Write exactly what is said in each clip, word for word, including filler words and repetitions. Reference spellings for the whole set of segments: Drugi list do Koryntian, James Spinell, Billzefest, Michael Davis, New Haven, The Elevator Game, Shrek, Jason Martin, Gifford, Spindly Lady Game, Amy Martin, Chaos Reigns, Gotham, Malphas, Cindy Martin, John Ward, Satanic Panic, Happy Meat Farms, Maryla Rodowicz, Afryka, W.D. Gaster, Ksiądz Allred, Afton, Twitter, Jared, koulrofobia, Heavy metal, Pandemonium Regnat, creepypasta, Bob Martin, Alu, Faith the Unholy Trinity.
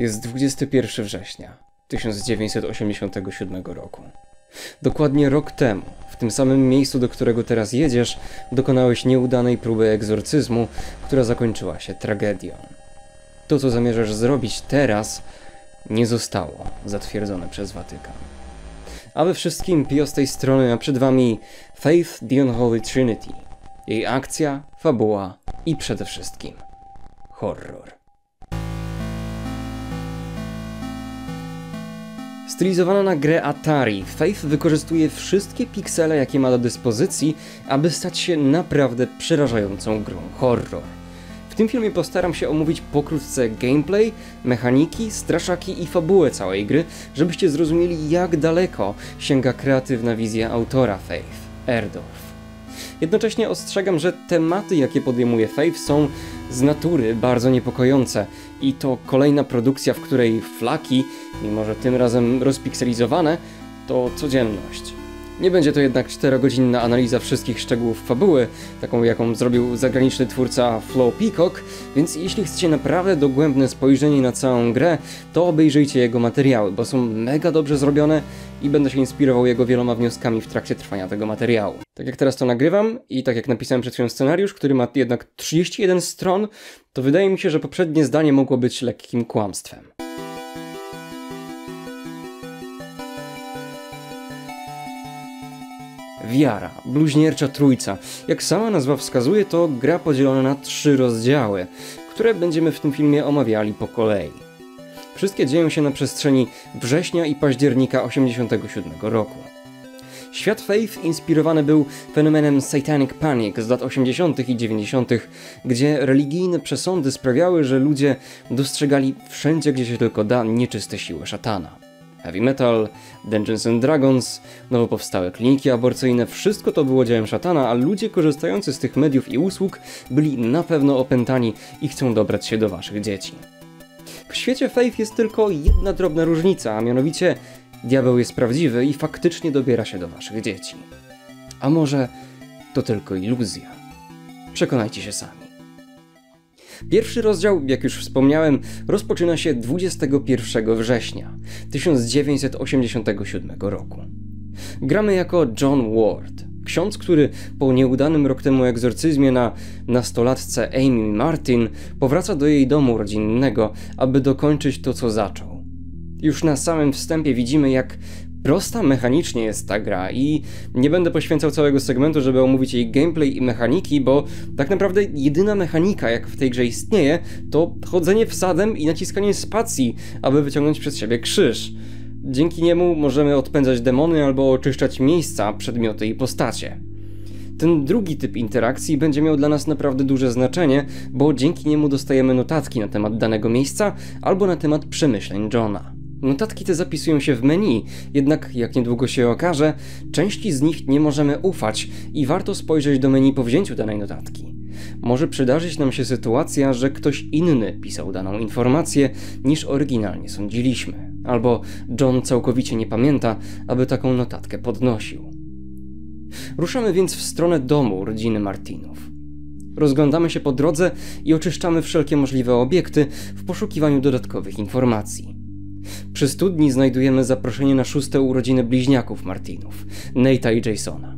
Jest dwudziestego pierwszego września tysiąc dziewięćset osiemdziesiątego siódmego roku. Dokładnie rok temu, w tym samym miejscu, do którego teraz jedziesz, dokonałeś nieudanej próby egzorcyzmu, która zakończyła się tragedią. To, co zamierzasz zrobić teraz, nie zostało zatwierdzone przez Watykan. A we wszystkim Pio z tej strony, a przed wami Faith the Unholy Trinity. Jej akcja, fabuła i przede wszystkim horror. Stylizowana na grę Atari, Faith wykorzystuje wszystkie piksele, jakie ma do dyspozycji, aby stać się naprawdę przerażającą grą horror. W tym filmie postaram się omówić pokrótce gameplay, mechaniki, straszaki i fabułę całej gry, żebyście zrozumieli, jak daleko sięga kreatywna wizja autora Faith, Airdorf. Jednocześnie ostrzegam, że tematy, jakie podejmuje Faith, są z natury bardzo niepokojące i to kolejna produkcja, w której flaki, mimo że tym razem rozpikselizowane, to codzienność. Nie będzie to jednak czterogodzinna analiza wszystkich szczegółów fabuły, taką jaką zrobił zagraniczny twórca Flo Peacock, więc jeśli chcecie naprawdę dogłębne spojrzenie na całą grę, to obejrzyjcie jego materiały, bo są mega dobrze zrobione i będę się inspirował jego wieloma wnioskami w trakcie trwania tego materiału. Tak jak teraz to nagrywam i tak jak napisałem przed chwilą scenariusz, który ma jednak trzydzieści jeden stron, to wydaje mi się, że poprzednie zdanie mogło być lekkim kłamstwem. Wiara, bluźniercza trójca. Jak sama nazwa wskazuje, to gra podzielona na trzy rozdziały, które będziemy w tym filmie omawiali po kolei. Wszystkie dzieją się na przestrzeni września i października osiemdziesiątego siódmego roku. Świat Faith inspirowany był fenomenem Satanic Panic z lat osiemdziesiątych i dziewięćdziesiątych, gdzie religijne przesądy sprawiały, że ludzie dostrzegali wszędzie, gdzie się tylko da, nieczyste siły szatana. Heavy metal, Dungeons and Dragons, nowo powstałe kliniki aborcyjne, wszystko to było dziełem szatana, a ludzie korzystający z tych mediów i usług byli na pewno opętani i chcą dobrać się do waszych dzieci. W świecie Faith jest tylko jedna drobna różnica, a mianowicie diabeł jest prawdziwy i faktycznie dobiera się do waszych dzieci. A może to tylko iluzja? Przekonajcie się sami. Pierwszy rozdział, jak już wspomniałem, rozpoczyna się dwudziestego pierwszego września tysiąc dziewięćset osiemdziesiątego siódmego roku. Gramy jako John Ward, ksiądz, który po nieudanym rok temu egzorcyzmie na nastolatce Amy Martin powraca do jej domu rodzinnego, aby dokończyć to, co zaczął. Już na samym wstępie widzimy, jak prosta mechanicznie jest ta gra i nie będę poświęcał całego segmentu, żeby omówić jej gameplay i mechaniki, bo tak naprawdę jedyna mechanika, jak w tej grze istnieje, to chodzenie wsadem i naciskanie spacji, aby wyciągnąć przed siebie krzyż. Dzięki niemu możemy odpędzać demony albo oczyszczać miejsca, przedmioty i postacie. Ten drugi typ interakcji będzie miał dla nas naprawdę duże znaczenie, bo dzięki niemu dostajemy notatki na temat danego miejsca albo na temat przemyśleń Johna. Notatki te zapisują się w menu, jednak jak niedługo się okaże, części z nich nie możemy ufać i warto spojrzeć do menu po wzięciu danej notatki. Może przydarzyć nam się sytuacja, że ktoś inny pisał daną informację niż oryginalnie sądziliśmy, albo John całkowicie nie pamięta, aby taką notatkę podnosił. Ruszamy więc w stronę domu rodziny Martinów. Rozglądamy się po drodze i oczyszczamy wszelkie możliwe obiekty w poszukiwaniu dodatkowych informacji. Przy studni znajdujemy zaproszenie na szóste urodziny bliźniaków Martinów, Nate'a i Jasona.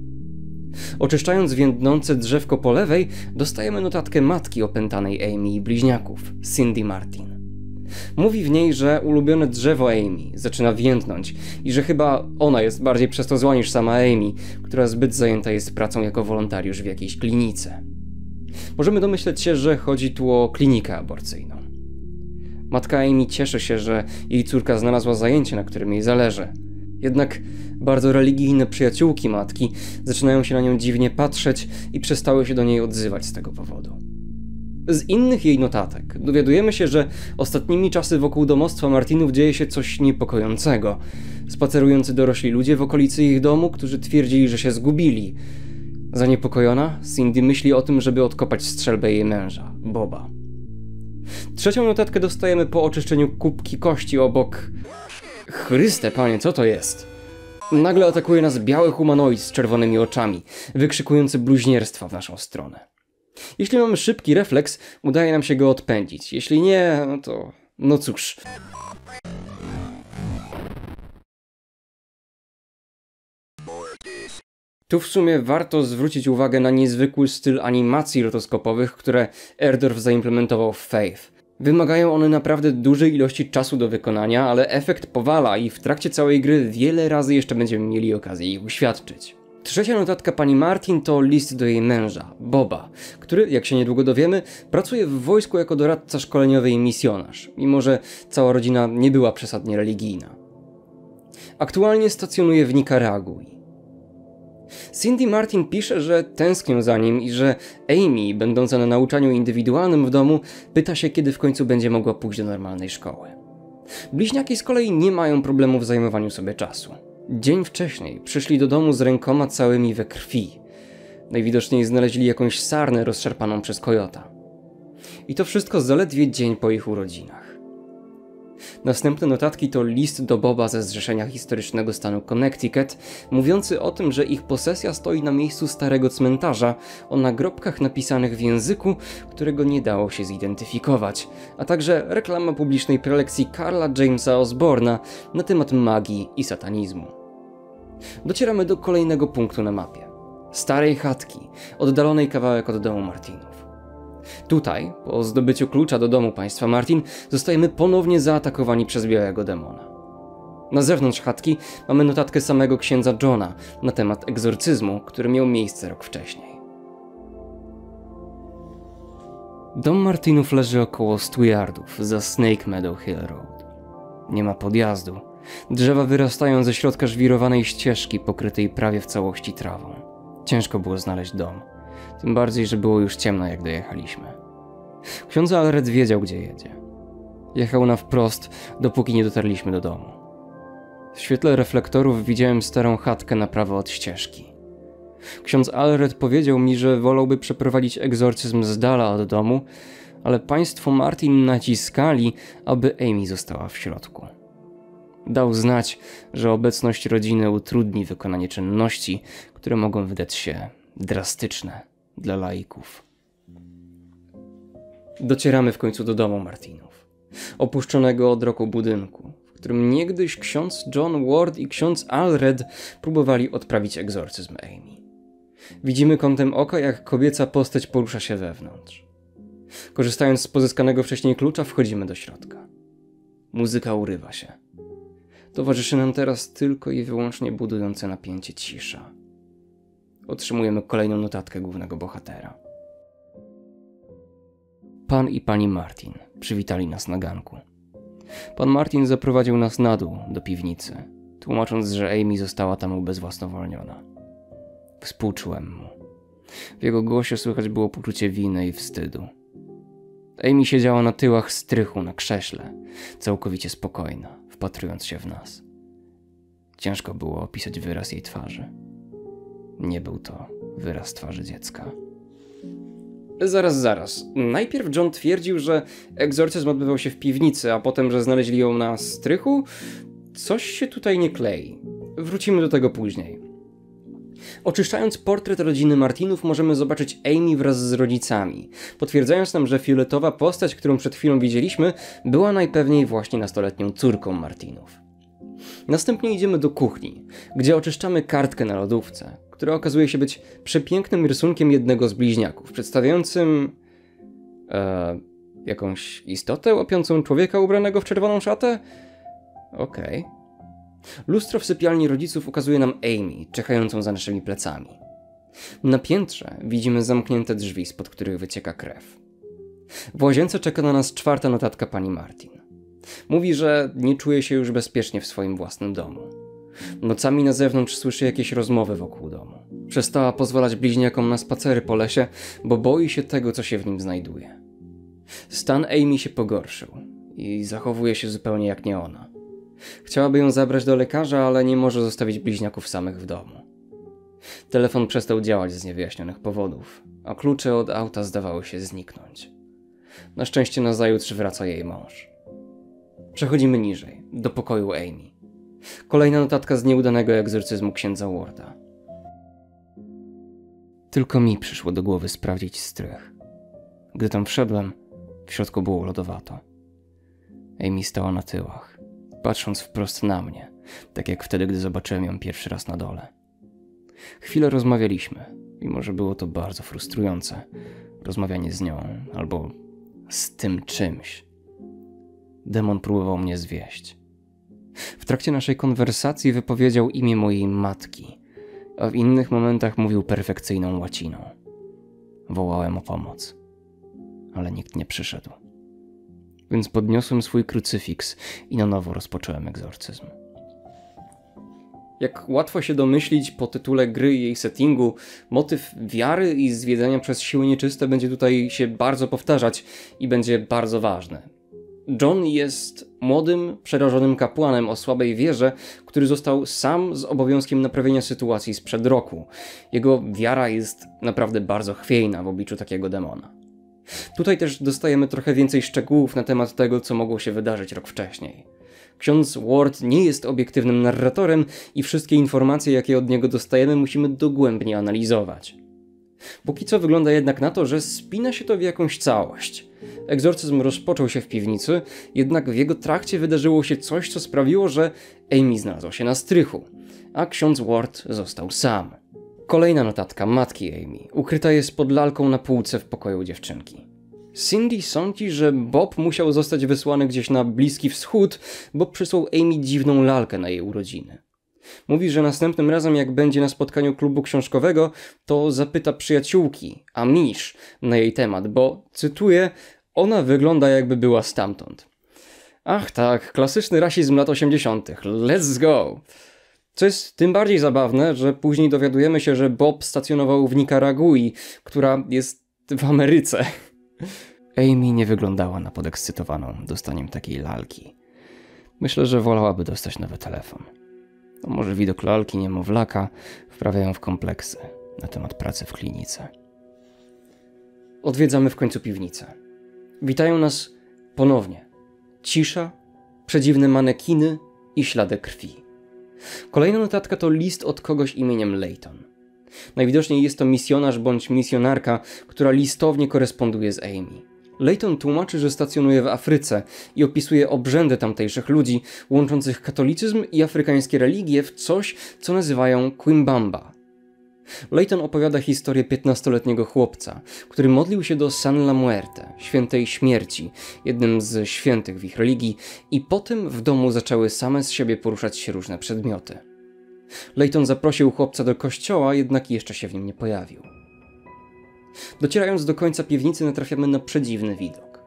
Oczyszczając więdnące drzewko po lewej, dostajemy notatkę matki opętanej Amy i bliźniaków, Cindy Martin. Mówi w niej, że ulubione drzewo Amy zaczyna więdnąć i że chyba ona jest bardziej przez to zła niż sama Amy, która zbyt zajęta jest pracą jako wolontariusz w jakiejś klinice. Możemy domyśleć się, że chodzi tu o klinikę aborcyjną. Matka Amy cieszy się, że jej córka znalazła zajęcie, na którym jej zależy. Jednak bardzo religijne przyjaciółki matki zaczynają się na nią dziwnie patrzeć i przestały się do niej odzywać z tego powodu. Z innych jej notatek dowiadujemy się, że ostatnimi czasy wokół domostwa Martinów dzieje się coś niepokojącego. Spacerujący dorośli ludzie w okolicy ich domu, którzy twierdzili, że się zgubili. Zaniepokojona, Cindy myśli o tym, żeby odkopać strzelbę jej męża, Boba. Trzecią notatkę dostajemy po oczyszczeniu kubki kości obok... Chryste, panie, co to jest? Nagle atakuje nas biały humanoid z czerwonymi oczami, wykrzykujący bluźnierstwa w naszą stronę. Jeśli mamy szybki refleks, udaje nam się go odpędzić. Jeśli nie, no to No cóż. Tu w sumie warto zwrócić uwagę na niezwykły styl animacji rotoskopowych, które Airdorf zaimplementował w Faith. Wymagają one naprawdę dużej ilości czasu do wykonania, ale efekt powala i w trakcie całej gry wiele razy jeszcze będziemy mieli okazję ich uświadczyć. Trzecia notatka pani Martin to list do jej męża, Boba, który, jak się niedługo dowiemy, pracuje w wojsku jako doradca szkoleniowy i misjonarz, mimo że cała rodzina nie była przesadnie religijna. Aktualnie stacjonuje w Nikaragui. Cindy Martin pisze, że tęsknią za nim i że Amy, będąca na nauczaniu indywidualnym w domu, pyta się, kiedy w końcu będzie mogła pójść do normalnej szkoły. Bliźniaki z kolei nie mają problemu w zajmowaniu sobie czasu. Dzień wcześniej przyszli do domu z rękoma całymi we krwi. Najwidoczniej znaleźli jakąś sarnę rozszarpaną przez kojota. I to wszystko zaledwie dzień po ich urodzinach. Następne notatki to list do Boba ze Zrzeszenia Historycznego Stanu Connecticut, mówiący o tym, że ich posesja stoi na miejscu starego cmentarza o nagrobkach napisanych w języku, którego nie dało się zidentyfikować, a także reklama publicznej prelekcji Karla Jamesa Osborna na temat magii i satanizmu. Docieramy do kolejnego punktu na mapie. Starej chatki, oddalonej kawałek od domu Martinów. Tutaj, po zdobyciu klucza do domu państwa Martin, zostajemy ponownie zaatakowani przez białego demona. Na zewnątrz chatki mamy notatkę samego księdza Johna na temat egzorcyzmu, który miał miejsce rok wcześniej. Dom Martinów leży około stu yardów za Snake Meadow Hill Road. Nie ma podjazdu. Drzewa wyrastają ze środka żwirowanej ścieżki pokrytej prawie w całości trawą. Ciężko było znaleźć dom. Tym bardziej, że było już ciemno, jak dojechaliśmy. Ksiądz Allred wiedział, gdzie jedzie. Jechał na wprost, dopóki nie dotarliśmy do domu. W świetle reflektorów widziałem starą chatkę na prawo od ścieżki. Ksiądz Allred powiedział mi, że wolałby przeprowadzić egzorcyzm z dala od domu, ale państwo Martin naciskali, aby Amy została w środku. Dał znać, że obecność rodziny utrudni wykonanie czynności, które mogą wydać się drastyczne dla laików. Docieramy w końcu do domu Martinów, opuszczonego od roku budynku, w którym niegdyś ksiądz John Ward i ksiądz Allred próbowali odprawić egzorcyzm Amy. Widzimy kątem oka, jak kobieca postać porusza się wewnątrz. Korzystając z pozyskanego wcześniej klucza, wchodzimy do środka. Muzyka urywa się. Towarzyszy nam teraz tylko i wyłącznie budujące napięcie cisza. Otrzymujemy kolejną notatkę głównego bohatera. Pan i pani Martin przywitali nas na ganku. Pan Martin zaprowadził nas na dół do piwnicy, tłumacząc, że Amy została tam ubezwłasnowolniona. Współczułem mu. W jego głosie słychać było poczucie winy i wstydu. Amy siedziała na tyłach strychu na krześle, całkowicie spokojna, wpatrując się w nas. Ciężko było opisać wyraz jej twarzy. Nie był to wyraz twarzy dziecka. Zaraz, zaraz. Najpierw John twierdził, że egzorcyzm odbywał się w piwnicy, a potem, że znaleźli ją na strychu? Coś się tutaj nie klei. Wrócimy do tego później. Oczyszczając portret rodziny Martinów, możemy zobaczyć Amy wraz z rodzicami, potwierdzając nam, że fioletowa postać, którą przed chwilą widzieliśmy, była najpewniej właśnie nastoletnią córką Martinów. Następnie idziemy do kuchni, gdzie oczyszczamy kartkę na lodówce, która okazuje się być przepięknym rysunkiem jednego z bliźniaków, przedstawiającym e, jakąś istotę łapiącą człowieka ubranego w czerwoną szatę? Okej. Okay. Lustro w sypialni rodziców ukazuje nam Amy, czekającą za naszymi plecami. Na piętrze widzimy zamknięte drzwi, spod których wycieka krew. W łazience czeka na nas czwarta notatka pani Martin. Mówi, że nie czuje się już bezpiecznie w swoim własnym domu. Nocami na zewnątrz słyszy jakieś rozmowy wokół domu. Przestała pozwalać bliźniakom na spacery po lesie, bo boi się tego, co się w nim znajduje. Stan Amy się pogorszył i zachowuje się zupełnie jak nie ona. Chciałaby ją zabrać do lekarza, ale nie może zostawić bliźniaków samych w domu. Telefon przestał działać z niewyjaśnionych powodów, a klucze od auta zdawały się zniknąć. Na szczęście nazajutrz wraca jej mąż. Przechodzimy niżej, do pokoju Amy. Kolejna notatka z nieudanego egzorcyzmu księdza Warda. Tylko mi przyszło do głowy sprawdzić strych. Gdy tam wszedłem, w środku było lodowato. Amy stała na tyłach, patrząc wprost na mnie, tak jak wtedy, gdy zobaczyłem ją pierwszy raz na dole. Chwilę rozmawialiśmy, mimo że było to bardzo frustrujące, rozmawianie z nią albo z tym czymś. Demon próbował mnie zwieść. W trakcie naszej konwersacji wypowiedział imię mojej matki, a w innych momentach mówił perfekcyjną łaciną. Wołałem o pomoc, ale nikt nie przyszedł. Więc podniosłem swój krucyfiks i na nowo rozpocząłem egzorcyzm. Jak łatwo się domyślić po tytule gry i jej settingu, motyw wiary i zwiedzania przez siły nieczyste będzie tutaj się bardzo powtarzać i będzie bardzo ważny. John jest młodym, przerażonym kapłanem o słabej wierze, który został sam z obowiązkiem naprawienia sytuacji sprzed roku. Jego wiara jest naprawdę bardzo chwiejna w obliczu takiego demona. Tutaj też dostajemy trochę więcej szczegółów na temat tego, co mogło się wydarzyć rok wcześniej. Ksiądz Ward nie jest obiektywnym narratorem i wszystkie informacje, jakie od niego dostajemy, musimy dogłębnie analizować. Póki co wygląda jednak na to, że spina się to w jakąś całość. Egzorcyzm rozpoczął się w piwnicy, jednak w jego trakcie wydarzyło się coś, co sprawiło, że Amy znalazła się na strychu, a ksiądz Ward został sam. Kolejna notatka matki Amy ukryta jest pod lalką na półce w pokoju dziewczynki. Cindy sądzi, że Bob musiał zostać wysłany gdzieś na Bliski Wschód, bo przysłał Amy dziwną lalkę na jej urodziny. Mówi, że następnym razem, jak będzie na spotkaniu klubu książkowego, to zapyta przyjaciółki, Amish, na jej temat, bo, cytuję, ona wygląda jakby była stamtąd. Ach tak, klasyczny rasizm lat osiemdziesiątych. Let's go! Co jest tym bardziej zabawne, że później dowiadujemy się, że Bob stacjonował w Nikaragui, która jest w Ameryce. Amy nie wyglądała na podekscytowaną dostaniem takiej lalki. Myślę, że wolałaby dostać nowy telefon. No może widok lalki niemowlaka wprawia ją w kompleksy na temat pracy w klinice. Odwiedzamy w końcu piwnicę. Witają nas ponownie cisza, przedziwne manekiny i ślady krwi. Kolejna notatka to list od kogoś imieniem Layton. Najwidoczniej jest to misjonarz bądź misjonarka, która listownie koresponduje z Amy. Layton tłumaczy, że stacjonuje w Afryce i opisuje obrzędy tamtejszych ludzi, łączących katolicyzm i afrykańskie religie w coś, co nazywają Quimbamba. Layton opowiada historię piętnastoletniego chłopca, który modlił się do San La Muerte, świętej śmierci, jednym z świętych w ich religii, i potem w domu zaczęły same z siebie poruszać się różne przedmioty. Layton zaprosił chłopca do kościoła, jednak jeszcze się w nim nie pojawił. Docierając do końca piwnicy, natrafiamy na przedziwny widok.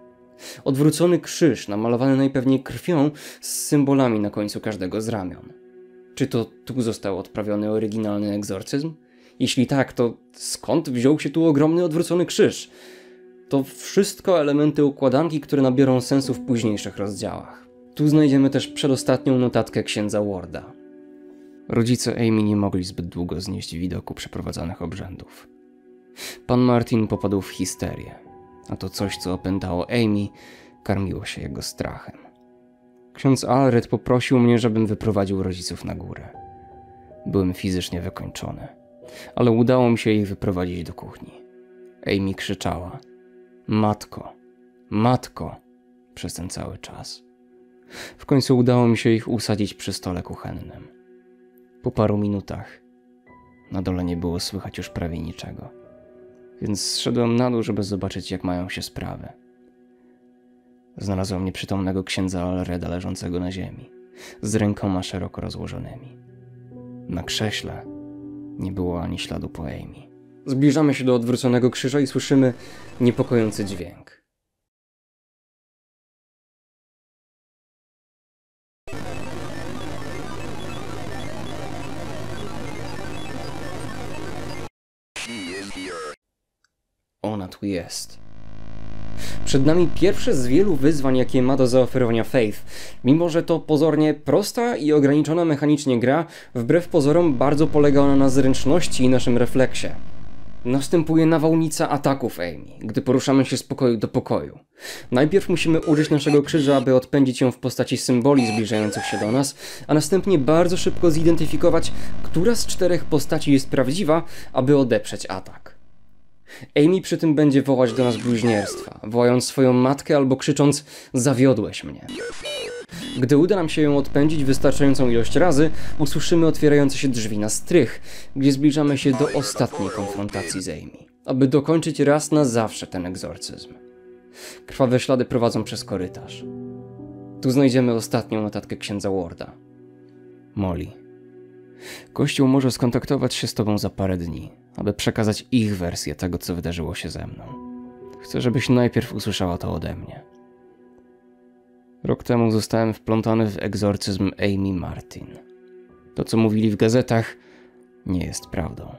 Odwrócony krzyż, namalowany najpewniej krwią, z symbolami na końcu każdego z ramion. Czy to tu został odprawiony oryginalny egzorcyzm? Jeśli tak, to skąd wziął się tu ogromny odwrócony krzyż? To wszystko elementy układanki, które nabiorą sensu w późniejszych rozdziałach. Tu znajdziemy też przedostatnią notatkę księdza Warda. Rodzice Amy nie mogli zbyt długo znieść widoku przeprowadzanych obrzędów. Pan Martin popadł w histerię, a to coś, co opętało Amy, karmiło się jego strachem. Ksiądz Allred poprosił mnie, żebym wyprowadził rodziców na górę. Byłem fizycznie wykończony, ale udało mi się ich wyprowadzić do kuchni. Amy krzyczała: matko, matko, przez ten cały czas. W końcu udało mi się ich usadzić przy stole kuchennym. Po paru minutach na dole nie było słychać już prawie niczego, więc szedłem na dół, żeby zobaczyć, jak mają się sprawy. Znalazłem nieprzytomnego księdza Allreda leżącego na ziemi, z rękoma szeroko rozłożonymi. Na krześle nie było ani śladu po Amy. Zbliżamy się do odwróconego krzyża i słyszymy niepokojący dźwięk. Ona tu jest. Przed nami pierwsze z wielu wyzwań, jakie ma do zaoferowania Faith. Mimo że to pozornie prosta i ograniczona mechanicznie gra, wbrew pozorom bardzo polega ona na zręczności i naszym refleksie. Następuje nawałnica ataków Amy, gdy poruszamy się z pokoju do pokoju. Najpierw musimy użyć naszego krzyża, aby odpędzić ją w postaci symboli zbliżających się do nas, a następnie bardzo szybko zidentyfikować, która z czterech postaci jest prawdziwa, aby odeprzeć atak. Amy przy tym będzie wołać do nas bluźnierstwa, wołając swoją matkę albo krzycząc „zawiodłeś mnie”. Gdy uda nam się ją odpędzić wystarczającą ilość razy, usłyszymy otwierające się drzwi na strych, gdzie zbliżamy się do ostatniej konfrontacji z Amy, aby dokończyć raz na zawsze ten egzorcyzm. Krwawe ślady prowadzą przez korytarz. Tu znajdziemy ostatnią notatkę księdza Warda. Molly, Kościół może skontaktować się z tobą za parę dni, aby przekazać ich wersję tego, co wydarzyło się ze mną. Chcę, żebyś najpierw usłyszała to ode mnie. Rok temu zostałem wplątany w egzorcyzm Amy Martin. To, co mówili w gazetach, nie jest prawdą.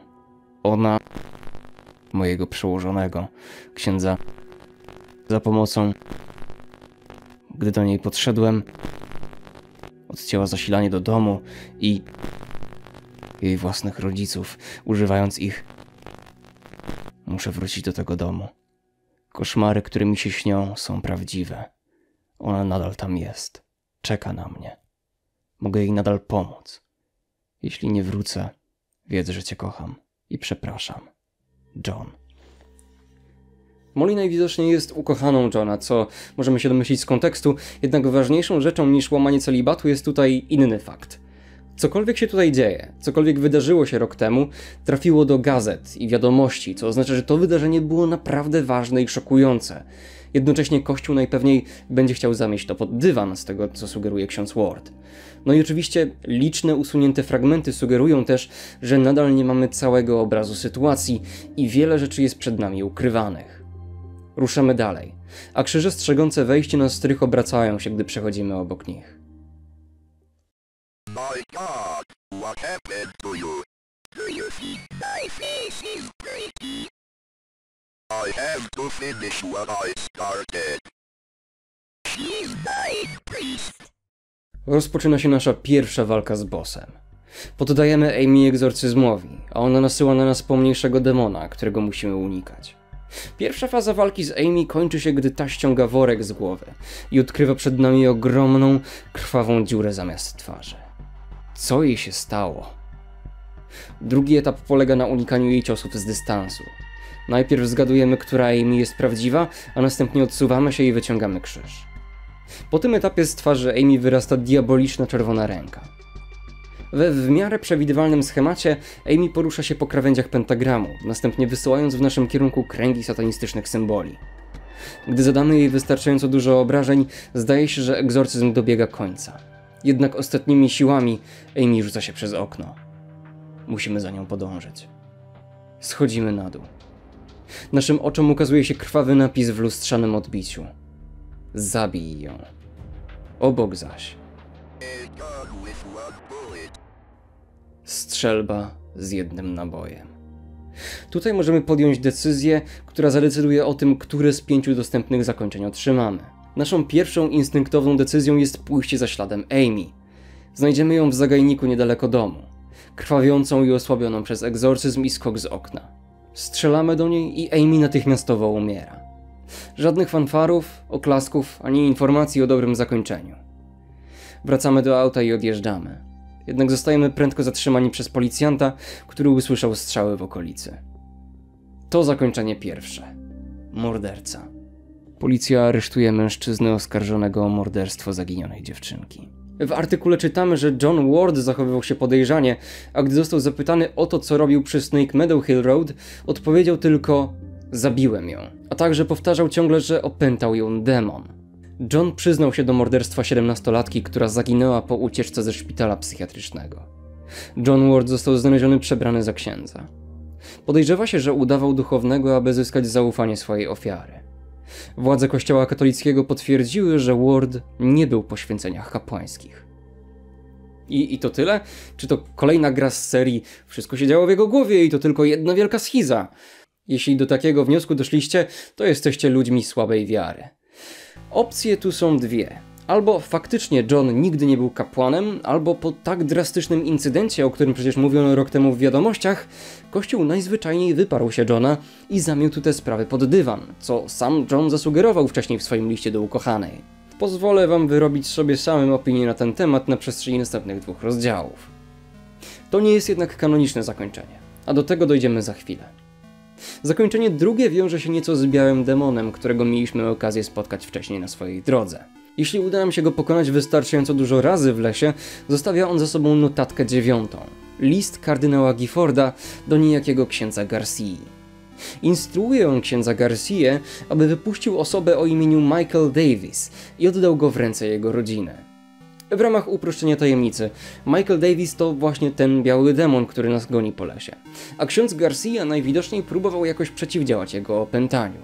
Ona, mojego przełożonego, księdza, za pomocą, gdy do niej podszedłem, odcięła zasilanie do domu i jej własnych rodziców, używając ich. Muszę wrócić do tego domu. Koszmary, które mi się śnią, są prawdziwe. Ona nadal tam jest. Czeka na mnie. Mogę jej nadal pomóc. Jeśli nie wrócę, wiedz, że cię kocham i przepraszam. John. Molly najwidoczniej jest ukochaną Johna, co możemy się domyślić z kontekstu, jednak ważniejszą rzeczą niż łamanie celibatu jest tutaj inny fakt. Cokolwiek się tutaj dzieje, cokolwiek wydarzyło się rok temu, trafiło do gazet i wiadomości, co oznacza, że to wydarzenie było naprawdę ważne i szokujące. Jednocześnie Kościół najpewniej będzie chciał zamieść to pod dywan, z tego co sugeruje ksiądz Ward. No i oczywiście liczne usunięte fragmenty sugerują też, że nadal nie mamy całego obrazu sytuacji i wiele rzeczy jest przed nami ukrywanych. Ruszamy dalej, a krzyże strzegące wejście na strych obracają się, gdy przechodzimy obok nich. My God, what happened to you? Do you see my face is breaking? I have to finish what I started. She's my priest. Rozpoczyna się nasza pierwsza walka z bossem. Poddajemy Amy egzorcyzmowi, a ona nasyła na nas pomniejszego demona, którego musimy unikać. Pierwsza faza walki z Amy kończy się, gdy ta ściąga worek z głowy i odkrywa przed nami ogromną, krwawą dziurę zamiast twarzy. Co jej się stało? Drugi etap polega na unikaniu jej ciosów z dystansu. Najpierw zgadujemy, która Amy jest prawdziwa, a następnie odsuwamy się i wyciągamy krzyż. Po tym etapie z twarzy Amy wyrasta diaboliczna czerwona ręka. We w miarę przewidywalnym schemacie Amy porusza się po krawędziach pentagramu, następnie wysyłając w naszym kierunku kręgi satanistycznych symboli. Gdy zadamy jej wystarczająco dużo obrażeń, zdaje się, że egzorcyzm dobiega końca. Jednak ostatnimi siłami Amy rzuca się przez okno. Musimy za nią podążyć. Schodzimy na dół. Naszym oczom ukazuje się krwawy napis w lustrzanym odbiciu. Zabij ją. Obok zaś strzelba z jednym nabojem. Tutaj możemy podjąć decyzję, która zadecyduje o tym, które z pięciu dostępnych zakończeń otrzymamy. Naszą pierwszą instynktowną decyzją jest pójście za śladem Amy. Znajdziemy ją w zagajniku niedaleko domu, krwawiącą i osłabioną przez egzorcyzm i skok z okna. Strzelamy do niej i Amy natychmiastowo umiera. Żadnych fanfarów, oklasków, ani informacji o dobrym zakończeniu. Wracamy do auta i odjeżdżamy. Jednak zostajemy prędko zatrzymani przez policjanta, który usłyszał strzały w okolicy. To zakończenie pierwsze. Morderca. Policja aresztuje mężczyznę oskarżonego o morderstwo zaginionej dziewczynki. W artykule czytamy, że John Ward zachowywał się podejrzanie, a gdy został zapytany o to, co robił przy Snake Meadow Hill Road, odpowiedział tylko „zabiłem ją”, a także powtarzał ciągle, że opętał ją demon. John przyznał się do morderstwa siedemnastolatki, która zaginęła po ucieczce ze szpitala psychiatrycznego. John Ward został znaleziony przebrany za księdza. Podejrzewa się, że udawał duchownego, aby zyskać zaufanie swojej ofiary. Władze kościoła katolickiego potwierdziły, że Ward nie był po święceniach kapłańskich. I, I to tyle? Czy to kolejna gra z serii „wszystko się działo w jego głowie i to tylko jedna wielka schiza”? Jeśli do takiego wniosku doszliście, to jesteście ludźmi słabej wiary. Opcje tu są dwie. Albo faktycznie John nigdy nie był kapłanem, albo po tak drastycznym incydencie, o którym przecież mówiono rok temu w wiadomościach, Kościół najzwyczajniej wyparł się Johna i zamiótł te sprawy pod dywan, co sam John zasugerował wcześniej w swoim liście do ukochanej. Pozwolę wam wyrobić sobie samym opinię na ten temat na przestrzeni następnych dwóch rozdziałów. To nie jest jednak kanoniczne zakończenie, a do tego dojdziemy za chwilę. Zakończenie drugie wiąże się nieco z białym demonem, którego mieliśmy okazję spotkać wcześniej na swojej drodze. Jeśli uda nam się go pokonać wystarczająco dużo razy w lesie, zostawia on za sobą notatkę dziewiątą. List kardynała Gifforda do niejakiego księdza Garcii. Instruuje on księdza Garcię, aby wypuścił osobę o imieniu Michael Davis i oddał go w ręce jego rodziny. W ramach uproszczenia tajemnicy, Michael Davis to właśnie ten biały demon, który nas goni po lesie, a ksiądz Garcia najwidoczniej próbował jakoś przeciwdziałać jego opętaniu.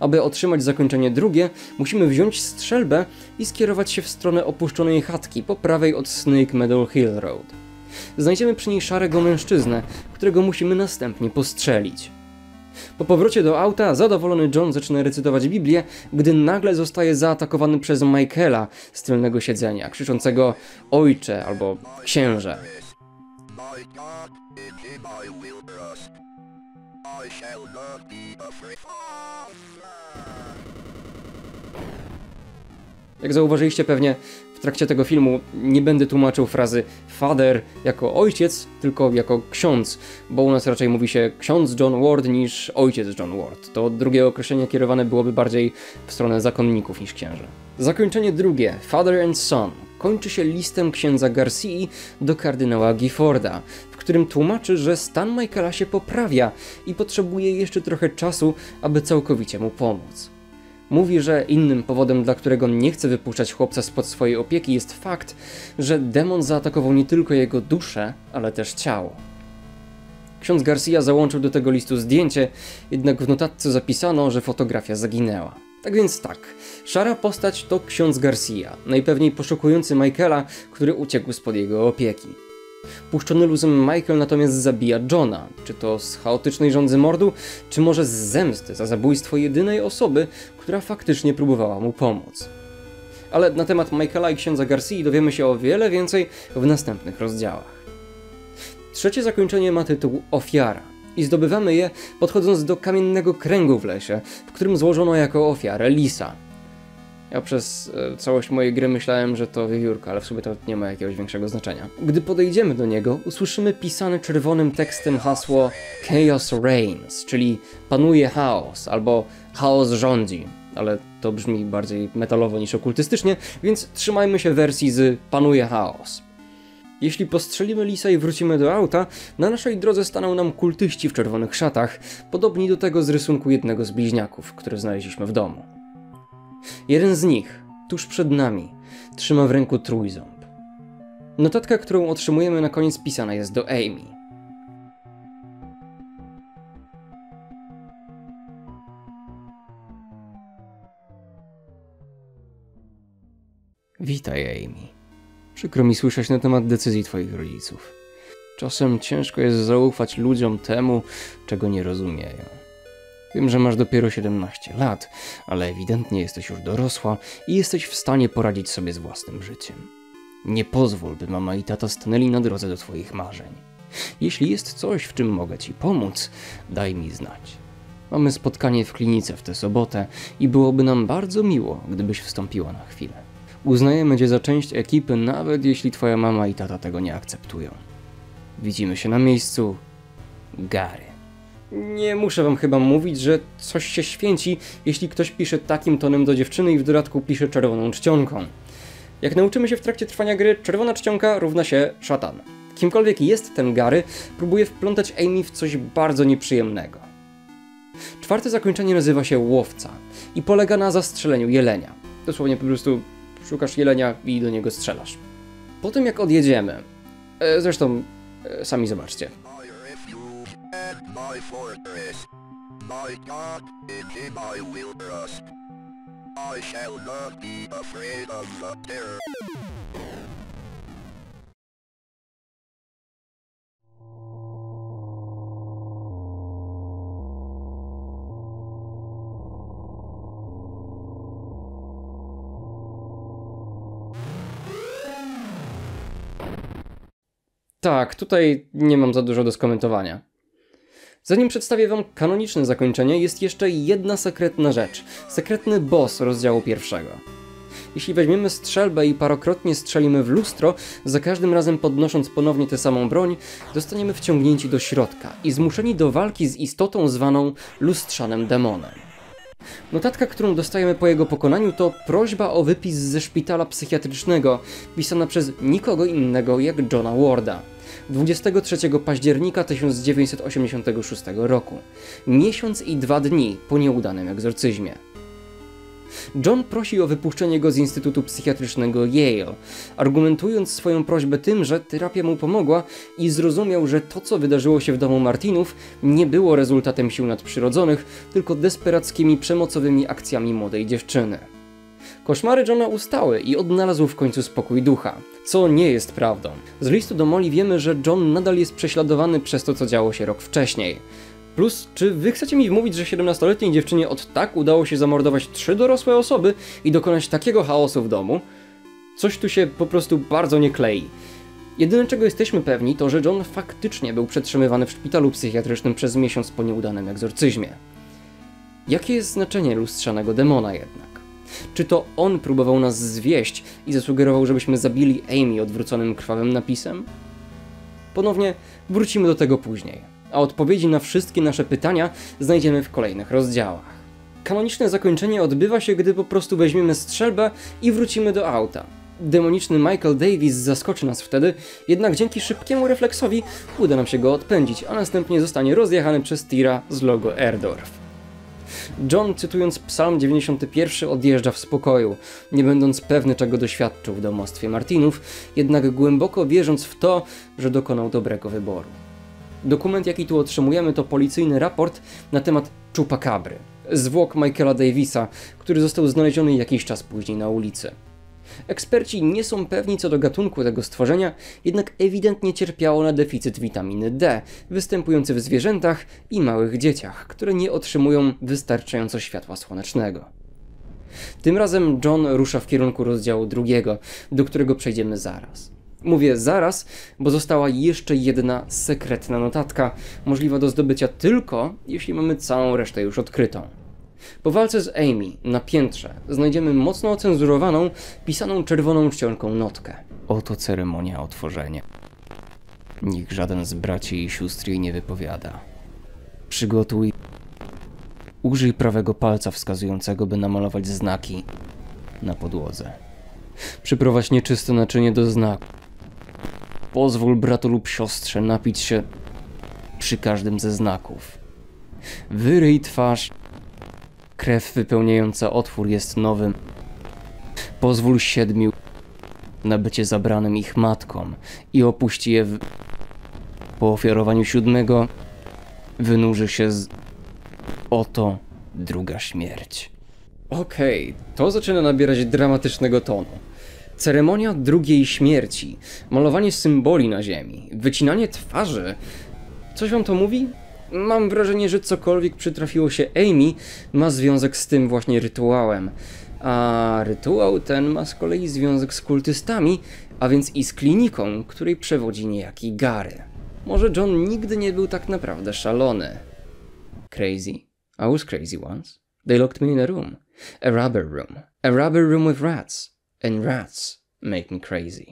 Aby otrzymać zakończenie drugie, musimy wziąć strzelbę i skierować się w stronę opuszczonej chatki po prawej od Snake Meadow Hill Road. Znajdziemy przy niej szarego mężczyznę, którego musimy następnie postrzelić. Po powrocie do auta zadowolony John zaczyna recytować Biblię, gdy nagle zostaje zaatakowany przez Michaela z tylnego siedzenia, krzyczącego ojcze albo księże. Jak zauważyliście pewnie, w trakcie tego filmu nie będę tłumaczył frazy father jako ojciec, tylko jako ksiądz, bo u nas raczej mówi się ksiądz John Ward niż ojciec John Ward. To drugie określenie kierowane byłoby bardziej w stronę zakonników niż księży. Zakończenie drugie, Father and Son, kończy się listem księdza Garcii do kardynała Gifforda, w którym tłumaczy, że stan Michaela się poprawia i potrzebuje jeszcze trochę czasu, aby całkowicie mu pomóc. Mówi, że innym powodem, dla którego nie chce wypuszczać chłopca spod swojej opieki, jest fakt, że demon zaatakował nie tylko jego duszę, ale też ciało. Ksiądz Garcia załączył do tego listu zdjęcie, jednak w notatce zapisano, że fotografia zaginęła. Tak więc tak, szara postać to ksiądz Garcia, najpewniej poszukujący Michaela, który uciekł spod jego opieki. Puszczony luzem Michael natomiast zabija Johna, czy to z chaotycznej żądzy mordu, czy może z zemsty za zabójstwo jedynej osoby, która faktycznie próbowała mu pomóc. Ale na temat Michaela i księdza Garcii dowiemy się o wiele więcej w następnych rozdziałach. Trzecie zakończenie ma tytuł Ofiara i zdobywamy je podchodząc do kamiennego kręgu w lesie, w którym złożono jako ofiarę lisa. Ja przez e, całość mojej gry myślałem, że to wiewiórka, ale w sumie to nie ma jakiegoś większego znaczenia. Gdy podejdziemy do niego, usłyszymy pisane czerwonym tekstem hasło Chaos Reigns, czyli panuje chaos, albo chaos rządzi, ale to brzmi bardziej metalowo niż okultystycznie, więc trzymajmy się wersji z panuje chaos. Jeśli postrzelimy lisa i wrócimy do auta, na naszej drodze staną nam kultyści w czerwonych szatach, podobni do tego z rysunku jednego z bliźniaków, który znaleźliśmy w domu. Jeden z nich, tuż przed nami, trzyma w ręku trójząb. Notatka, którą otrzymujemy na koniec, pisana jest do Amy. Witaj, Amy. Przykro mi słyszeć na temat decyzji twoich rodziców. Czasem ciężko jest zaufać ludziom temu, czego nie rozumieją. Wiem, że masz dopiero siedemnaście lat, ale ewidentnie jesteś już dorosła i jesteś w stanie poradzić sobie z własnym życiem. Nie pozwól, by mama i tata stanęli na drodze do twoich marzeń. Jeśli jest coś, w czym mogę ci pomóc, daj mi znać. Mamy spotkanie w klinice w tę sobotę i byłoby nam bardzo miło, gdybyś wstąpiła na chwilę. Uznajemy cię za część ekipy, nawet jeśli twoja mama i tata tego nie akceptują. Widzimy się na miejscu. Gary. Nie muszę wam chyba mówić, że coś się święci, jeśli ktoś pisze takim tonem do dziewczyny i w dodatku pisze czerwoną czcionką. Jak nauczymy się w trakcie trwania gry, czerwona czcionka równa się szatan. Kimkolwiek jest ten Gary, próbuje wplątać Amy w coś bardzo nieprzyjemnego. Czwarte zakończenie nazywa się Łowca i polega na zastrzeleniu jelenia. Dosłownie po prostu szukasz jelenia i do niego strzelasz. Po tym jak odjedziemy, e, zresztą e, sami zobaczcie. My fortress, my God is him I will trust. I shall not be afraid of the terror. Tak, tutaj nie mam za dużo do skomentowania. Zanim przedstawię wam kanoniczne zakończenie, jest jeszcze jedna sekretna rzecz. Sekretny boss rozdziału pierwszego. Jeśli weźmiemy strzelbę i parokrotnie strzelimy w lustro, za każdym razem podnosząc ponownie tę samą broń, dostaniemy wciągnięci do środka i zmuszeni do walki z istotą zwaną lustrzanym demonem. Notatka, którą dostajemy po jego pokonaniu, to prośba o wypis ze szpitala psychiatrycznego, pisana przez nikogo innego jak Johna Warda. dwudziestego trzeciego października tysiąc dziewięćset osiemdziesiątego szóstego roku. Miesiąc i dwa dni po nieudanym egzorcyzmie. John prosi o wypuszczenie go z Instytutu Psychiatrycznego Yale, argumentując swoją prośbę tym, że terapia mu pomogła i zrozumiał, że to, co wydarzyło się w domu Martinów, nie było rezultatem sił nadprzyrodzonych, tylko desperackimi, przemocowymi akcjami młodej dziewczyny. Koszmary Johna ustały i odnalazł w końcu spokój ducha, co nie jest prawdą. Z listu do Molly wiemy, że John nadal jest prześladowany przez to, co działo się rok wcześniej. Plus, czy wy chcecie mi mówić, że siedemnastoletniej dziewczynie od tak udało się zamordować trzy dorosłe osoby i dokonać takiego chaosu w domu? Coś tu się po prostu bardzo nie klei. Jedyne, czego jesteśmy pewni, to że John faktycznie był przetrzymywany w szpitalu psychiatrycznym przez miesiąc po nieudanym egzorcyzmie. Jakie jest znaczenie lustrzanego demona jednak? Czy to on próbował nas zwieść i zasugerował, żebyśmy zabili Amy odwróconym krwawym napisem? Ponownie wrócimy do tego później, a odpowiedzi na wszystkie nasze pytania znajdziemy w kolejnych rozdziałach. Kanoniczne zakończenie odbywa się, gdy po prostu weźmiemy strzelbę i wrócimy do auta. Demoniczny Michael Davis zaskoczy nas wtedy, jednak dzięki szybkiemu refleksowi uda nam się go odpędzić, a następnie zostanie rozjechany przez tira z logo Airdorf. John, cytując Psalm dziewięćdziesiąty pierwszy, odjeżdża w spokoju, nie będąc pewny, czego doświadczył w domostwie Martinów, jednak głęboko wierząc w to, że dokonał dobrego wyboru. Dokument, jaki tu otrzymujemy, to policyjny raport na temat Chupacabry, zwłok Michaela Davisa, który został znaleziony jakiś czas później na ulicy. Eksperci nie są pewni co do gatunku tego stworzenia, jednak ewidentnie cierpiało na deficyt witaminy D, występujący w zwierzętach i małych dzieciach, które nie otrzymują wystarczająco światła słonecznego. Tym razem John rusza w kierunku rozdziału drugiego, do którego przejdziemy zaraz. Mówię zaraz, bo została jeszcze jedna sekretna notatka, możliwa do zdobycia tylko, jeśli mamy całą resztę już odkrytą. Po walce z Amy na piętrze znajdziemy mocno ocenzurowaną, pisaną czerwoną czcionką notkę. Oto ceremonia otworzenia. Nikt żaden z braci i sióstr jej nie wypowiada. Przygotuj. Użyj prawego palca wskazującego, by namalować znaki na podłodze. Przyprowadź nieczyste naczynie do znaku. Pozwól bratu lub siostrze napić się przy każdym ze znaków. Wyryj twarz. Krew wypełniająca otwór jest nowym. Pozwól siedmiu na bycie zabranym ich matkom i opuść je w... Po ofiarowaniu siódmego wynurzy się z... Oto druga śmierć. Okej, okay, to zaczyna nabierać dramatycznego tonu. Ceremonia drugiej śmierci, malowanie symboli na ziemi, wycinanie twarzy. Coś wam to mówi? Mam wrażenie, że cokolwiek przytrafiło się Amy ma związek z tym właśnie rytuałem. A rytuał ten ma z kolei związek z kultystami, a więc i z kliniką, której przewodzi niejaki Gary. Może John nigdy nie był tak naprawdę szalony. Crazy. I was crazy once. They locked me in a room. A rubber room. A rubber room with rats. And rats make me crazy.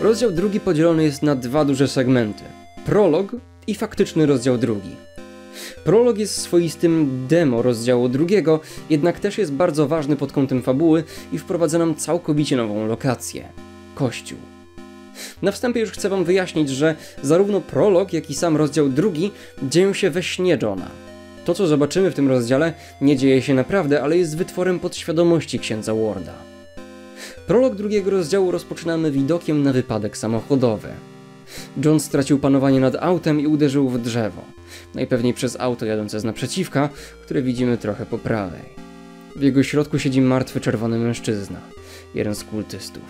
Rozdział drugi podzielony jest na dwa duże segmenty. Prolog i faktyczny rozdział drugi. Prolog jest swoistym demo rozdziału drugiego, jednak też jest bardzo ważny pod kątem fabuły i wprowadza nam całkowicie nową lokację. Kościół. Na wstępie już chcę wam wyjaśnić, że zarówno prolog, jak i sam rozdział drugi dzieją się we śnie Johna. To, co zobaczymy w tym rozdziale, nie dzieje się naprawdę, ale jest wytworem podświadomości księdza Warda. Prolog drugiego rozdziału rozpoczynamy widokiem na wypadek samochodowy. John stracił panowanie nad autem i uderzył w drzewo. Najpewniej przez auto jadące z naprzeciwka, które widzimy trochę po prawej. W jego środku siedzi martwy czerwony mężczyzna, jeden z kultystów.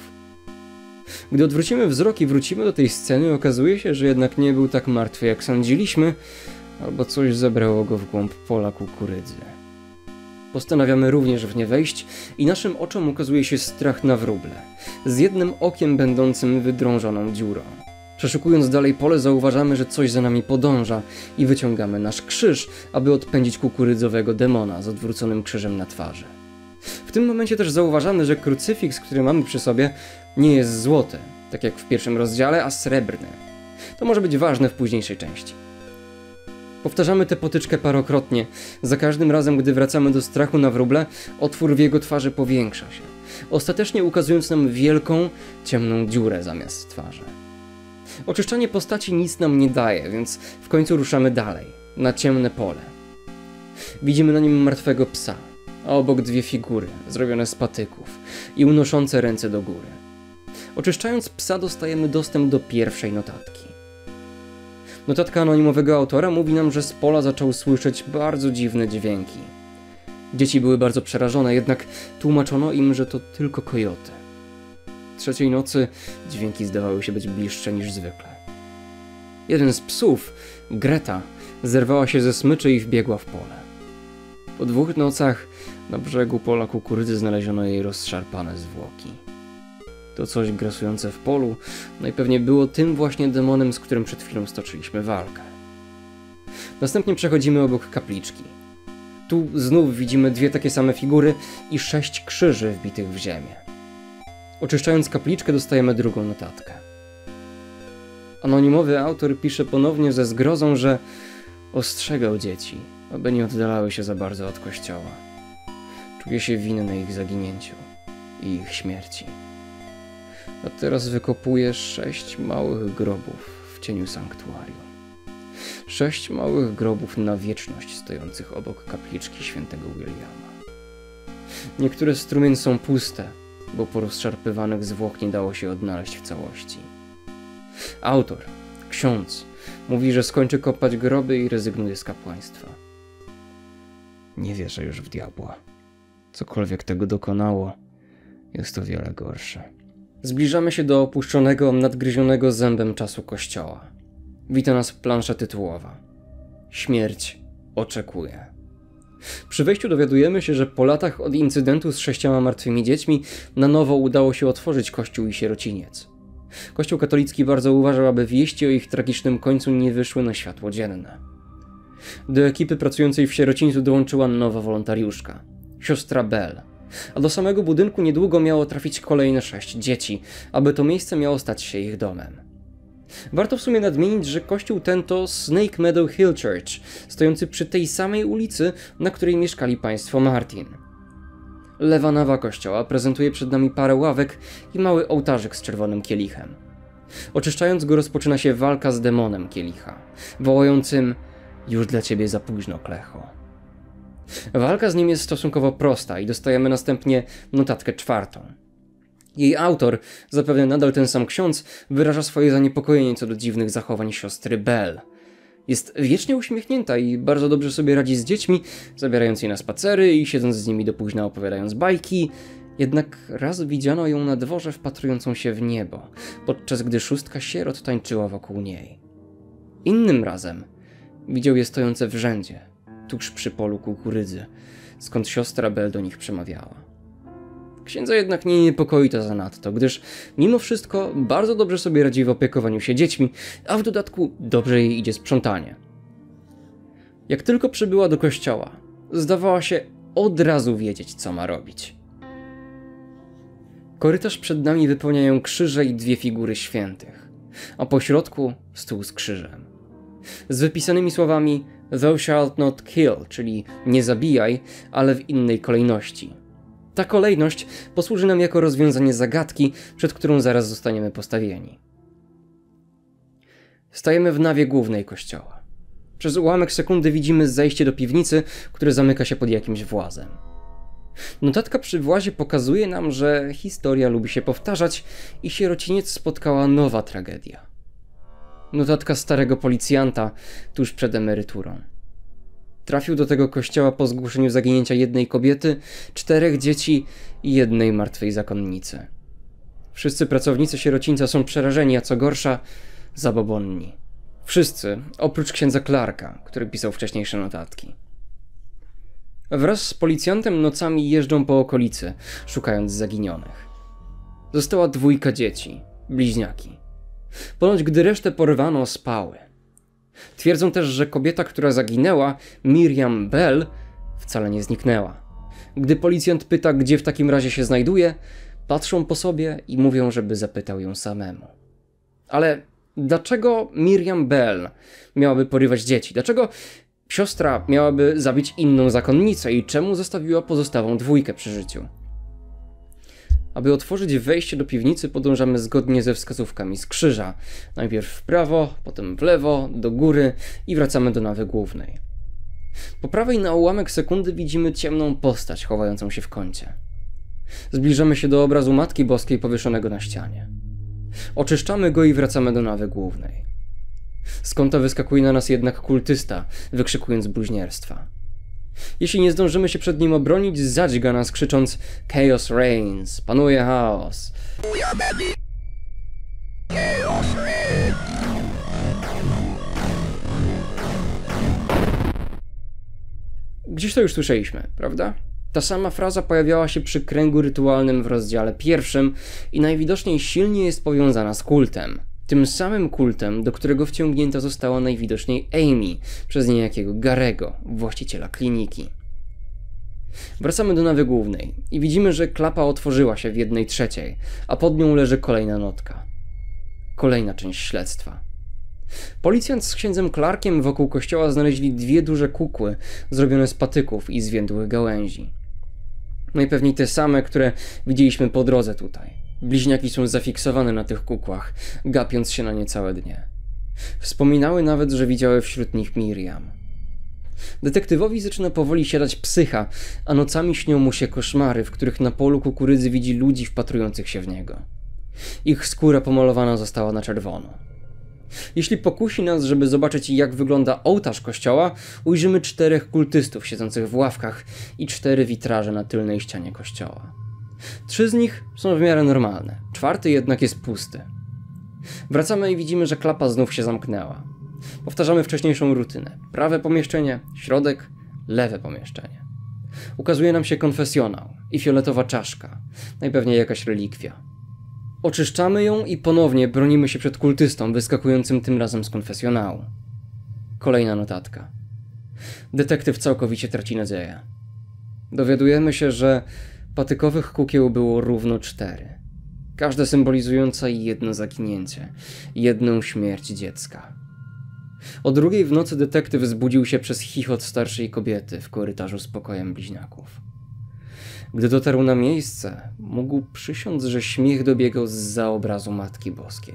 Gdy odwrócimy wzrok i wrócimy do tej sceny, okazuje się, że jednak nie był tak martwy jak sądziliśmy, albo coś zabrało go w głąb pola kukurydzy. Postanawiamy również w nie wejść i naszym oczom ukazuje się strach na wróble, z jednym okiem będącym wydrążoną dziurą. Przeszukując dalej pole zauważamy, że coś za nami podąża i wyciągamy nasz krzyż, aby odpędzić kukurydzowego demona z odwróconym krzyżem na twarzy. W tym momencie też zauważamy, że krucyfiks, który mamy przy sobie, nie jest złoty, tak jak w pierwszym rozdziale, a srebrny. To może być ważne w późniejszej części. Powtarzamy tę potyczkę parokrotnie. Za każdym razem, gdy wracamy do strachu na wróble, otwór w jego twarzy powiększa się, ostatecznie ukazując nam wielką, ciemną dziurę zamiast twarzy. Oczyszczanie postaci nic nam nie daje, więc w końcu ruszamy dalej, na ciemne pole. Widzimy na nim martwego psa, a obok dwie figury, zrobione z patyków i unoszące ręce do góry. Oczyszczając psa dostajemy dostęp do pierwszej notatki. Notatka anonimowego autora mówi nam, że z pola zaczął słyszeć bardzo dziwne dźwięki. Dzieci były bardzo przerażone, jednak tłumaczono im, że to tylko kojoty. Trzeciej nocy dźwięki zdawały się być bliższe niż zwykle. Jeden z psów, Greta, zerwała się ze smyczy i wbiegła w pole. Po dwóch nocach na brzegu pola kukurydzy znaleziono jej rozszarpane zwłoki. To coś grasujące w polu najpewniej było tym właśnie demonem, z którym przed chwilą stoczyliśmy walkę. Następnie przechodzimy obok kapliczki. Tu znów widzimy dwie takie same figury i sześć krzyży wbitych w ziemię. Oczyszczając kapliczkę dostajemy drugą notatkę. Anonimowy autor pisze ponownie ze zgrozą, że ostrzegał dzieci, aby nie oddalały się za bardzo od kościoła. Czuje się winny ich zaginięciu i ich śmierci. A teraz wykopuje sześć małych grobów w cieniu sanktuarium. Sześć małych grobów na wieczność stojących obok kapliczki świętego Williama. Niektóre z trumien są puste, bo po rozszarpywanych zwłok nie dało się odnaleźć w całości. Autor, ksiądz, mówi, że skończy kopać groby i rezygnuje z kapłaństwa. Nie wierzę już w diabła. Cokolwiek tego dokonało, jest to wiele gorsze. Zbliżamy się do opuszczonego, nadgryzionego zębem czasu kościoła. Wita nas plansza tytułowa. Śmierć oczekuje. Przy wejściu dowiadujemy się, że po latach od incydentu z sześcioma martwymi dziećmi na nowo udało się otworzyć kościół i sierociniec. Kościół katolicki bardzo uważał, aby wieści o ich tragicznym końcu nie wyszły na światło dzienne. Do ekipy pracującej w sierocińcu dołączyła nowa wolontariuszka, siostra Bell, a do samego budynku niedługo miało trafić kolejne sześć dzieci, aby to miejsce miało stać się ich domem. Warto w sumie nadmienić, że kościół ten to Snake Meadow Hill Church, stojący przy tej samej ulicy, na której mieszkali państwo Martin. Lewa nawa kościoła prezentuje przed nami parę ławek i mały ołtarzyk z czerwonym kielichem. Oczyszczając go rozpoczyna się walka z demonem kielicha, wołającym „Już dla ciebie za późno, klecho”. Walka z nim jest stosunkowo prosta i dostajemy następnie notatkę czwartą. Jej autor, zapewne nadal ten sam ksiądz, wyraża swoje zaniepokojenie co do dziwnych zachowań siostry Bell. Jest wiecznie uśmiechnięta i bardzo dobrze sobie radzi z dziećmi, zabierając je na spacery i siedząc z nimi do późna opowiadając bajki. Jednak raz widziano ją na dworze wpatrującą się w niebo, podczas gdy szóstka sierot tańczyła wokół niej. Innym razem widział je stojące w rzędzie, tuż przy polu kukurydzy, skąd siostra Bell do nich przemawiała. Księdza jednak nie niepokoi to zanadto, gdyż mimo wszystko bardzo dobrze sobie radzi w opiekowaniu się dziećmi, a w dodatku dobrze jej idzie sprzątanie. Jak tylko przybyła do kościoła, zdawała się od razu wiedzieć, co ma robić. Korytarz przed nami wypełniają krzyże i dwie figury świętych, a po środku stół z krzyżem. Z wypisanymi słowami "Thou shalt not kill", czyli nie zabijaj, ale w innej kolejności. Ta kolejność posłuży nam jako rozwiązanie zagadki, przed którą zaraz zostaniemy postawieni. Stajemy w nawie głównej kościoła. Przez ułamek sekundy widzimy zejście do piwnicy, które zamyka się pod jakimś włazem. Notatka przy włazie pokazuje nam, że historia lubi się powtarzać i sierociniec spotkała nowa tragedia. Notatka starego policjanta tuż przed emeryturą. Trafił do tego kościoła po zgłoszeniu zaginięcia jednej kobiety, czterech dzieci i jednej martwej zakonnicy. Wszyscy pracownicy sierocińca są przerażeni, a co gorsza, zabobonni. Wszyscy, oprócz księdza Clarka, który pisał wcześniejsze notatki. Wraz z policjantem nocami jeżdżą po okolicy, szukając zaginionych. Została dwójka dzieci, bliźniaki. Ponoć gdy resztę porwano, spały. Twierdzą też, że kobieta, która zaginęła, Miriam Bell, wcale nie zniknęła. Gdy policjant pyta, gdzie w takim razie się znajduje, patrzą po sobie i mówią, żeby zapytał ją samemu. Ale dlaczego Miriam Bell miałaby porywać dzieci? Dlaczego siostra miałaby zabić inną zakonnicę i czemu zostawiła pozostałą dwójkę przy życiu? Aby otworzyć wejście do piwnicy, podążamy zgodnie ze wskazówkami z krzyża. Najpierw w prawo, potem w lewo, do góry i wracamy do nawy głównej. Po prawej na ułamek sekundy widzimy ciemną postać chowającą się w kącie. Zbliżamy się do obrazu Matki Boskiej powieszonego na ścianie. Oczyszczamy go i wracamy do nawy głównej. Z kąta wyskakuje na nas jednak kultysta, wykrzykując bluźnierstwa. Jeśli nie zdążymy się przed nim obronić, zadźga nas krzycząc Chaos Reigns, panuje chaos. Gdzieś to już słyszeliśmy, prawda? Ta sama fraza pojawiała się przy kręgu rytualnym w rozdziale pierwszym i najwidoczniej silnie jest powiązana z kultem. Tym samym kultem, do którego wciągnięta została najwidoczniej Amy przez niejakiego Garego, właściciela kliniki. Wracamy do nawy głównej i widzimy, że klapa otworzyła się w jednej trzeciej, a pod nią leży kolejna notka. Kolejna część śledztwa. Policjant z księdzem Clarkiem wokół kościoła znaleźli dwie duże kukły zrobione z patyków i zwiędłych gałęzi. Najpewniej te same, które widzieliśmy po drodze tutaj. Bliźniaki są zafiksowane na tych kukłach, gapiąc się na nie całe dnie. Wspominały nawet, że widziały wśród nich Miriam. Detektywowi zaczyna powoli siadać psycha, a nocami śnią mu się koszmary, w których na polu kukurydzy widzi ludzi wpatrujących się w niego. Ich skóra pomalowana została na czerwono. Jeśli pokusi nas, żeby zobaczyć, jak wygląda ołtarz kościoła, ujrzymy czterech kultystów siedzących w ławkach i cztery witraże na tylnej ścianie kościoła. Trzy z nich są w miarę normalne, czwarty jednak jest pusty. Wracamy i widzimy, że klapa znów się zamknęła. Powtarzamy wcześniejszą rutynę. Prawe pomieszczenie, środek, lewe pomieszczenie. Ukazuje nam się konfesjonał i fioletowa czaszka, najpewniej jakaś relikwia. Oczyszczamy ją i ponownie bronimy się przed kultystą wyskakującym tym razem z konfesjonału. Kolejna notatka. Detektyw całkowicie traci nadzieję. Dowiadujemy się, że patykowych kukieł było równo cztery. Każda symbolizująca jedno zaginięcie, jedną śmierć dziecka. O drugiej w nocy detektyw zbudził się przez chichot starszej kobiety w korytarzu z pokojem bliźniaków. Gdy dotarł na miejsce, mógł przysiąc, że śmiech dobiegał zza obrazu Matki Boskiej.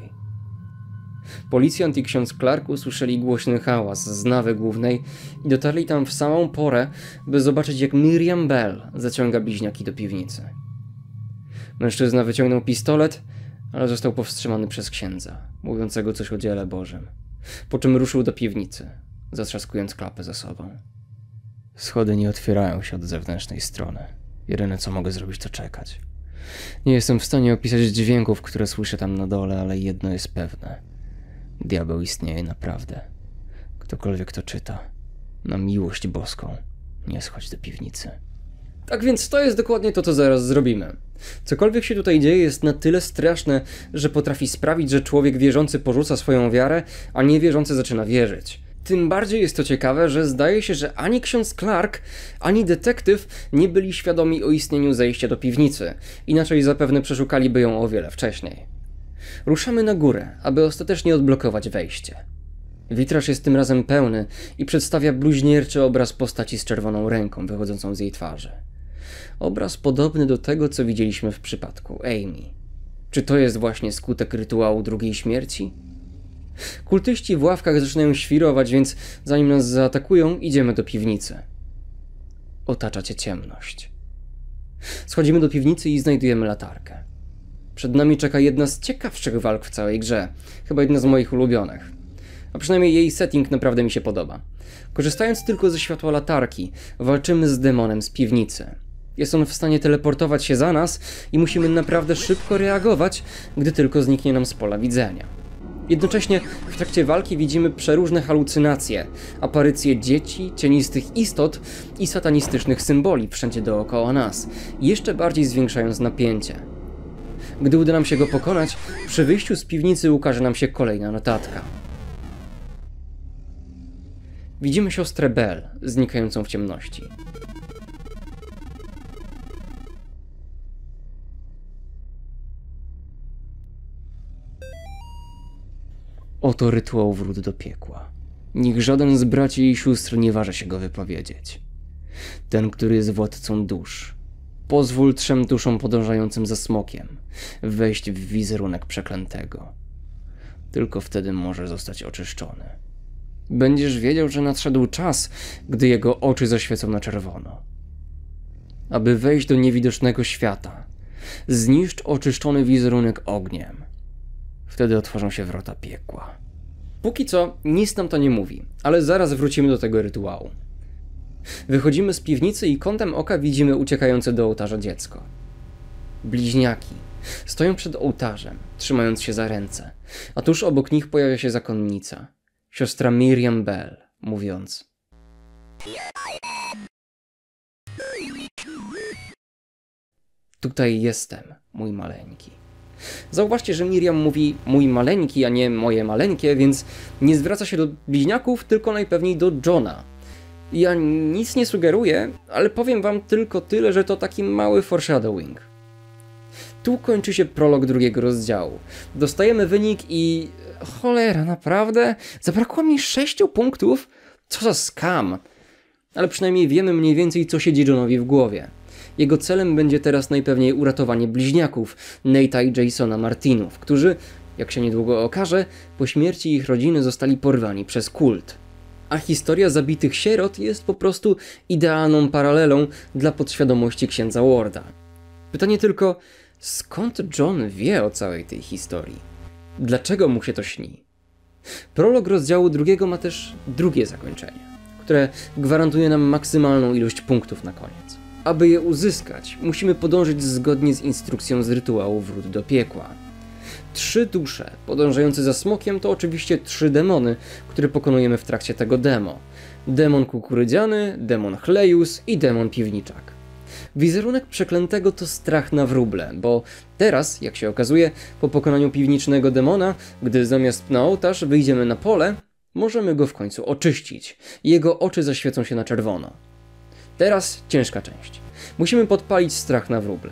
Policjant i ksiądz Clark usłyszeli głośny hałas z nawy głównej i dotarli tam w samą porę, by zobaczyć, jak Miriam Bell zaciąga bliźniaki do piwnicy. Mężczyzna wyciągnął pistolet, ale został powstrzymany przez księdza, mówiącego coś o dziele Bożym, po czym ruszył do piwnicy, zatrzaskując klapę za sobą. Schody nie otwierają się od zewnętrznej strony. Jedyne, co mogę zrobić, to czekać. Nie jestem w stanie opisać dźwięków, które słyszę tam na dole, ale jedno jest pewne. Diabeł istnieje naprawdę. Ktokolwiek to czyta, na miłość boską, nie schodź do piwnicy. Tak więc to jest dokładnie to, co zaraz zrobimy. Cokolwiek się tutaj dzieje, jest na tyle straszne, że potrafi sprawić, że człowiek wierzący porzuca swoją wiarę, a niewierzący zaczyna wierzyć. Tym bardziej jest to ciekawe, że zdaje się, że ani ksiądz Clark, ani detektyw nie byli świadomi o istnieniu zejścia do piwnicy. Inaczej zapewne przeszukaliby ją o wiele wcześniej. Ruszamy na górę, aby ostatecznie odblokować wejście. Witraż jest tym razem pełny i przedstawia bluźnierczy obraz postaci z czerwoną ręką wychodzącą z jej twarzy. Obraz podobny do tego, co widzieliśmy w przypadku Amy. Czy to jest właśnie skutek rytuału drugiej śmierci? Kultyści w ławkach zaczynają świrować, więc zanim nas zaatakują, idziemy do piwnicy. Otacza cię ciemność. Schodzimy do piwnicy i znajdujemy latarkę. Przed nami czeka jedna z ciekawszych walk w całej grze. Chyba jedna z moich ulubionych. A przynajmniej jej setting naprawdę mi się podoba. Korzystając tylko ze światła latarki, walczymy z demonem z piwnicy. Jest on w stanie teleportować się za nas i musimy naprawdę szybko reagować, gdy tylko zniknie nam z pola widzenia. Jednocześnie w trakcie walki widzimy przeróżne halucynacje, aparycje dzieci, cienistych istot i satanistycznych symboli wszędzie dookoła nas, jeszcze bardziej zwiększając napięcie. Gdy uda nam się go pokonać, przy wyjściu z piwnicy ukaże nam się kolejna notatka. Widzimy siostrę Bell, znikającą w ciemności. Oto rytuał wrót do piekła. Niech żaden z braci i sióstr nie waży się go wypowiedzieć. Ten, który jest władcą dusz, pozwól trzem duszom podążającym za smokiem wejść w wizerunek przeklętego. Tylko wtedy może zostać oczyszczony. Będziesz wiedział, że nadszedł czas, gdy jego oczy zaświecą na czerwono. Aby wejść do niewidocznego świata, zniszcz oczyszczony wizerunek ogniem. Wtedy otworzą się wrota piekła. Póki co nic nam to nie mówi, ale zaraz wrócimy do tego rytuału. Wychodzimy z piwnicy i kątem oka widzimy uciekające do ołtarza dziecko. Bliźniaki stoją przed ołtarzem, trzymając się za ręce, a tuż obok nich pojawia się zakonnica, siostra Miriam Bell, mówiąc: Tutaj jestem, mój maleńki. Zauważcie, że Miriam mówi mój maleńki, a nie moje maleńkie, więc nie zwraca się do bliźniaków, tylko najpewniej do Johna. Ja nic nie sugeruję, ale powiem wam tylko tyle, że to taki mały foreshadowing. Tu kończy się prolog drugiego rozdziału. Dostajemy wynik i... cholera, naprawdę? Zabrakło mi sześciu punktów? Co za skam! Ale przynajmniej wiemy mniej więcej, co siedzi Johnowi w głowie. Jego celem będzie teraz najpewniej uratowanie bliźniaków, Nate'a i Jasona Martinów, którzy, jak się niedługo okaże, po śmierci ich rodziny zostali porwani przez kult. A historia zabitych sierot jest po prostu idealną paralelą dla podświadomości księdza Warda. Pytanie tylko, skąd John wie o całej tej historii? Dlaczego mu się to śni? Prolog rozdziału drugiego ma też drugie zakończenie, które gwarantuje nam maksymalną ilość punktów na koniec. Aby je uzyskać, musimy podążyć zgodnie z instrukcją z rytuału wrót do piekła. Trzy dusze podążające za smokiem to oczywiście trzy demony, które pokonujemy w trakcie tego demo. Demon kukurydziany, demon chlejus i demon piwniczak. Wizerunek przeklętego to strach na wróble, bo teraz, jak się okazuje, po pokonaniu piwnicznego demona, gdy zamiast na ołtarz wyjdziemy na pole, możemy go w końcu oczyścić. Jego oczy zaświecą się na czerwono. Teraz ciężka część. Musimy podpalić strach na wróble.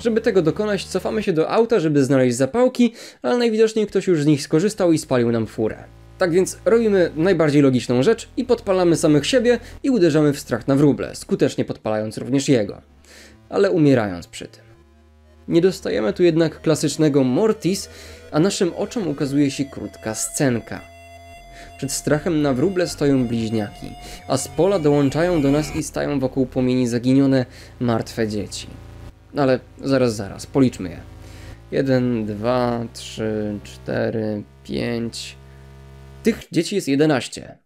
Żeby tego dokonać, cofamy się do auta, żeby znaleźć zapałki, ale najwidoczniej ktoś już z nich skorzystał i spalił nam furę. Tak więc robimy najbardziej logiczną rzecz i podpalamy samych siebie i uderzamy w strach na wróble, skutecznie podpalając również jego. Ale umierając przy tym. Nie dostajemy tu jednak klasycznego mortis, a naszym oczom ukazuje się krótka scenka. Przed strachem na wróble stoją bliźniaki, a z pola dołączają do nas i stają wokół płomieni zaginione, martwe dzieci. Ale zaraz, zaraz, policzmy je. Jeden, dwa, trzy, cztery, pięć... Tych dzieci jest jedenaście.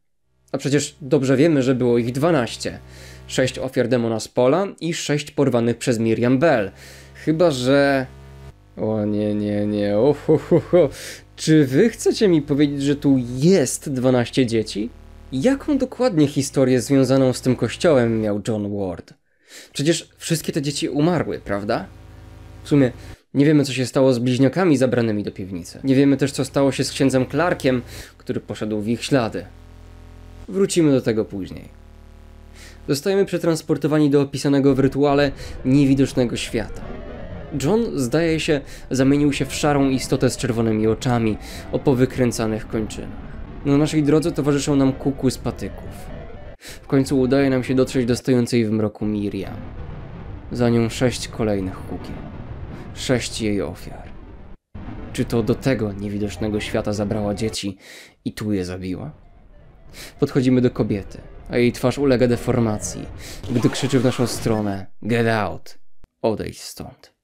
A przecież dobrze wiemy, że było ich dwanaście. Sześć ofiar demona z pola i sześć porwanych przez Miriam Bell. Chyba że... O nie, nie, nie, o ho, ho, ho. Czy wy chcecie mi powiedzieć, że tu jest dwanaście dzieci? Jaką dokładnie historię związaną z tym kościołem miał John Ward? Przecież wszystkie te dzieci umarły, prawda? W sumie nie wiemy, co się stało z bliźniakami zabranymi do piwnicy. Nie wiemy też, co stało się z księdzem Clarkiem, który poszedł w ich ślady. Wrócimy do tego później. Zostajemy przetransportowani do opisanego w rytuale niewidocznego świata. John, zdaje się, zamienił się w szarą istotę z czerwonymi oczami, o powykręcanych kończynach. Na naszej drodze towarzyszą nam kukły z patyków. W końcu udaje nam się dotrzeć do stojącej w mroku Miriam. Za nią sześć kolejnych kukieł. Sześć jej ofiar. Czy to do tego niewidocznego świata zabrała dzieci i tu je zabiła? Podchodzimy do kobiety, a jej twarz ulega deformacji, gdy krzyczy w naszą stronę: Get out! Odejdź stąd.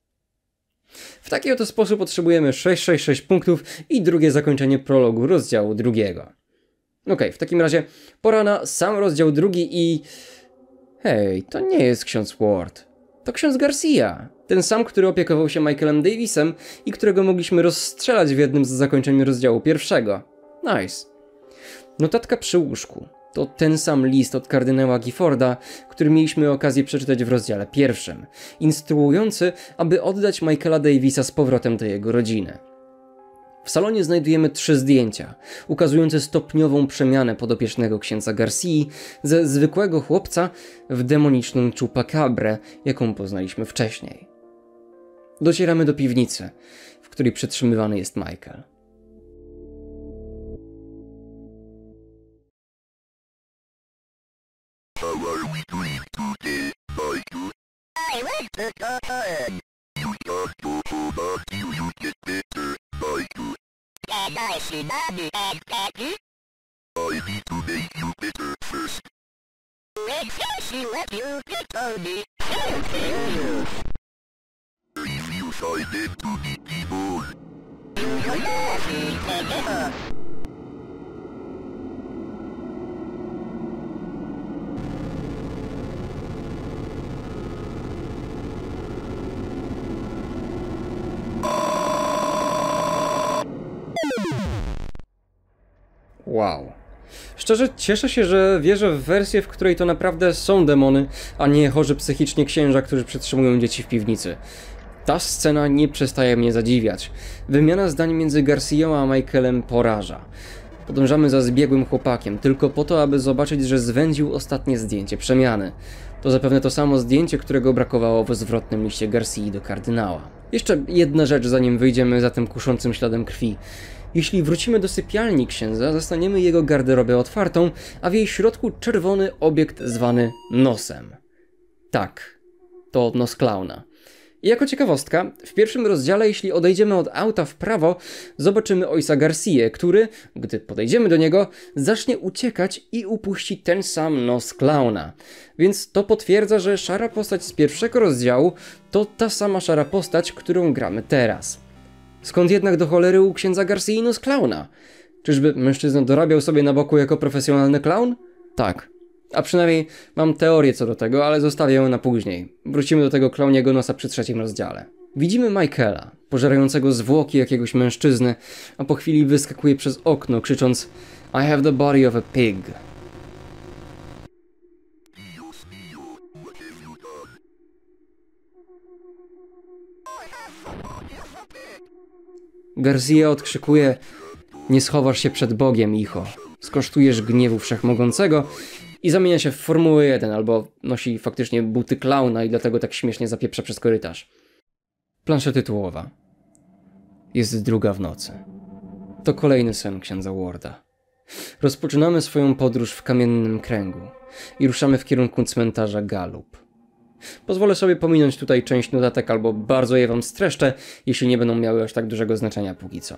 W taki oto sposób potrzebujemy sześćset sześćdziesiąt sześć punktów i drugie zakończenie prologu rozdziału drugiego. Okej, okay, w takim razie pora na sam rozdział drugi i... Hej, to nie jest ksiądz Ward. To ksiądz Garcia. Ten sam, który opiekował się Michaelem Davisem i którego mogliśmy rozstrzelać w jednym z zakończeń rozdziału pierwszego. Nice. Notatka przy łóżku. To ten sam list od kardynała Gifforda, który mieliśmy okazję przeczytać w rozdziale pierwszym, instruujący, aby oddać Michaela Davisa z powrotem do jego rodziny. W salonie znajdujemy trzy zdjęcia, ukazujące stopniową przemianę podopiecznego księdza Garcii ze zwykłego chłopca w demoniczną chupacabrę, jaką poznaliśmy wcześniej. Docieramy do piwnicy, w której przetrzymywany jest Michael. Wow. Szczerze cieszę się, że wierzę w wersję, w której to naprawdę są demony, a nie chorzy psychicznie księża, którzy przetrzymują dzieci w piwnicy. Ta scena nie przestaje mnie zadziwiać. Wymiana zdań między Garcią a Michaelem poraża. Podążamy za zbiegłym chłopakiem, tylko po to, aby zobaczyć, że zwędził ostatnie zdjęcie przemiany. To zapewne to samo zdjęcie, którego brakowało w zwrotnym liście Garcii do kardynała. Jeszcze jedna rzecz, zanim wyjdziemy za tym kuszącym śladem krwi. Jeśli wrócimy do sypialni księdza, zastaniemy jego garderobę otwartą, a w jej środku czerwony obiekt zwany nosem. Tak, to nos klauna. I jako ciekawostka, w pierwszym rozdziale, jeśli odejdziemy od auta w prawo, zobaczymy ojca Garcię, który, gdy podejdziemy do niego, zacznie uciekać i upuści ten sam nos klauna. Więc to potwierdza, że szara postać z pierwszego rozdziału to ta sama szara postać, którą gramy teraz. Skąd jednak do cholery u księdza Garcii nos klauna? Czyżby mężczyzna dorabiał sobie na boku jako profesjonalny klaun? Tak. A przynajmniej mam teorię co do tego, ale zostawię ją na później. Wrócimy do tego klauniego nosa przy trzecim rozdziale. Widzimy Michaela, pożerającego zwłoki jakiegoś mężczyzny, a po chwili wyskakuje przez okno, krzycząc I have the body of a pig. Garcia odkrzykuje nie schowasz się przed Bogiem, Icho. Skosztujesz gniewu wszechmogącego i zamienia się w Formułę jeden, albo nosi faktycznie buty klauna i dlatego tak śmiesznie zapieprza przez korytarz. Plansza tytułowa. Jest druga w nocy. To kolejny sen księdza Warda. Rozpoczynamy swoją podróż w kamiennym kręgu i ruszamy w kierunku cmentarza Galup. Pozwolę sobie pominąć tutaj część notatek, albo bardzo je wam streszczę, jeśli nie będą miały aż tak dużego znaczenia póki co.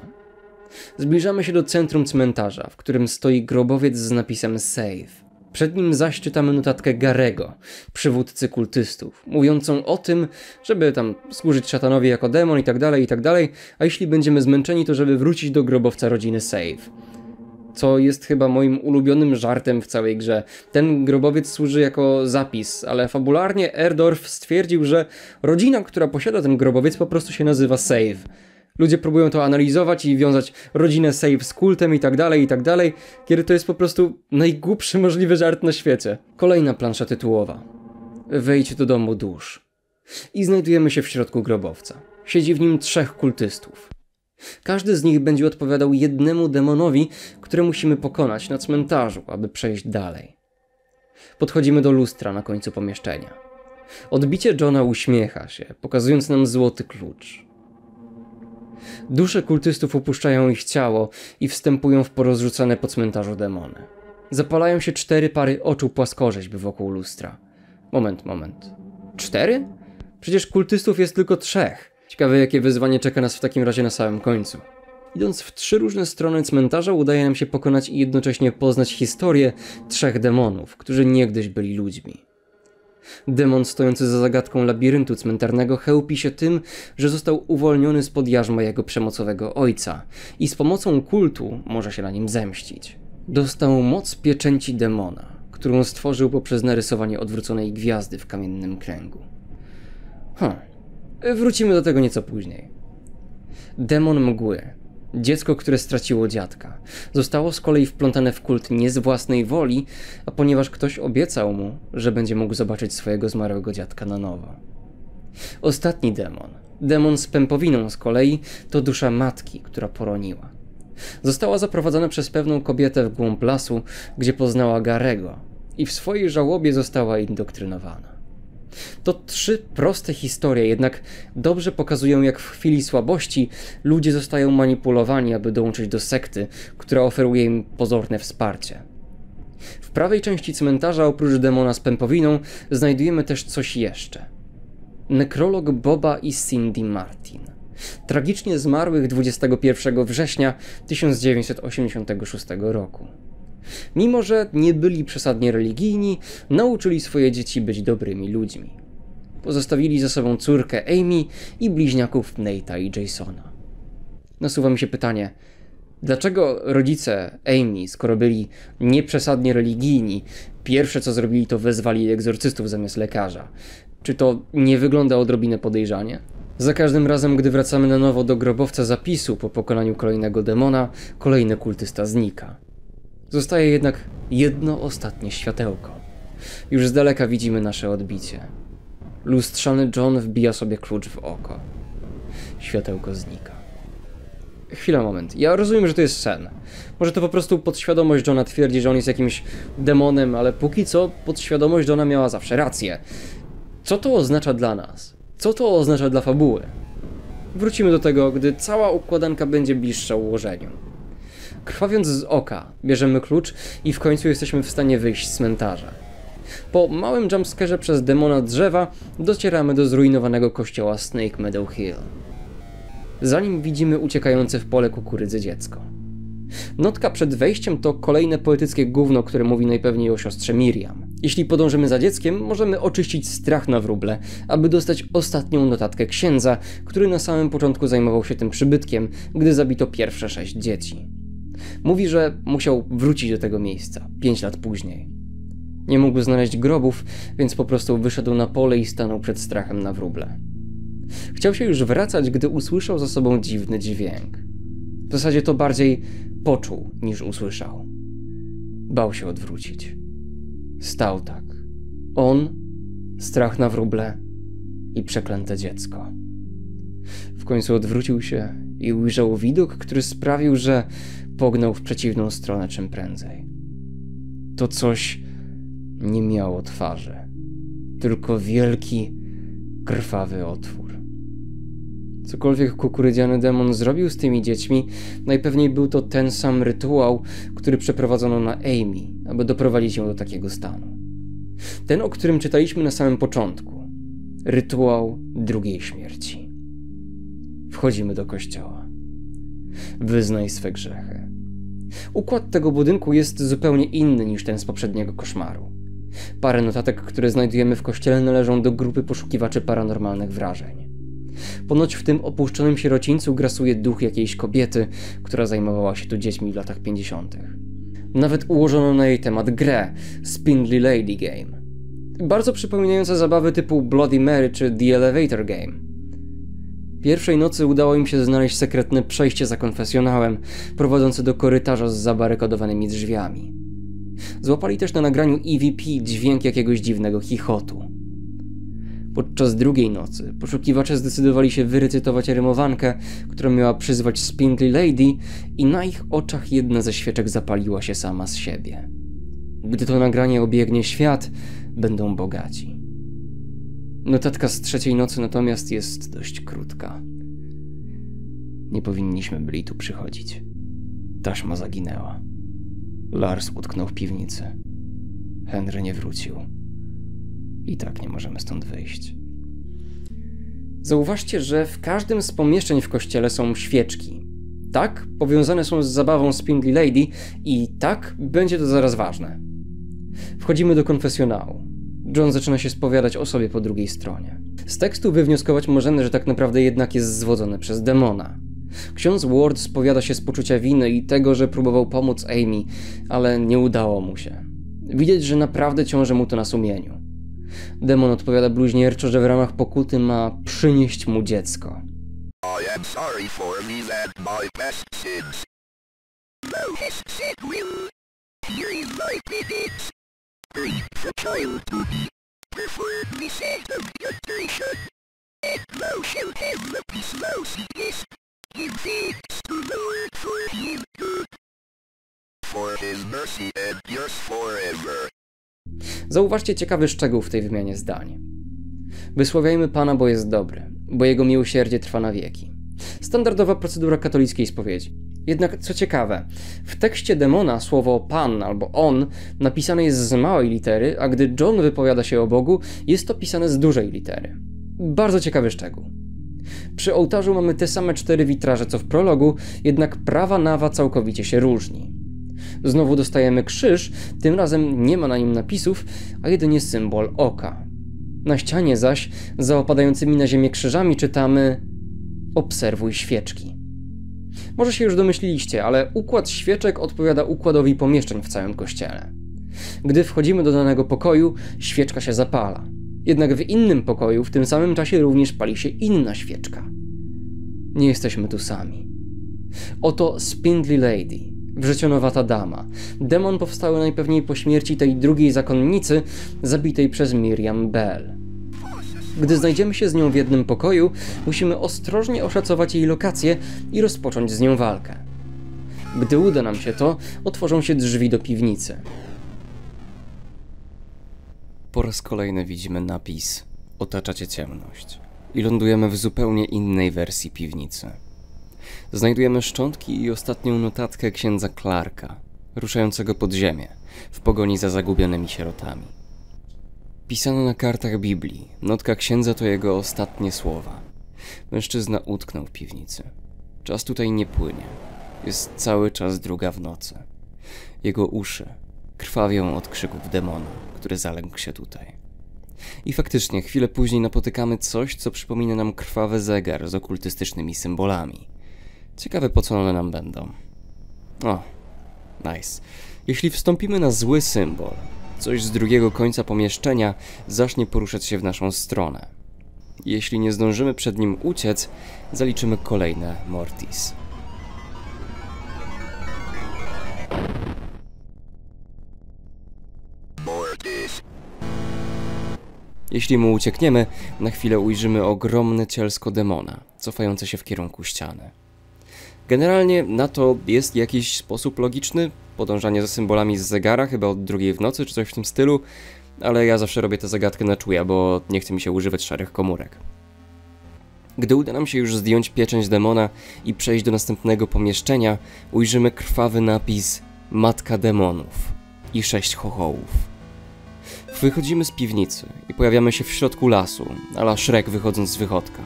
Zbliżamy się do centrum cmentarza, w którym stoi grobowiec z napisem Save. Przed nim zaś czytamy notatkę Garego, przywódcy kultystów, mówiącą o tym, żeby tam służyć szatanowi jako demon i tak dalej, i tak dalej, a jeśli będziemy zmęczeni, to żeby wrócić do grobowca rodziny Save. Co jest chyba moim ulubionym żartem w całej grze. Ten grobowiec służy jako zapis, ale fabularnie Airdorf stwierdził, że rodzina, która posiada ten grobowiec, po prostu się nazywa Save. Ludzie próbują to analizować i wiązać rodzinę Save z kultem i tak dalej, i tak dalej, kiedy to jest po prostu najgłupszy możliwy żart na świecie. Kolejna plansza tytułowa. Wejdź do domu dusz. I znajdujemy się w środku grobowca. Siedzi w nim trzech kultystów. Każdy z nich będzie odpowiadał jednemu demonowi, który musimy pokonać na cmentarzu, aby przejść dalej. Podchodzimy do lustra na końcu pomieszczenia. Odbicie Johna uśmiecha się, pokazując nam złoty klucz. Dusze kultystów opuszczają ich ciało i wstępują w porozrzucane po cmentarzu demony. Zapalają się cztery pary oczu płaskorzeźb wokół lustra. Moment, moment. Cztery? Przecież kultystów jest tylko trzech. Ciekawe, jakie wyzwanie czeka nas w takim razie na samym końcu. Idąc w trzy różne strony cmentarza, udaje nam się pokonać i jednocześnie poznać historię trzech demonów, którzy niegdyś byli ludźmi. Demon stojący za zagadką labiryntu cmentarnego chełpi się tym, że został uwolniony spod jarzma jego przemocowego ojca i z pomocą kultu może się na nim zemścić. Dostał moc pieczęci demona, którą stworzył poprzez narysowanie odwróconej gwiazdy w kamiennym kręgu. Hm. Wrócimy do tego nieco później. Demon mgły, Dziecko, które straciło dziadka. Zostało z kolei wplątane w kult nie z własnej woli, a ponieważ ktoś obiecał mu, że będzie mógł zobaczyć swojego zmarłego dziadka na nowo. Ostatni demon, demon z pępowiną z kolei, to dusza matki, która poroniła. Została zaprowadzona przez pewną kobietę w głąb lasu, gdzie poznała Garego i w swojej żałobie została indoktrynowana. To trzy proste historie, jednak dobrze pokazują, jak w chwili słabości ludzie zostają manipulowani, aby dołączyć do sekty, która oferuje im pozorne wsparcie. W prawej części cmentarza oprócz demona z pępowiną znajdujemy też coś jeszcze. Nekrolog Boba i Cindy Martin, tragicznie zmarłych dwudziestego pierwszego września tysiąc dziewięćset osiemdziesiątego szóstego roku. Mimo że nie byli przesadnie religijni, nauczyli swoje dzieci być dobrymi ludźmi. Pozostawili za sobą córkę Amy i bliźniaków Nate'a i Jasona. Nasuwa mi się pytanie, dlaczego rodzice Amy, skoro byli nieprzesadnie religijni, pierwsze co zrobili to wezwali egzorcystów zamiast lekarza? Czy to nie wygląda odrobinę podejrzanie? Za każdym razem, gdy wracamy na nowo do grobowca zapisu po pokonaniu kolejnego demona, kolejny kultysta znika. Zostaje jednak jedno ostatnie światełko. Już z daleka widzimy nasze odbicie. Lustrzany John wbija sobie klucz w oko. Światełko znika. Chwila, moment. Ja rozumiem, że to jest sen. Może to po prostu podświadomość Johna twierdzi, że on jest jakimś demonem, ale póki co podświadomość Johna miała zawsze rację. Co to oznacza dla nas? Co to oznacza dla fabuły? Wrócimy do tego, gdy cała układanka będzie bliższa ułożeniu. Krwawiąc z oka, bierzemy klucz i w końcu jesteśmy w stanie wyjść z cmentarza. Po małym jumpscarze przez demona drzewa docieramy do zrujnowanego kościoła Snake Meadow Hill. Za nim widzimy uciekające w pole kukurydzy dziecko. Notka przed wejściem to kolejne poetyckie gówno, które mówi najpewniej o siostrze Miriam. Jeśli podążymy za dzieckiem, możemy oczyścić strach na wróble, aby dostać ostatnią notatkę księdza, który na samym początku zajmował się tym przybytkiem, gdy zabito pierwsze sześć dzieci. Mówi, że musiał wrócić do tego miejsca pięć lat później. Nie mógł znaleźć grobów, więc po prostu wyszedł na pole i stanął przed strachem na wróble. Chciał się już wracać, gdy usłyszał za sobą dziwny dźwięk. W zasadzie to bardziej poczuł niż usłyszał. Bał się odwrócić. Stał tak. On, strach na wróble i przeklęte dziecko. W końcu odwrócił się i ujrzał widok, który sprawił, że pognał w przeciwną stronę czym prędzej. To coś nie miało twarzy, tylko wielki, krwawy otwór. Cokolwiek kukurydziany demon zrobił z tymi dziećmi, najpewniej był to ten sam rytuał, który przeprowadzono na Amy, aby doprowadzić ją do takiego stanu. Ten, o którym czytaliśmy na samym początku. Rytuał drugiej śmierci. Wchodzimy do kościoła. Wyznaj swe grzechy. Układ tego budynku jest zupełnie inny niż ten z poprzedniego koszmaru. Parę notatek, które znajdujemy w kościele, należą do grupy poszukiwaczy paranormalnych wrażeń. Ponoć w tym opuszczonym sierocińcu grasuje duch jakiejś kobiety, która zajmowała się tu dziećmi w latach pięćdziesiątych. Nawet ułożono na jej temat grę Spindly Lady Game, bardzo przypominające zabawy typu Bloody Mary czy The Elevator Game. Pierwszej nocy udało im się znaleźć sekretne przejście za konfesjonałem, prowadzące do korytarza z zabarykadowanymi drzwiami. Złapali też na nagraniu E V P dźwięk jakiegoś dziwnego chichotu. Podczas drugiej nocy poszukiwacze zdecydowali się wyrecytować rymowankę, która miała przyzwać Spindly Lady, i na ich oczach jedna ze świeczek zapaliła się sama z siebie. Gdy to nagranie obiegnie świat, będą bogaci. Notatka z trzeciej nocy natomiast jest dość krótka. Nie powinniśmy byli tu przychodzić. Taśma zaginęła. Lars utknął w piwnicy. Henry nie wrócił. I tak nie możemy stąd wyjść. Zauważcie, że w każdym z pomieszczeń w kościele są świeczki. Tak, powiązane są z zabawą Spindly Lady i tak, będzie to zaraz ważne. Wchodzimy do konfesjonału. John zaczyna się spowiadać o sobie po drugiej stronie. Z tekstu wywnioskować możemy, że tak naprawdę jednak jest zwodzony przez demona. Ksiądz Ward spowiada się z poczucia winy i tego, że próbował pomóc Amy, ale nie udało mu się. Widać, że naprawdę ciąży mu to na sumieniu. Demon odpowiada bluźnierczo, że w ramach pokuty ma przynieść mu dziecko. am sorry for these and my past sins. Thou hast said will. Here is thy penance. Bring the child to me. Perform the saint of nutrition. And thou shalt have the peace thou seekest. Give thanks to the Lord for his good. For his mercy and yours forever. Zauważcie ciekawy szczegół w tej wymianie zdań. Wysławiajmy Pana, bo jest dobry, bo Jego miłosierdzie trwa na wieki. Standardowa procedura katolickiej spowiedzi. Jednak co ciekawe, w tekście demona słowo Pan albo On napisane jest z małej litery, a gdy John wypowiada się o Bogu, jest to pisane z dużej litery. Bardzo ciekawy szczegół. Przy ołtarzu mamy te same cztery witraże co w prologu, jednak prawa nawa całkowicie się różni. Znowu dostajemy krzyż, tym razem nie ma na nim napisów, a jedynie symbol oka. Na ścianie zaś, za opadającymi na ziemię krzyżami czytamy: obserwuj świeczki. Może się już domyśliliście, ale układ świeczek odpowiada układowi pomieszczeń w całym kościele. Gdy wchodzimy do danego pokoju, świeczka się zapala. Jednak w innym pokoju w tym samym czasie również pali się inna świeczka. Nie jesteśmy tu sami. Oto Spindly Lady. Wrzecionowata dama. Demon powstały najpewniej po śmierci tej drugiej zakonnicy, zabitej przez Miriam Bell. Gdy znajdziemy się z nią w jednym pokoju, musimy ostrożnie oszacować jej lokację i rozpocząć z nią walkę. Gdy uda nam się to, otworzą się drzwi do piwnicy. Po raz kolejny widzimy napis: otacza cię ciemność. I lądujemy w zupełnie innej wersji piwnicy. Znajdujemy szczątki i ostatnią notatkę księdza Clarka, ruszającego pod ziemię, w pogoni za zagubionymi sierotami. Pisano na kartach Biblii, notka księdza to jego ostatnie słowa. Mężczyzna utknął w piwnicy. Czas tutaj nie płynie. Jest cały czas druga w nocy. Jego uszy krwawią od krzyków demona, który zalękł się tutaj. I faktycznie, chwilę później napotykamy coś, co przypomina nam krwawy zegar z okultystycznymi symbolami. Ciekawe, po co one nam będą. O, nice. Jeśli wstąpimy na zły symbol, coś z drugiego końca pomieszczenia zacznie poruszać się w naszą stronę. Jeśli nie zdążymy przed nim uciec, zaliczymy kolejne mortis. Jeśli mu uciekniemy, na chwilę ujrzymy ogromne cielsko demona, cofające się w kierunku ściany. Generalnie na to jest jakiś sposób logiczny, podążanie za symbolami z zegara, chyba od drugiej w nocy czy coś w tym stylu, ale ja zawsze robię tę zagadkę na czuja, bo nie chce mi się używać szarych komórek. Gdy uda nam się już zdjąć pieczęć demona i przejść do następnego pomieszczenia, ujrzymy krwawy napis Matka Demonów i sześć chochołów. Wychodzimy z piwnicy i pojawiamy się w środku lasu, a la Shrek wychodząc z wychodka.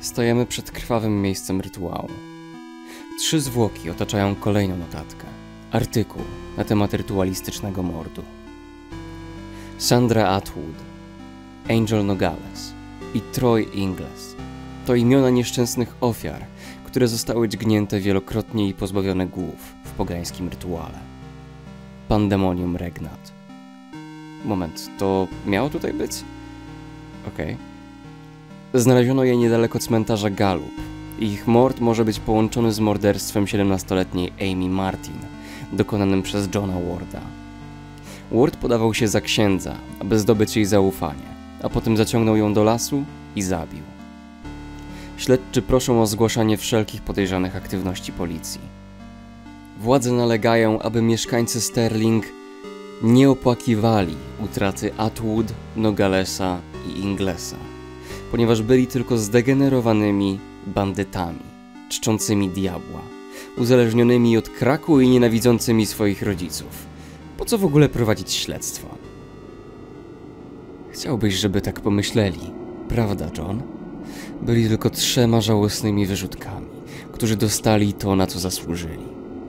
Stajemy przed krwawym miejscem rytuału. Trzy zwłoki otaczają kolejną notatkę. Artykuł na temat rytualistycznego mordu. Sandra Atwood, Angel Nogales i Troy Ingles to imiona nieszczęsnych ofiar, które zostały dźgnięte wielokrotnie i pozbawione głów w pogańskim rytuale. Pandemonium Regnat. Moment, to miało tutaj być? Okej. Okay. Znaleziono je niedaleko cmentarza Gallup. Ich mord może być połączony z morderstwem siedemnastoletniej Amy Martin, dokonanym przez Johna Warda. Ward podawał się za księdza, aby zdobyć jej zaufanie, a potem zaciągnął ją do lasu i zabił. Śledczy proszą o zgłaszanie wszelkich podejrzanych aktywności policji. Władze nalegają, aby mieszkańcy Sterling nie opłakiwali utraty Atwood, Nogalesa i Inglesa, ponieważ byli tylko zdegenerowanymi bandytami, czczącymi diabła, uzależnionymi od kraku i nienawidzącymi swoich rodziców. Po co w ogóle prowadzić śledztwo? Chciałbyś, żeby tak pomyśleli, prawda, John? Byli tylko trzema żałosnymi wyrzutkami, którzy dostali to, na co zasłużyli.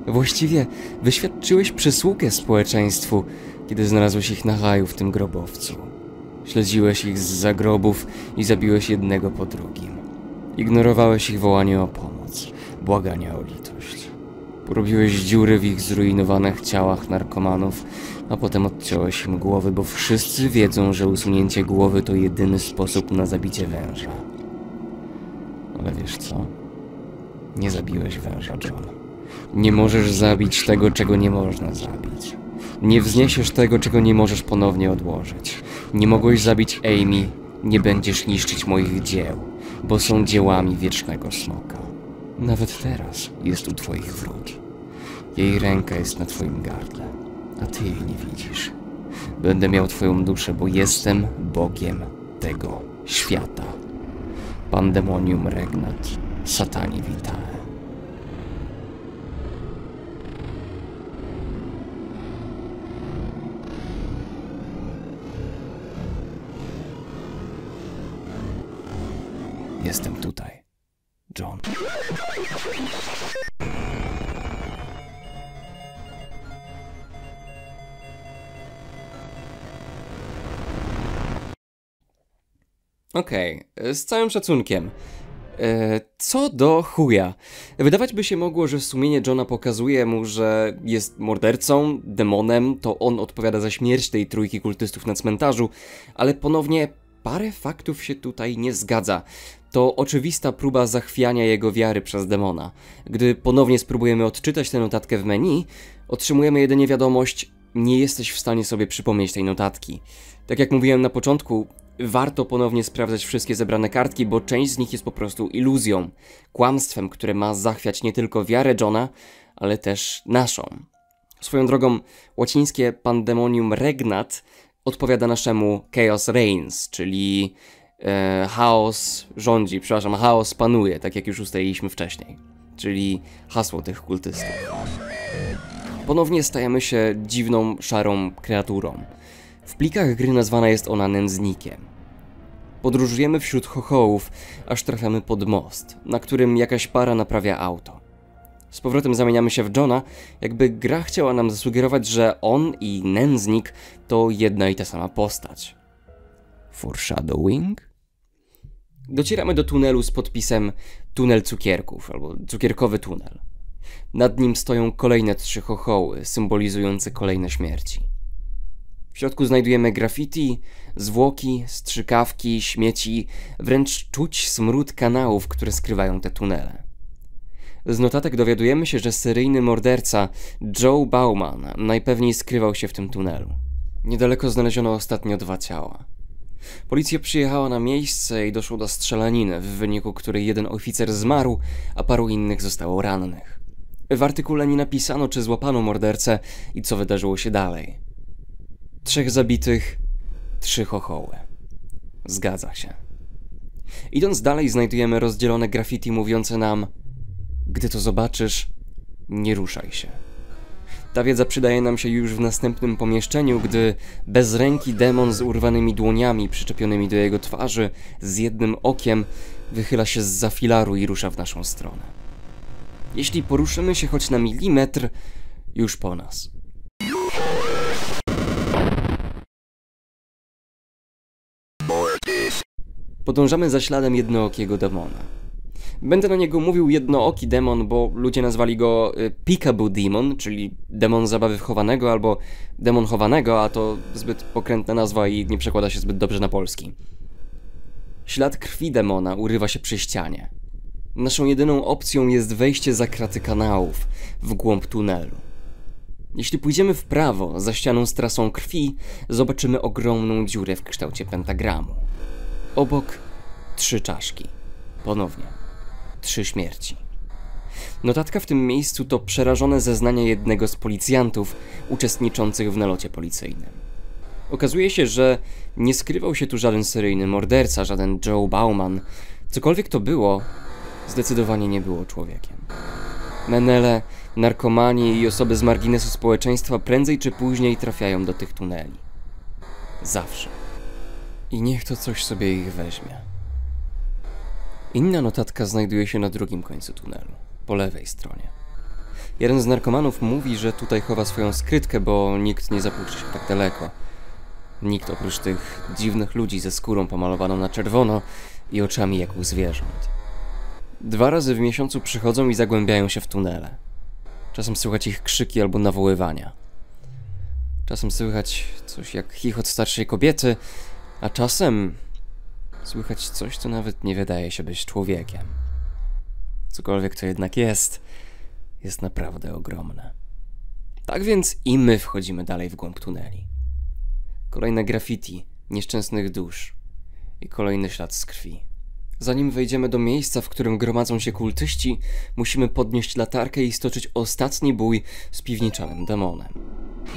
Właściwie wyświadczyłeś przysługę społeczeństwu, kiedy znalazłeś ich na haju w tym grobowcu. Śledziłeś ich z zagrobów i zabiłeś jednego po drugim. Ignorowałeś ich wołanie o pomoc, błagania o litość. Porobiłeś dziury w ich zrujnowanych ciałach narkomanów, a potem odciąłeś im głowy, bo wszyscy wiedzą, że usunięcie głowy to jedyny sposób na zabicie węża. Ale wiesz co? Nie zabiłeś węża, John. Nie możesz zabić tego, czego nie można zabić. Nie wzniesiesz tego, czego nie możesz ponownie odłożyć. Nie mogłeś zabić Amy, nie będziesz niszczyć moich dzieł, bo są dziełami wiecznego smoka. Nawet teraz jest u twoich wrót. Jej ręka jest na twoim gardle, a ty jej nie widzisz. Będę miał twoją duszę, bo jestem Bogiem tego świata. Pandemonium Regnat, Satanie Vitae. Jestem tutaj, John. Okej, okay, z całym szacunkiem. E, co do chuja. Wydawać by się mogło, że sumienie Johna pokazuje mu, że jest mordercą, demonem, to on odpowiada za śmierć tej trójki kultystów na cmentarzu, ale ponownie parę faktów się tutaj nie zgadza. To oczywista próba zachwiania jego wiary przez demona. Gdy ponownie spróbujemy odczytać tę notatkę w menu, otrzymujemy jedynie wiadomość: nie jesteś w stanie sobie przypomnieć tej notatki. Tak jak mówiłem na początku, warto ponownie sprawdzać wszystkie zebrane kartki, bo część z nich jest po prostu iluzją, kłamstwem, które ma zachwiać nie tylko wiarę Johna, ale też naszą. Swoją drogą, łacińskie Pandemonium Regnat odpowiada naszemu Chaos Reigns, czyli e, chaos rządzi, przepraszam, chaos panuje, tak jak już ustaliliśmy wcześniej, czyli hasło tych kultystów. Ponownie stajemy się dziwną, szarą kreaturą. W plikach gry nazwana jest ona nędznikiem. Podróżujemy wśród chochołów, aż trafiamy pod most, na którym jakaś para naprawia auto. Z powrotem zamieniamy się w Johna, jakby gra chciała nam zasugerować, że on i nędznik to jedna i ta sama postać. Foreshadowing? Docieramy do tunelu z podpisem Tunel Cukierków, albo Cukierkowy Tunel. Nad nim stoją kolejne trzy chochoły, symbolizujące kolejne śmierci. W środku znajdujemy graffiti, zwłoki, strzykawki, śmieci, wręcz czuć smród kanałów, które skrywają te tunele. Z notatek dowiadujemy się, że seryjny morderca Joe Bauman najpewniej skrywał się w tym tunelu. Niedaleko znaleziono ostatnio dwa ciała. Policja przyjechała na miejsce i doszło do strzelaniny, w wyniku której jeden oficer zmarł, a paru innych zostało rannych. W artykule nie napisano, czy złapano mordercę i co wydarzyło się dalej. Trzech zabitych, trzy chochoły. Zgadza się. Idąc dalej znajdujemy rozdzielone graffiti mówiące nam: gdy to zobaczysz, nie ruszaj się. Ta wiedza przydaje nam się już w następnym pomieszczeniu, gdy bez ręki demon z urwanymi dłoniami przyczepionymi do jego twarzy, z jednym okiem, wychyla się zza filaru i rusza w naszą stronę. Jeśli poruszymy się choć na milimetr, już po nas. Podążamy za śladem jednookiego demona. Będę na niego mówił jednooki demon, bo ludzie nazwali go y, peekaboo demon, czyli demon zabawy chowanego albo demon chowanego, a to zbyt pokrętna nazwa i nie przekłada się zbyt dobrze na polski. Ślad krwi demona urywa się przy ścianie. Naszą jedyną opcją jest wejście za kraty kanałów, w głąb tunelu. Jeśli pójdziemy w prawo, za ścianą z trasą krwi, zobaczymy ogromną dziurę w kształcie pentagramu. Obok trzy czaszki. Ponownie. Trzy śmierci. Notatka w tym miejscu to przerażone zeznanie jednego z policjantów uczestniczących w nalocie policyjnym. Okazuje się, że nie skrywał się tu żaden seryjny morderca, żaden Joe Bauman. Cokolwiek to było, zdecydowanie nie było człowiekiem. Menele, narkomani i osoby z marginesu społeczeństwa prędzej czy później trafiają do tych tuneli. Zawsze. I niech to coś sobie ich weźmie. Inna notatka znajduje się na drugim końcu tunelu, po lewej stronie. Jeden z narkomanów mówi, że tutaj chowa swoją skrytkę, bo nikt nie zapuszcza się tak daleko. Nikt oprócz tych dziwnych ludzi ze skórą pomalowaną na czerwono i oczami jak u zwierząt. Dwa razy w miesiącu przychodzą i zagłębiają się w tunele. Czasem słychać ich krzyki albo nawoływania. Czasem słychać coś jak chichot starszej kobiety, a czasem słychać coś, co nawet nie wydaje się być człowiekiem. cokolwiek to jednak jest, jest naprawdę ogromne. Tak więc i my wchodzimy dalej w głąb tuneli. Kolejne graffiti nieszczęsnych dusz i kolejny ślad z krwi. Zanim wejdziemy do miejsca, w którym gromadzą się kultyści, musimy podnieść latarkę i stoczyć ostatni bój z piwniczanym demonem.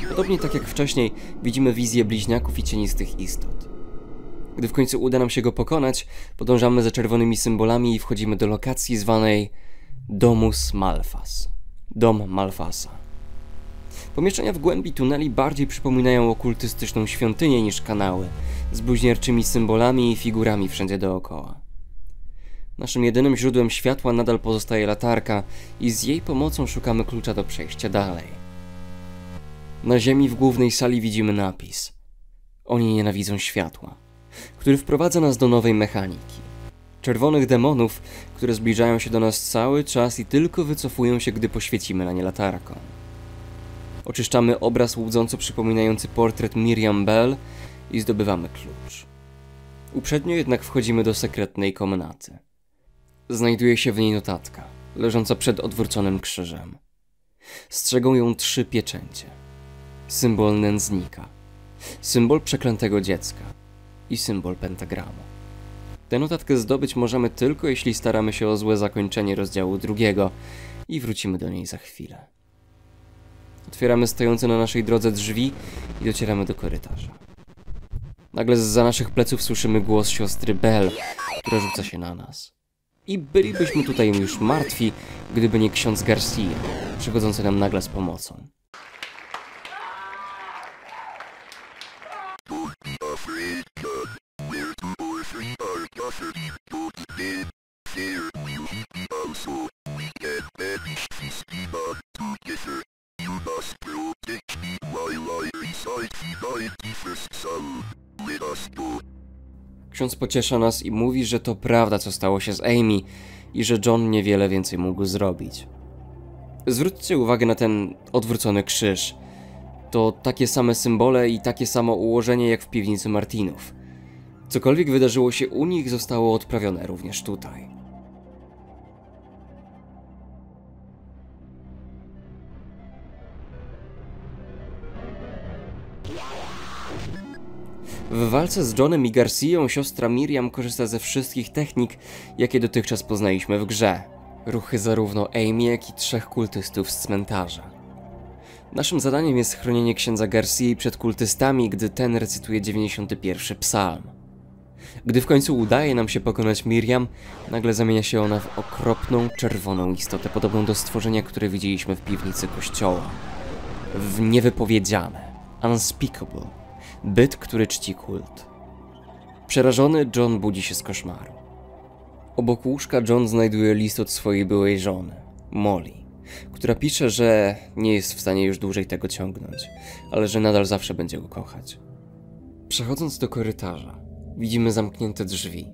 Podobnie tak jak wcześniej, widzimy wizję bliźniaków i cienistych istot. Gdy w końcu uda nam się go pokonać, podążamy za czerwonymi symbolami i wchodzimy do lokacji zwanej Domus Malphas. Dom Malphasa. Pomieszczenia w głębi tuneli bardziej przypominają okultystyczną świątynię niż kanały, z bluźnierczymi symbolami i figurami wszędzie dookoła. Naszym jedynym źródłem światła nadal pozostaje latarka i z jej pomocą szukamy klucza do przejścia dalej. Na ziemi w głównej sali widzimy napis "Oni nienawidzą światła", który wprowadza nas do nowej mechaniki. Czerwonych demonów, które zbliżają się do nas cały czas i tylko wycofują się, gdy poświecimy na nie latarką. Oczyszczamy obraz łudząco przypominający portret Miriam Bell i zdobywamy klucz. Uprzednio jednak wchodzimy do sekretnej komnaty. Znajduje się w niej notatka, leżąca przed odwróconym krzyżem. Strzegą ją trzy pieczęcie. Symbol nędznika, symbol przeklętego dziecka i symbol pentagramu. Tę notatkę zdobyć możemy tylko, jeśli staramy się o złe zakończenie rozdziału drugiego i wrócimy do niej za chwilę. Otwieramy stojące na naszej drodze drzwi i docieramy do korytarza. Nagle zza naszych pleców słyszymy głos siostry Bell, która rzuca się na nas. I bylibyśmy tutaj już martwi, gdyby nie ksiądz Garcia, przychodzący nam nagle z pomocą. Ksiądz pociesza nas i mówi, że to prawda, co stało się z Amy i że John niewiele więcej mógł zrobić. Zwróćcie uwagę na ten odwrócony krzyż. To takie same symbole i takie samo ułożenie jak w piwnicy Martinów. Cokolwiek wydarzyło się u nich, zostało odprawione również tutaj. W walce z Johnem i Garcią siostra Miriam korzysta ze wszystkich technik, jakie dotychczas poznaliśmy w grze. Ruchy zarówno Amy, jak i trzech kultystów z cmentarza. Naszym zadaniem jest chronienie księdza Garcii przed kultystami, gdy ten recytuje dziewięćdziesiąty pierwszy psalm. Gdy w końcu udaje nam się pokonać Miriam, nagle zamienia się ona w okropną, czerwoną istotę, podobną do stworzenia, które widzieliśmy w piwnicy kościoła. W niewypowiedziane. Unspeakable. Byt, który czci kult. Przerażony, John budzi się z koszmaru. Obok łóżka John znajduje list od swojej byłej żony, Molly, która pisze, że nie jest w stanie już dłużej tego ciągnąć, ale że nadal zawsze będzie go kochać. Przechodząc do korytarza, widzimy zamknięte drzwi,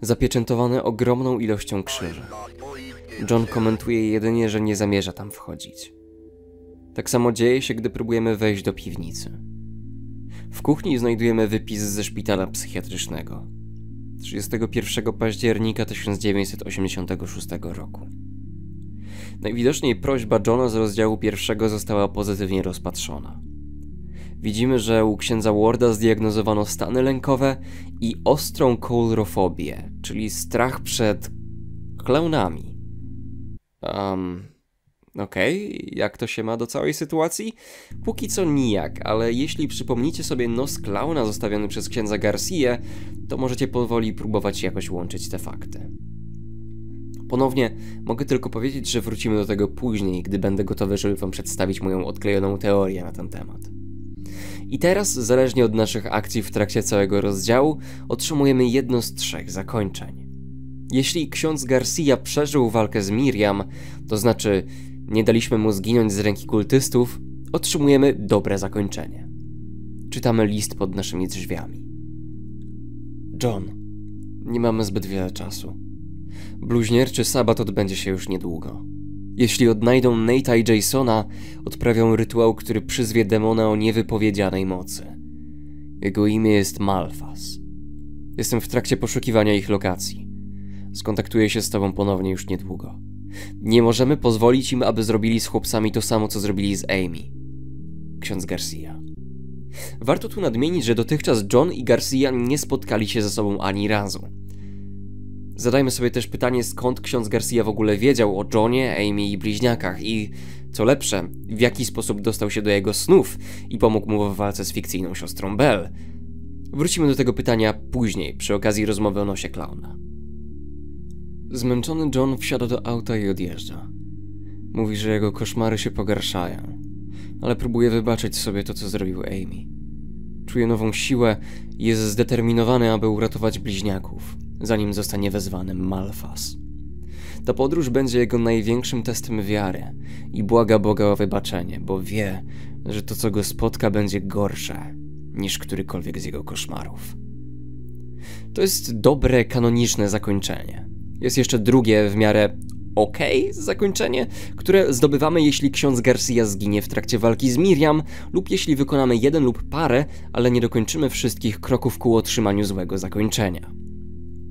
zapieczętowane ogromną ilością krzyży. John komentuje jedynie, że nie zamierza tam wchodzić. Tak samo dzieje się, gdy próbujemy wejść do piwnicy. W kuchni znajdujemy wypis ze szpitala psychiatrycznego trzydziestego pierwszego października tysiąc dziewięćset osiemdziesiątego szóstego roku. Najwidoczniej prośba Johna z rozdziału pierwszego została pozytywnie rozpatrzona. Widzimy, że u księdza Warda zdiagnozowano stany lękowe i ostrą koulrofobię, czyli strach przed klaunami. Um... Okej, okay, jak to się ma do całej sytuacji? Póki co nijak, ale jeśli przypomnicie sobie nos klauna zostawiony przez księdza Garcia, to możecie powoli próbować jakoś łączyć te fakty. Ponownie mogę tylko powiedzieć, że wrócimy do tego później, gdy będę gotowy, żeby wam przedstawić moją odklejoną teorię na ten temat. I teraz, zależnie od naszych akcji w trakcie całego rozdziału, otrzymujemy jedno z trzech zakończeń. Jeśli ksiądz Garcia przeżył walkę z Miriam, to znaczy nie daliśmy mu zginąć z ręki kultystów, otrzymujemy dobre zakończenie. Czytamy list pod naszymi drzwiami. John, nie mamy zbyt wiele czasu. Bluźnierczy sabat odbędzie się już niedługo. Jeśli odnajdą Nate'a i Jasona, odprawią rytuał, który przyzwie demona o niewypowiedzianej mocy. Jego imię jest Malphas. Jestem w trakcie poszukiwania ich lokacji. Skontaktuję się z tobą ponownie już niedługo. Nie możemy pozwolić im, aby zrobili z chłopcami to samo, co zrobili z Amy. Ksiądz Garcia. Warto tu nadmienić, że dotychczas John i Garcia nie spotkali się ze sobą ani razu. Zadajmy sobie też pytanie, skąd ksiądz Garcia w ogóle wiedział o Johnie, Amy i bliźniakach i, co lepsze, w jaki sposób dostał się do jego snów i pomógł mu w walce z fikcyjną siostrą Bell. Wrócimy do tego pytania później, przy okazji rozmowy o nosie klauna. Zmęczony John wsiada do auta i odjeżdża. Mówi, że jego koszmary się pogarszają, ale próbuje wybaczyć sobie to, co zrobił Amy. Czuje nową siłę i jest zdeterminowany, aby uratować bliźniaków, zanim zostanie wezwanym Malphas. Ta podróż będzie jego największym testem wiary i błaga Boga o wybaczenie, bo wie, że to, co go spotka, będzie gorsze niż którykolwiek z jego koszmarów. To jest dobre, kanoniczne zakończenie. Jest jeszcze drugie w miarę okej zakończenie, które zdobywamy, jeśli ksiądz Garcia zginie w trakcie walki z Miriam lub jeśli wykonamy jeden lub parę, ale nie dokończymy wszystkich kroków ku otrzymaniu złego zakończenia.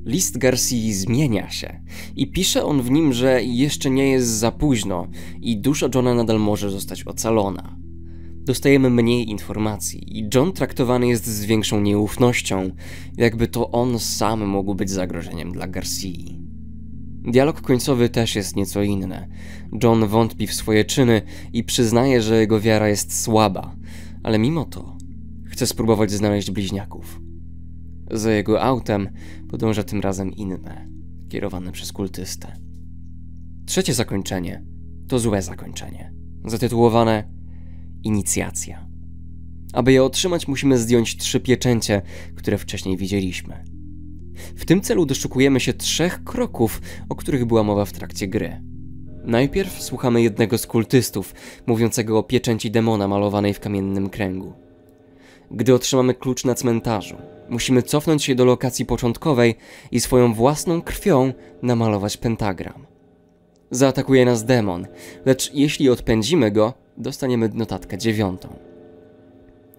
List Garcii zmienia się i pisze on w nim, że jeszcze nie jest za późno i dusza Johna nadal może zostać ocalona. Dostajemy mniej informacji i John traktowany jest z większą nieufnością, jakby to on sam mógł być zagrożeniem dla Garcii. Dialog końcowy też jest nieco inny. John wątpi w swoje czyny i przyznaje, że jego wiara jest słaba, ale mimo to chce spróbować znaleźć bliźniaków. Za jego autem podąża tym razem inne, kierowane przez kultystę. Trzecie zakończenie to złe zakończenie, zatytułowane Inicjacja. Aby je otrzymać, musimy zdjąć trzy pieczęcie, które wcześniej widzieliśmy. W tym celu doszukujemy się trzech kroków, o których była mowa w trakcie gry. Najpierw słuchamy jednego z kultystów, mówiącego o pieczęci demona malowanej w kamiennym kręgu. Gdy otrzymamy klucz na cmentarzu, musimy cofnąć się do lokacji początkowej i swoją własną krwią namalować pentagram. Zaatakuje nas demon, lecz jeśli odpędzimy go, dostaniemy notatkę dziewiątą.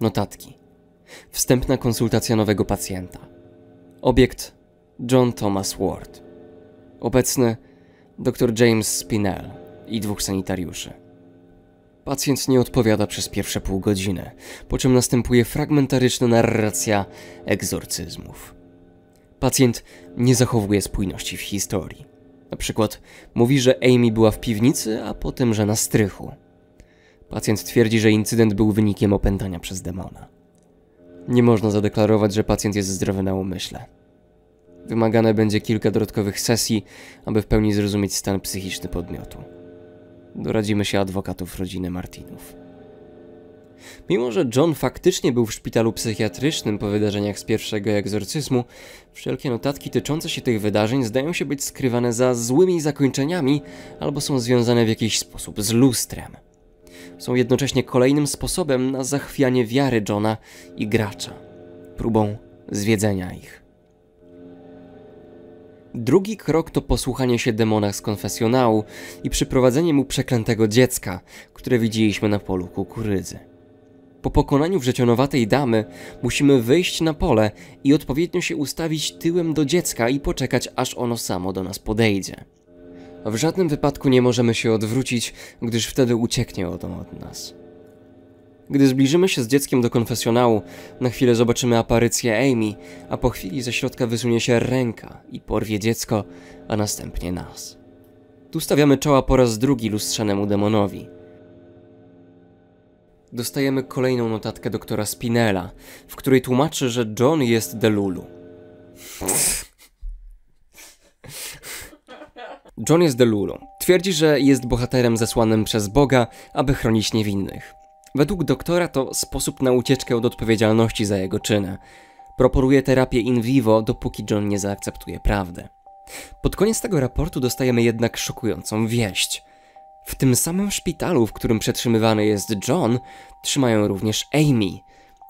Notatki. Wstępna konsultacja nowego pacjenta. Obiekt John Thomas Ward. Obecny dr James Spinell i dwóch sanitariuszy. Pacjent nie odpowiada przez pierwsze pół godziny, po czym następuje fragmentaryczna narracja egzorcyzmów. Pacjent nie zachowuje spójności w historii. Na przykład mówi, że Amy była w piwnicy, a potem, że na strychu. Pacjent twierdzi, że incydent był wynikiem opętania przez demona. Nie można zadeklarować, że pacjent jest zdrowy na umyśle. Wymagane będzie kilka dodatkowych sesji, aby w pełni zrozumieć stan psychiczny podmiotu. Doradzimy się adwokatów rodziny Martinów. Mimo że John faktycznie był w szpitalu psychiatrycznym po wydarzeniach z pierwszego egzorcyzmu, wszelkie notatki tyczące się tych wydarzeń zdają się być skrywane za złymi zakończeniami albo są związane w jakiś sposób z lustrem. Są jednocześnie kolejnym sposobem na zachwianie wiary Johna i gracza, próbą zwiedzenia ich. Drugi krok to posłuchanie się demona z konfesjonału i przyprowadzenie mu przeklętego dziecka, które widzieliśmy na polu kukurydzy. Po pokonaniu wrzecionowatej damy musimy wyjść na pole i odpowiednio się ustawić tyłem do dziecka i poczekać, aż ono samo do nas podejdzie. W żadnym wypadku nie możemy się odwrócić, gdyż wtedy ucieknie ono od nas. Gdy zbliżymy się z dzieckiem do konfesjonału, na chwilę zobaczymy aparycję Amy, a po chwili ze środka wysunie się ręka i porwie dziecko, a następnie nas. Tu stawiamy czoła po raz drugi lustrzanemu demonowi. Dostajemy kolejną notatkę doktora Spinella, w której tłumaczy, że John jest delulu. John jest delulu. Twierdzi, że jest bohaterem zesłanym przez Boga, aby chronić niewinnych. Według doktora to sposób na ucieczkę od odpowiedzialności za jego czyny. Proponuje terapię in vivo, dopóki John nie zaakceptuje prawdy. Pod koniec tego raportu dostajemy jednak szokującą wieść. W tym samym szpitalu, w którym przetrzymywany jest John, trzymają również Amy.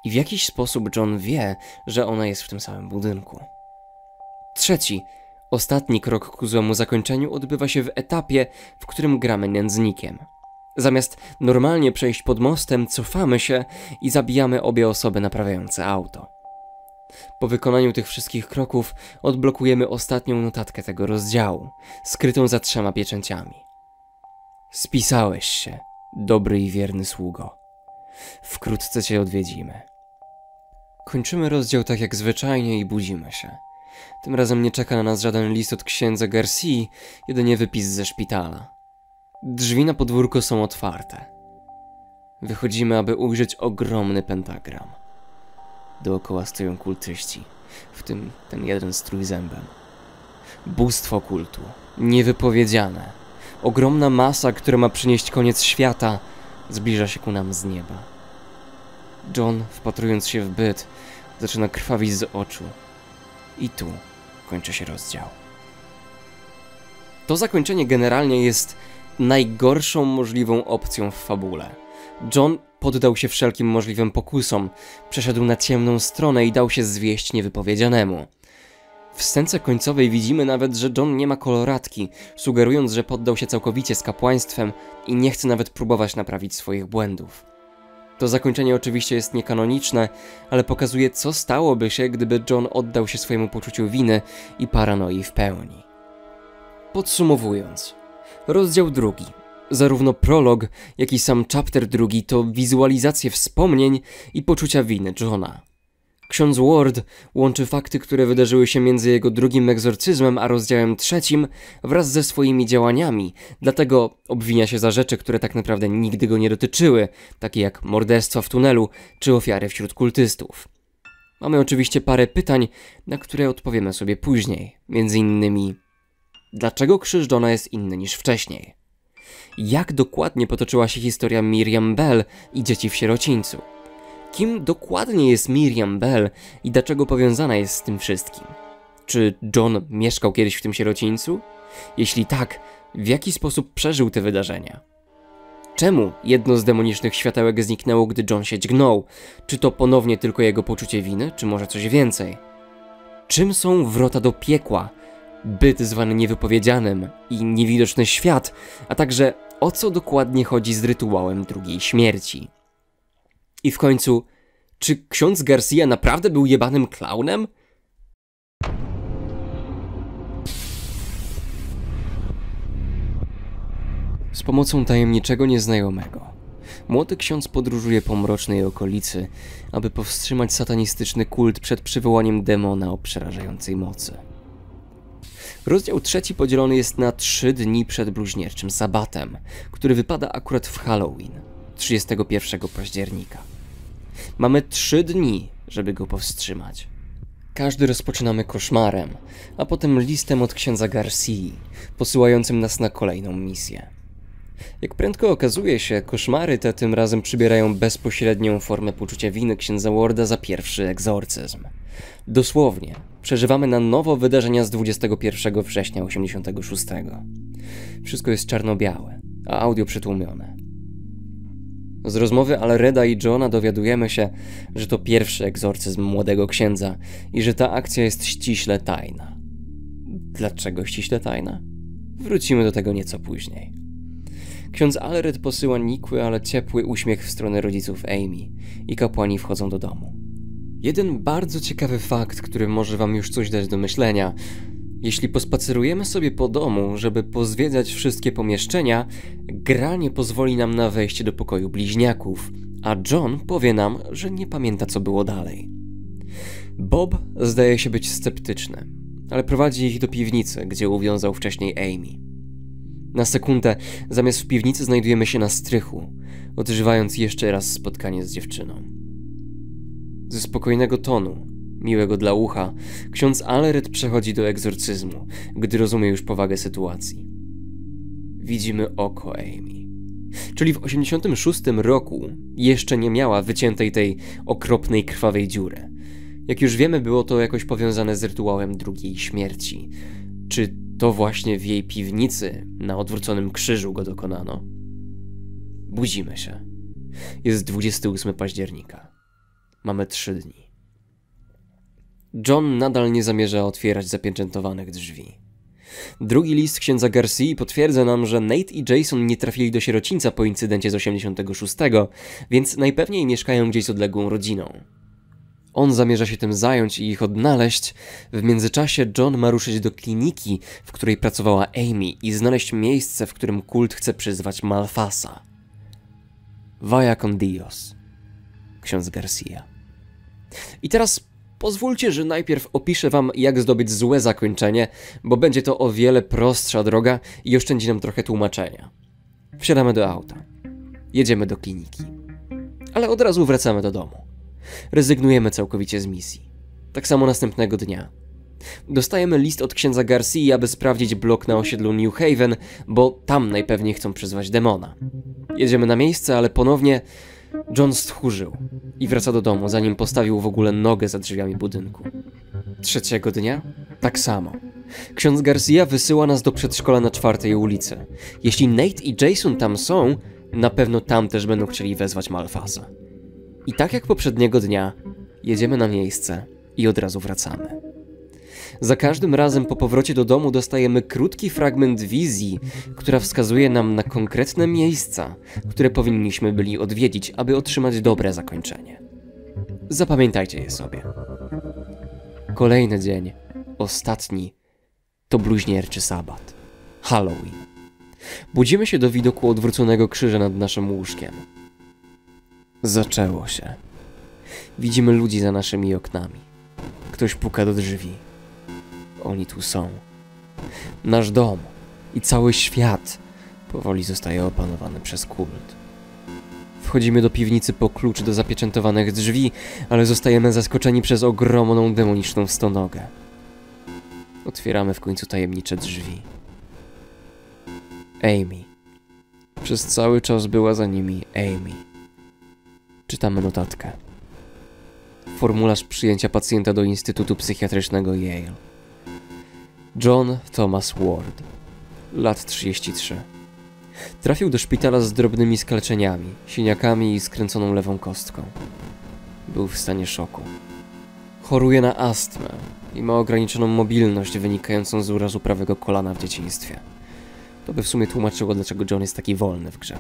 I w jakiś sposób John wie, że ona jest w tym samym budynku. Trzeci, ostatni krok ku złemu zakończeniu odbywa się w etapie, w którym gramy nędznikiem. Zamiast normalnie przejść pod mostem, cofamy się i zabijamy obie osoby naprawiające auto. Po wykonaniu tych wszystkich kroków odblokujemy ostatnią notatkę tego rozdziału, skrytą za trzema pieczęciami. Spisałeś się, dobry i wierny sługo. Wkrótce cię odwiedzimy. Kończymy rozdział tak jak zwyczajnie i budzimy się. Tym razem nie czeka na nas żaden list od księdza Garcii, jedynie wypis ze szpitala. Drzwi na podwórko są otwarte. Wychodzimy, aby ujrzeć ogromny pentagram. Dookoła stoją kultyści, w tym ten jeden z trójzębem. Bóstwo kultu, niewypowiedziane, ogromna masa, która ma przynieść koniec świata, zbliża się ku nam z nieba. John, wpatrując się w byt, zaczyna krwawić z oczu. I tu kończy się rozdział. To zakończenie generalnie jest najgorszą możliwą opcją w fabule. John poddał się wszelkim możliwym pokusom, przeszedł na ciemną stronę i dał się zwieść niewypowiedzianemu. W scence końcowej widzimy nawet, że John nie ma koloratki, sugerując, że poddał się całkowicie z kapłaństwem i nie chce nawet próbować naprawić swoich błędów. To zakończenie oczywiście jest niekanoniczne, ale pokazuje, co stałoby się, gdyby John oddał się swojemu poczuciu winy i paranoi w pełni. Podsumowując, rozdział drugi, zarówno prolog, jak i sam chapter drugi to wizualizacje wspomnień i poczucia winy Johna. Ksiądz Ward łączy fakty, które wydarzyły się między jego drugim egzorcyzmem a rozdziałem trzecim wraz ze swoimi działaniami, dlatego obwinia się za rzeczy, które tak naprawdę nigdy go nie dotyczyły, takie jak morderstwa w tunelu czy ofiary wśród kultystów. Mamy oczywiście parę pytań, na które odpowiemy sobie później, między innymi: dlaczego krzyż Johna jest inny niż wcześniej? Jak dokładnie potoczyła się historia Miriam Bell i dzieci w sierocińcu? Kim dokładnie jest Miriam Bell i dlaczego powiązana jest z tym wszystkim? Czy John mieszkał kiedyś w tym sierocińcu? Jeśli tak, w jaki sposób przeżył te wydarzenia? Czemu jedno z demonicznych światełek zniknęło, gdy John się dźgnął? Czy to ponownie tylko jego poczucie winy, czy może coś więcej? Czym są wrota do piekła, byt zwany niewypowiedzianym i niewidoczny świat, a także o co dokładnie chodzi z rytuałem drugiej śmierci? I w końcu, czy ksiądz Garcia naprawdę był jebanym klaunem? Z pomocą tajemniczego nieznajomego, młody ksiądz podróżuje po mrocznej okolicy, aby powstrzymać satanistyczny kult przed przywołaniem demona o przerażającej mocy. Rozdział trzeci podzielony jest na trzy dni przed bluźnierczym sabatem, który wypada akurat w Halloween, trzydziestego pierwszego października. Mamy trzy dni, żeby go powstrzymać. Każdy rozpoczynamy koszmarem, a potem listem od księdza Garcii, posyłającym nas na kolejną misję. Jak prędko okazuje się, koszmary te tym razem przybierają bezpośrednią formę poczucia winy księdza Warda za pierwszy egzorcyzm. Dosłownie, przeżywamy na nowo wydarzenia z dwudziestego pierwszego września osiemdziesiątego szóstego. Wszystko jest czarno-białe, a audio przytłumione. Z rozmowy Allreda i Johna dowiadujemy się, że to pierwszy egzorcyzm młodego księdza i że ta akcja jest ściśle tajna. Dlaczego ściśle tajna? Wrócimy do tego nieco później. Ksiądz Allred posyła nikły, ale ciepły uśmiech w stronę rodziców Amy i kapłani wchodzą do domu. Jeden bardzo ciekawy fakt, który może wam już coś dać do myślenia. Jeśli pospacerujemy sobie po domu, żeby pozwiedzać wszystkie pomieszczenia, gra nie pozwoli nam na wejście do pokoju bliźniaków, a John powie nam, że nie pamięta, co było dalej. Bob zdaje się być sceptyczny, ale prowadzi ich do piwnicy, gdzie uwiązał wcześniej Amy. Na sekundę zamiast w piwnicy znajdujemy się na strychu, odżywając jeszcze raz spotkanie z dziewczyną. Ze spokojnego tonu, miłego dla ucha, ksiądz Allred przechodzi do egzorcyzmu, gdy rozumie już powagę sytuacji. Widzimy oko Amy. Czyli w osiemdziesiątym szóstym roku jeszcze nie miała wyciętej tej okropnej krwawej dziury. Jak już wiemy, było to jakoś powiązane z rytuałem drugiej śmierci. Czy to właśnie w jej piwnicy na odwróconym krzyżu go dokonano? Budzimy się. Jest dwudziestego ósmego października. Mamy trzy dni. John nadal nie zamierza otwierać zapieczętowanych drzwi. Drugi list księdza Garcii potwierdza nam, że Nate i Jason nie trafili do sierocińca po incydencie z osiemdziesiątego szóstego, więc najpewniej mieszkają gdzieś z odległą rodziną. On zamierza się tym zająć i ich odnaleźć. W międzyczasie John ma ruszyć do kliniki, w której pracowała Amy, i znaleźć miejsce, w którym kult chce przyzwać Malphasa. Vaya con Dios. Ksiądz Garcia. I teraz pozwólcie, że najpierw opiszę wam, jak zdobyć złe zakończenie, bo będzie to o wiele prostsza droga i oszczędzi nam trochę tłumaczenia. Wsiadamy do auta. Jedziemy do kliniki. Ale od razu wracamy do domu. Rezygnujemy całkowicie z misji. Tak samo następnego dnia. Dostajemy list od księdza Garcia, aby sprawdzić blok na osiedlu New Haven, bo tam najpewniej chcą przyzwać demona. Jedziemy na miejsce, ale ponownie John stchórzył i wraca do domu, zanim postawił w ogóle nogę za drzwiami budynku. Trzeciego dnia? Tak samo. Ksiądz Garcia wysyła nas do przedszkola na czwartej ulicy. Jeśli Nate i Jason tam są, na pewno tam też będą chcieli wezwać Malphasa. I tak jak poprzedniego dnia, jedziemy na miejsce i od razu wracamy. Za każdym razem po powrocie do domu dostajemy krótki fragment wizji, która wskazuje nam na konkretne miejsca, które powinniśmy byli odwiedzić, aby otrzymać dobre zakończenie. Zapamiętajcie je sobie. Kolejny dzień, ostatni, to bluźnierczy sabat. Halloween. Budzimy się do widoku odwróconego krzyża nad naszym łóżkiem. Zaczęło się. Widzimy ludzi za naszymi oknami. Ktoś puka do drzwi. Oni tu są. Nasz dom i cały świat powoli zostaje opanowany przez kult. Wchodzimy do piwnicy po klucz do zapieczętowanych drzwi, ale zostajemy zaskoczeni przez ogromną demoniczną stonogę. Otwieramy w końcu tajemnicze drzwi. Amy. Przez cały czas była za nimi Amy. Czytamy notatkę. Formularz przyjęcia pacjenta do Instytutu Psychiatrycznego Yale. John Thomas Ward, lat trzydzieści trzy. Trafił do szpitala z drobnymi skaleczeniami, siniakami i skręconą lewą kostką. Był w stanie szoku. Choruje na astmę i ma ograniczoną mobilność wynikającą z urazu prawego kolana w dzieciństwie. To by w sumie tłumaczyło, dlaczego John jest taki wolny w grze.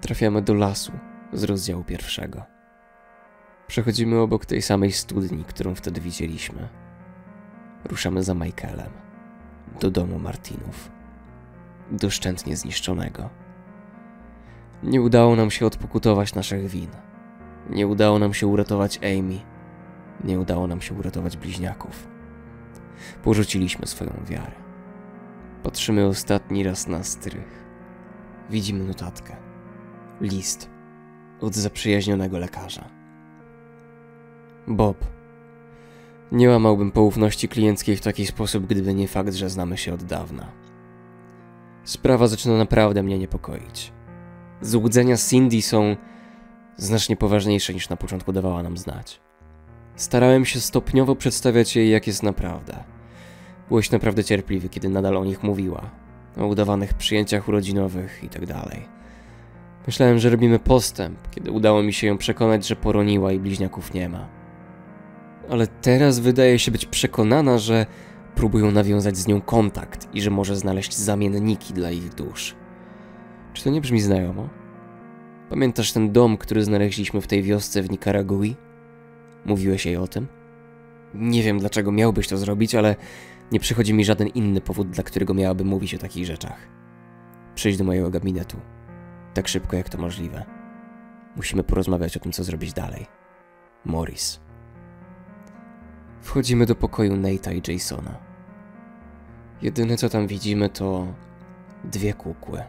Trafiamy do lasu z rozdziału pierwszego. Przechodzimy obok tej samej studni, którą wtedy widzieliśmy. Ruszamy za Michaelem, do domu Martinów, doszczętnie zniszczonego. Nie udało nam się odpokutować naszych win. Nie udało nam się uratować Amy. Nie udało nam się uratować bliźniaków. Porzuciliśmy swoją wiarę. Patrzymy ostatni raz na strych. Widzimy notatkę. List od zaprzyjaźnionego lekarza. Bob. Nie łamałbym poufności klienckiej w taki sposób, gdyby nie fakt, że znamy się od dawna. Sprawa zaczyna naprawdę mnie niepokoić. Złudzenia Cindy są znacznie poważniejsze, niż na początku dawała nam znać. Starałem się stopniowo przedstawiać jej, jak jest naprawdę. Byłeś naprawdę cierpliwy, kiedy nadal o nich mówiła. O udawanych przyjęciach urodzinowych i tak dalej. Myślałem, że robimy postęp, kiedy udało mi się ją przekonać, że poroniła i bliźniaków nie ma. Ale teraz wydaje się być przekonana, że próbują nawiązać z nią kontakt i że może znaleźć zamienniki dla ich dusz. Czy to nie brzmi znajomo? Pamiętasz ten dom, który znaleźliśmy w tej wiosce w Nikaragui? Mówiłeś jej o tym? Nie wiem, dlaczego miałbyś to zrobić, ale nie przychodzi mi żaden inny powód, dla którego miałaby mówić o takich rzeczach. Przyjdź do mojego gabinetu. Tak szybko, jak to możliwe. Musimy porozmawiać o tym, co zrobić dalej. Morris. Wchodzimy do pokoju Nate'a i Jasona. Jedyne, co tam widzimy, to dwie kukły.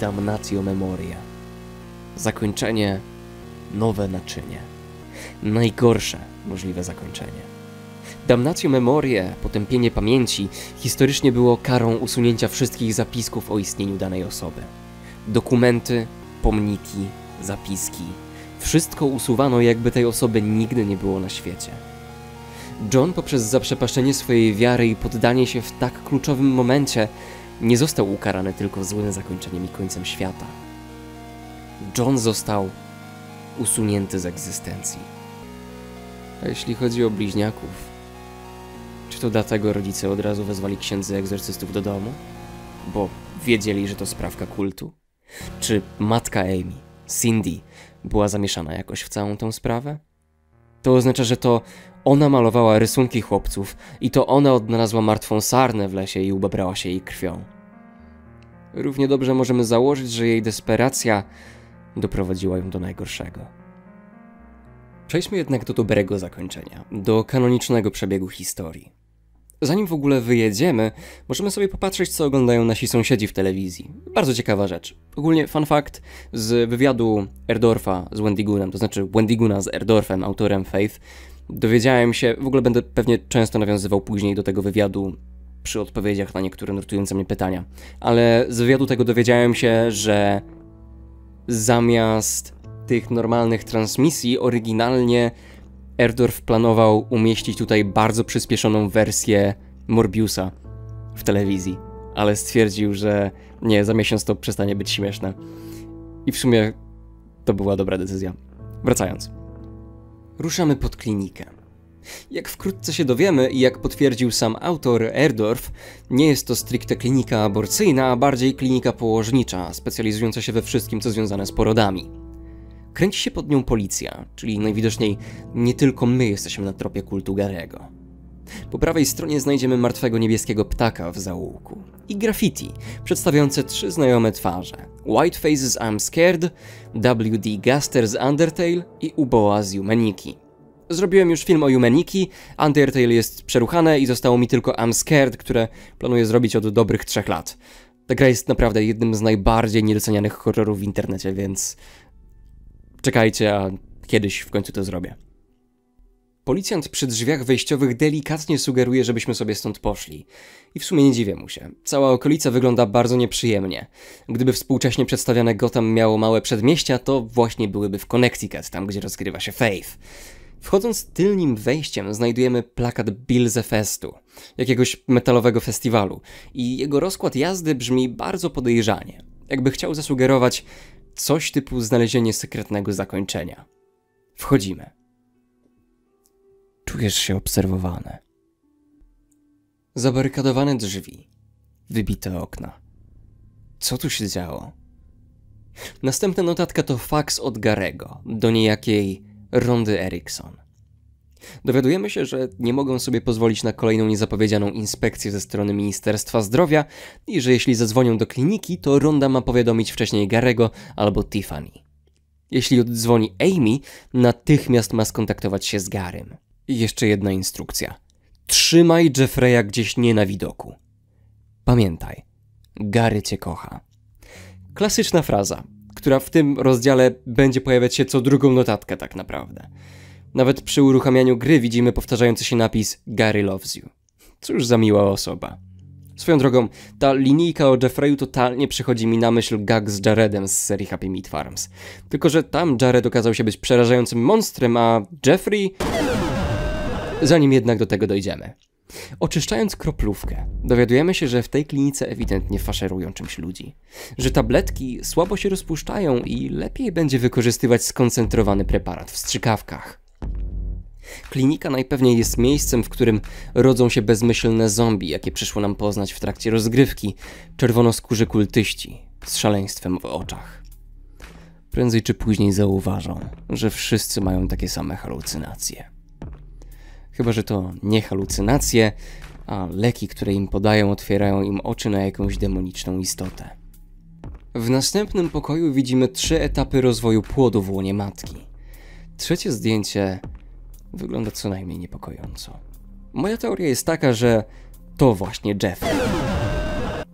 Damnatio Memoriae. Zakończenie, nowe naczynie. Najgorsze możliwe zakończenie. Damnatio Memoriae, potępienie pamięci, historycznie było karą usunięcia wszystkich zapisków o istnieniu danej osoby. Dokumenty, pomniki, zapiski. Wszystko usuwano, jakby tej osoby nigdy nie było na świecie. John poprzez zaprzepaszczenie swojej wiary i poddanie się w tak kluczowym momencie nie został ukarany tylko złym zakończeniem i końcem świata. John został usunięty z egzystencji. A jeśli chodzi o bliźniaków, czy to dlatego rodzice od razu wezwali księdzy egzorcystów do domu? Bo wiedzieli, że to sprawka kultu? Czy matka Amy, Cindy, była zamieszana jakoś w całą tą sprawę? To oznacza, że to ona malowała rysunki chłopców i to ona odnalazła martwą sarnę w lesie i ubabrała się jej krwią. Równie dobrze możemy założyć, że jej desperacja doprowadziła ją do najgorszego. Przejdźmy jednak do dobrego zakończenia, do kanonicznego przebiegu historii. Zanim w ogóle wyjedziemy, możemy sobie popatrzeć, co oglądają nasi sąsiedzi w telewizji. Bardzo ciekawa rzecz. Ogólnie fun fact z wywiadu Airdorfa z Wendigunem, to znaczy Wendiguna z Airdorfem, autorem Faith, dowiedziałem się, w ogóle będę pewnie często nawiązywał później do tego wywiadu przy odpowiedziach na niektóre nurtujące mnie pytania, ale z wywiadu tego dowiedziałem się, że zamiast tych normalnych transmisji oryginalnie Airdorf planował umieścić tutaj bardzo przyspieszoną wersję Morbiusa w telewizji, ale stwierdził, że nie, za miesiąc to przestanie być śmieszne. I w sumie to była dobra decyzja. Wracając. Ruszamy pod klinikę. Jak wkrótce się dowiemy i jak potwierdził sam autor Airdorf, nie jest to stricte klinika aborcyjna, a bardziej klinika położnicza, specjalizująca się we wszystkim, co związane z porodami. Kręci się pod nią policja, czyli najwidoczniej nie tylko my jesteśmy na tropie kultu Garego. Po prawej stronie znajdziemy martwego niebieskiego ptaka w zaułku i graffiti przedstawiające trzy znajome twarze: Whiteface's I'm Scared, W D Gaster z Undertale i Uboa z Jumaniki. Zrobiłem już film o Jumaniki, Undertale jest przeruchane i zostało mi tylko I'm Scared, które planuję zrobić od dobrych trzech lat. Ta gra jest naprawdę jednym z najbardziej niedocenianych horrorów w internecie, więc czekajcie, a kiedyś w końcu to zrobię. Policjant przy drzwiach wejściowych delikatnie sugeruje, żebyśmy sobie stąd poszli. I w sumie nie dziwię mu się. Cała okolica wygląda bardzo nieprzyjemnie. Gdyby współcześnie przedstawiane Gotham miało małe przedmieścia, to właśnie byłyby w Connecticut, tam gdzie rozgrywa się Faith. Wchodząc tylnym wejściem znajdujemy plakat Billzefestu, jakiegoś metalowego festiwalu. I jego rozkład jazdy brzmi bardzo podejrzanie. Jakby chciał zasugerować coś typu znalezienie sekretnego zakończenia. Wchodzimy. Czujesz się obserwowany. Zabarykadowane drzwi. Wybite okna. Co tu się działo? Następna notatka to faks od Garego do niejakiej Rondy Erickson. Dowiadujemy się, że nie mogą sobie pozwolić na kolejną niezapowiedzianą inspekcję ze strony Ministerstwa Zdrowia i że jeśli zadzwonią do kliniki, to Ronda ma powiadomić wcześniej Garego albo Tiffany. Jeśli oddzwoni Amy, natychmiast ma skontaktować się z Garym. I jeszcze jedna instrukcja. Trzymaj Jeffreya gdzieś nie na widoku. Pamiętaj, Gary cię kocha. Klasyczna fraza, która w tym rozdziale będzie pojawiać się co drugą notatkę tak naprawdę. Nawet przy uruchamianiu gry widzimy powtarzający się napis Gary loves you. Cóż za miła osoba. Swoją drogą, ta linijka o Jeffreyu totalnie przychodzi mi na myśl gag z Jaredem z serii Happy Meat Farms. Tylko że tam Jared okazał się być przerażającym monstrem, a Jeffrey... Zanim jednak do tego dojdziemy. Oczyszczając kroplówkę, dowiadujemy się, że w tej klinice ewidentnie faszerują czymś ludzi. Że tabletki słabo się rozpuszczają i lepiej będzie wykorzystywać skoncentrowany preparat w strzykawkach. Klinika najpewniej jest miejscem, w którym rodzą się bezmyślne zombie, jakie przyszło nam poznać w trakcie rozgrywki, czerwonoskórzy kultyści z szaleństwem w oczach. Prędzej czy później zauważą, że wszyscy mają takie same halucynacje. Chyba że to nie halucynacje, a leki, które im podają, otwierają im oczy na jakąś demoniczną istotę. W następnym pokoju widzimy trzy etapy rozwoju płodu w łonie matki. Trzecie zdjęcie wygląda co najmniej niepokojąco. Moja teoria jest taka, że to właśnie Jeff.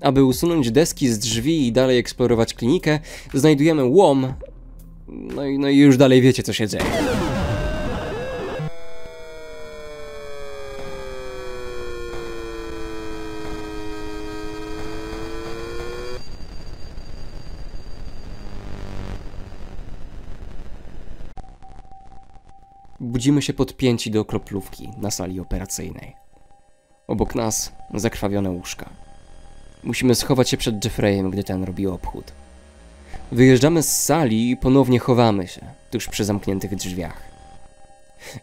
Aby usunąć deski z drzwi i dalej eksplorować klinikę, znajdujemy łom. No i, no i już dalej wiecie, co się dzieje. Budzimy się podpięci do kroplówki na sali operacyjnej. Obok nas zakrwawione łóżka. Musimy schować się przed Jeffreyem, gdy ten robi obchód. Wyjeżdżamy z sali i ponownie chowamy się, tuż przy zamkniętych drzwiach.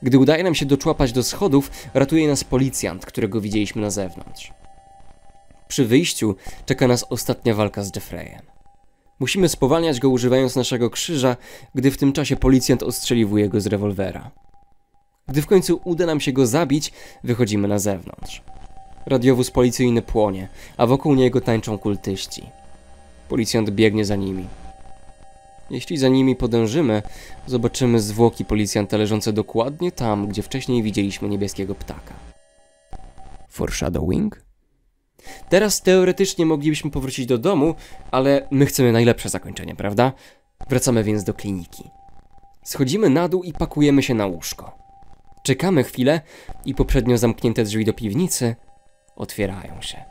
Gdy udaje nam się doczłapać do schodów, ratuje nas policjant, którego widzieliśmy na zewnątrz. Przy wyjściu czeka nas ostatnia walka z Jeffreyem. Musimy spowalniać go, używając naszego krzyża, gdy w tym czasie policjant ostrzeliwuje go z rewolwera. Gdy w końcu uda nam się go zabić, wychodzimy na zewnątrz. Radiowóz policyjny płonie, a wokół niego tańczą kultyści. Policjant biegnie za nimi. Jeśli za nimi podążymy, zobaczymy zwłoki policjanta leżące dokładnie tam, gdzie wcześniej widzieliśmy niebieskiego ptaka. Foreshadowing? Teraz teoretycznie moglibyśmy powrócić do domu, ale my chcemy najlepsze zakończenie, prawda? Wracamy więc do kliniki. Schodzimy na dół i pakujemy się na łóżko. Czekamy chwilę i poprzednio zamknięte drzwi do piwnicy otwierają się.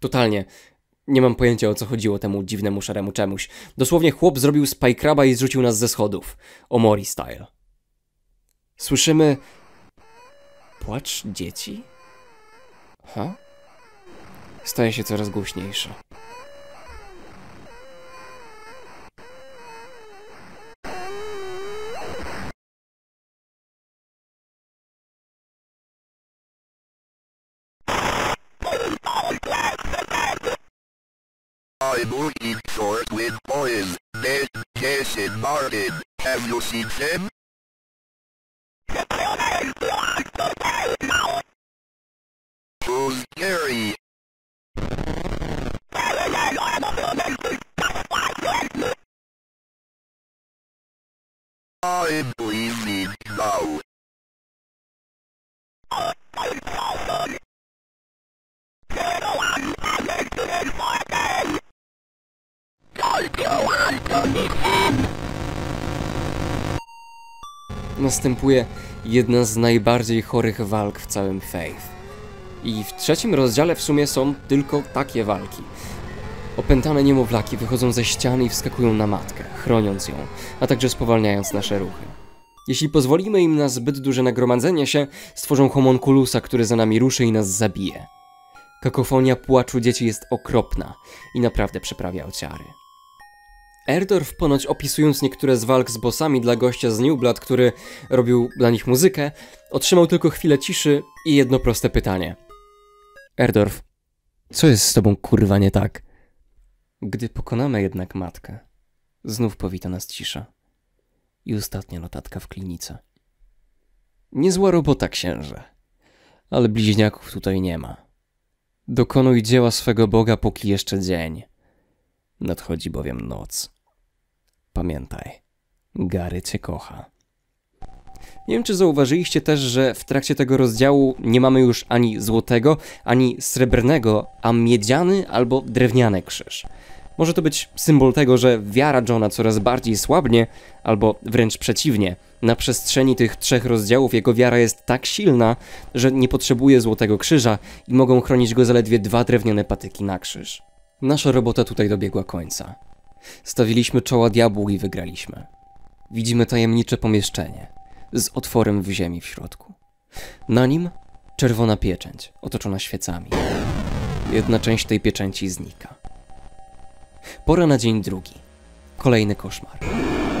Totalnie. Nie mam pojęcia, o co chodziło temu dziwnemu szaremu czemuś. Dosłownie chłop zrobił spajkraba i zrzucił nas ze schodów. Omori style. Słyszymy... płacz dzieci? Ha? Staje się coraz głośniejsza. I'm looking short with boys, Nate, Jason Martin, have you seen him? Who's Gary? I'm leaving now. Następuje jedna z najbardziej chorych walk w całym Faith. I w trzecim rozdziale w sumie są tylko takie walki. Opętane niemowlaki wychodzą ze ściany i wskakują na matkę, chroniąc ją, a także spowalniając nasze ruchy. Jeśli pozwolimy im na zbyt duże nagromadzenie się, stworzą homunculusa, który za nami ruszy i nas zabije. Kakofonia płaczu dzieci jest okropna i naprawdę przeprawia ociary. Airdorf, ponoć opisując niektóre z walk z bossami dla gościa z New Blood, który robił dla nich muzykę, otrzymał tylko chwilę ciszy i jedno proste pytanie. Airdorf, co jest z tobą kurwa nie tak? Gdy pokonamy jednak matkę, znów powita nas cisza. I ostatnia notatka w klinice. Niezła robota, księże, ale bliźniaków tutaj nie ma. Dokonuj dzieła swego Boga, póki jeszcze dzień. Nadchodzi bowiem noc. Pamiętaj, Gary cię kocha. Nie wiem, czy zauważyliście też, że w trakcie tego rozdziału nie mamy już ani złotego, ani srebrnego, a miedziany albo drewniany krzyż. Może to być symbol tego, że wiara Johna coraz bardziej słabnie, albo wręcz przeciwnie. Na przestrzeni tych trzech rozdziałów jego wiara jest tak silna, że nie potrzebuje złotego krzyża i mogą chronić go zaledwie dwa drewniane patyki na krzyż. Nasza robota tutaj dobiegła końca. Stawiliśmy czoła diabłu i wygraliśmy. Widzimy tajemnicze pomieszczenie z otworem w ziemi w środku. Na nim czerwona pieczęć otoczona świecami. Jedna część tej pieczęci znika. Pora na dzień drugi. Kolejny koszmar.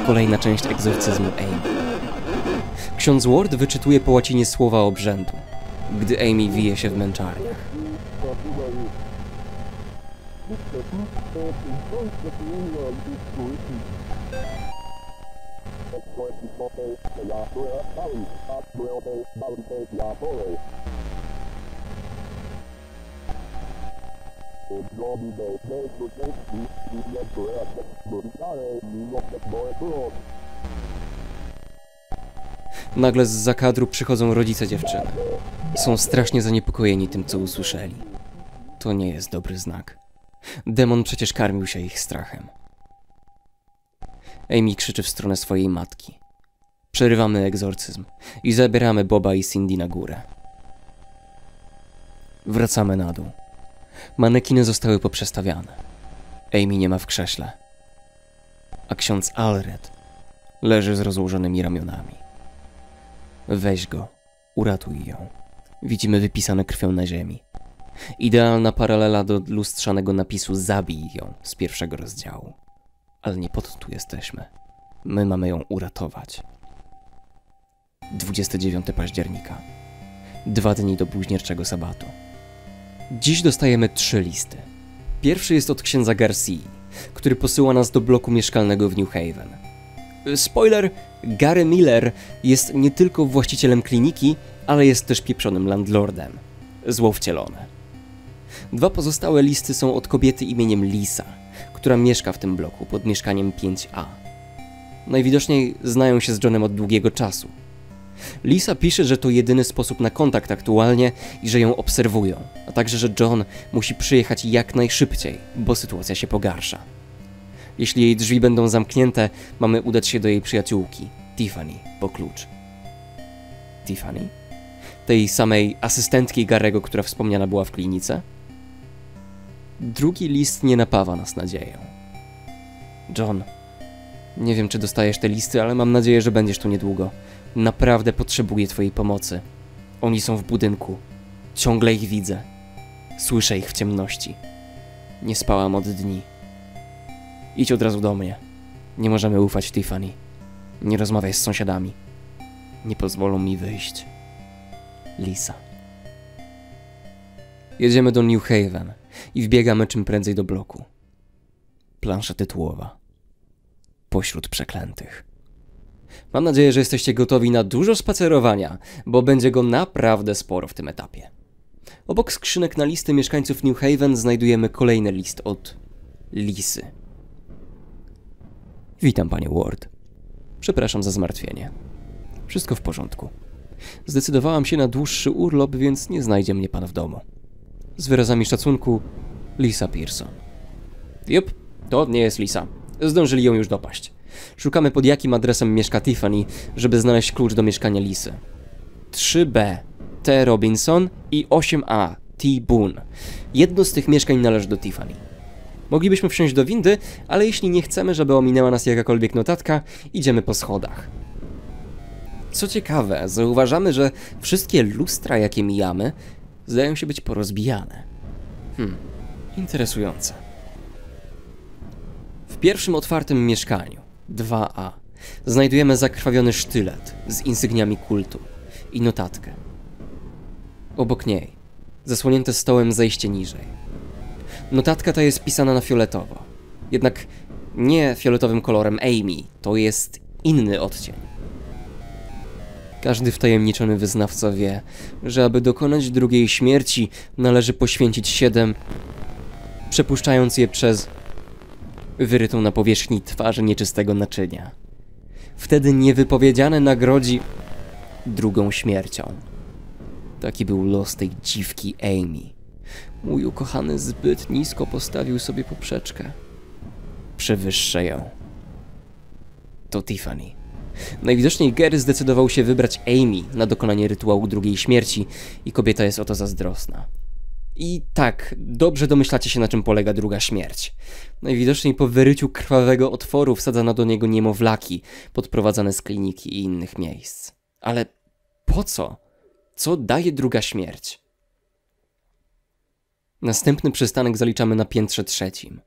Kolejna część egzorcyzmu Amy. Ksiądz Ward wyczytuje po łacinie słowa obrzędu, gdy Amy wije się w męczarniach. Nagle z zakadru przychodzą rodzice dziewczyny. Są strasznie zaniepokojeni tym, co usłyszeli. To nie jest dobry znak. Demon przecież karmił się ich strachem. Amy krzyczy w stronę swojej matki. Przerywamy egzorcyzm i zabieramy Boba i Cindy na górę. Wracamy na dół. Manekiny zostały poprzestawiane. Amy nie ma w krześle, a ksiądz Allred leży z rozłożonymi ramionami. Weź go, uratuj ją. Widzimy wypisane krwią na ziemi. Idealna paralela do lustrzanego napisu "Zabij ją" z pierwszego rozdziału. Ale nie po to tu jesteśmy. My mamy ją uratować. dwudziestego dziewiątego października. Dwa dni do bluźnierczego sabatu. Dziś dostajemy trzy listy. Pierwszy jest od księdza Garcii, który posyła nas do bloku mieszkalnego w New Haven. Spoiler, Gary Miller jest nie tylko właścicielem kliniki, ale jest też pieprzonym landlordem. Zło wcielone. Dwa pozostałe listy są od kobiety imieniem Lisa, która mieszka w tym bloku pod mieszkaniem pięć A. Najwidoczniej znają się z Johnem od długiego czasu. Lisa pisze, że to jedyny sposób na kontakt aktualnie i że ją obserwują, a także, że John musi przyjechać jak najszybciej, bo sytuacja się pogarsza. Jeśli jej drzwi będą zamknięte, mamy udać się do jej przyjaciółki, Tiffany, po klucz. Tiffany? Tej samej asystentki Garego, która wspomniana była w klinice? Drugi list nie napawa nas nadzieją. John, nie wiem, czy dostajesz te listy, ale mam nadzieję, że będziesz tu niedługo. Naprawdę potrzebuję twojej pomocy. Oni są w budynku. Ciągle ich widzę. Słyszę ich w ciemności. Nie spałam od dni. Idź od razu do mnie. Nie możemy ufać Tiffany. Nie rozmawiaj z sąsiadami. Nie pozwolą mi wyjść. Lisa. Jedziemy do New Haven i wbiegamy czym prędzej do bloku. Plansza tytułowa. Pośród przeklętych. Mam nadzieję, że jesteście gotowi na dużo spacerowania, bo będzie go naprawdę sporo w tym etapie. Obok skrzynek na listy mieszkańców New Haven znajdujemy kolejny list od Lisy. Witam, panie Ward. Przepraszam za zmartwienie. Wszystko w porządku. Zdecydowałam się na dłuższy urlop, więc nie znajdzie mnie pan w domu. Z wyrazami szacunku, Lisa Pearson. Jup, to nie jest Lisa. Zdążyli ją już dopaść. Szukamy, pod jakim adresem mieszka Tiffany, żeby znaleźć klucz do mieszkania Lisy. trzy B T. Robinson i osiem A T. Boone. Jedno z tych mieszkań należy do Tiffany. Moglibyśmy wsiąść do windy, ale jeśli nie chcemy, żeby ominęła nas jakakolwiek notatka, idziemy po schodach. Co ciekawe, zauważamy, że wszystkie lustra, jakie mijamy, zdają się być porozbijane. Hmm, interesujące. W pierwszym otwartym mieszkaniu, dwa A, znajdujemy zakrwawiony sztylet z insygniami kultu i notatkę. Obok niej, zasłonięte stołem, zejście niżej. Notatka ta jest pisana na fioletowo, jednak nie fioletowym kolorem Amy, to jest inny odcień. Każdy wtajemniczony wyznawca wie, że aby dokonać drugiej śmierci, należy poświęcić siedem, przepuszczając je przez wyrytą na powierzchni twarzy nieczystego naczynia. Wtedy niewypowiedziane nagrodzi drugą śmiercią. Taki był los tej dziwki Amy. Mój ukochany zbyt nisko postawił sobie poprzeczkę. Przewyższę ją. To Tiffany. Najwidoczniej Gary zdecydował się wybrać Amy na dokonanie rytuału drugiej śmierci i kobieta jest o to zazdrosna. I tak, dobrze domyślacie się, na czym polega druga śmierć. Najwidoczniej po wyryciu krwawego otworu wsadzano do niego niemowlaki, podprowadzane z kliniki i innych miejsc. Ale po co? Co daje druga śmierć? Następny przystanek zaliczamy na piętrze trzecim,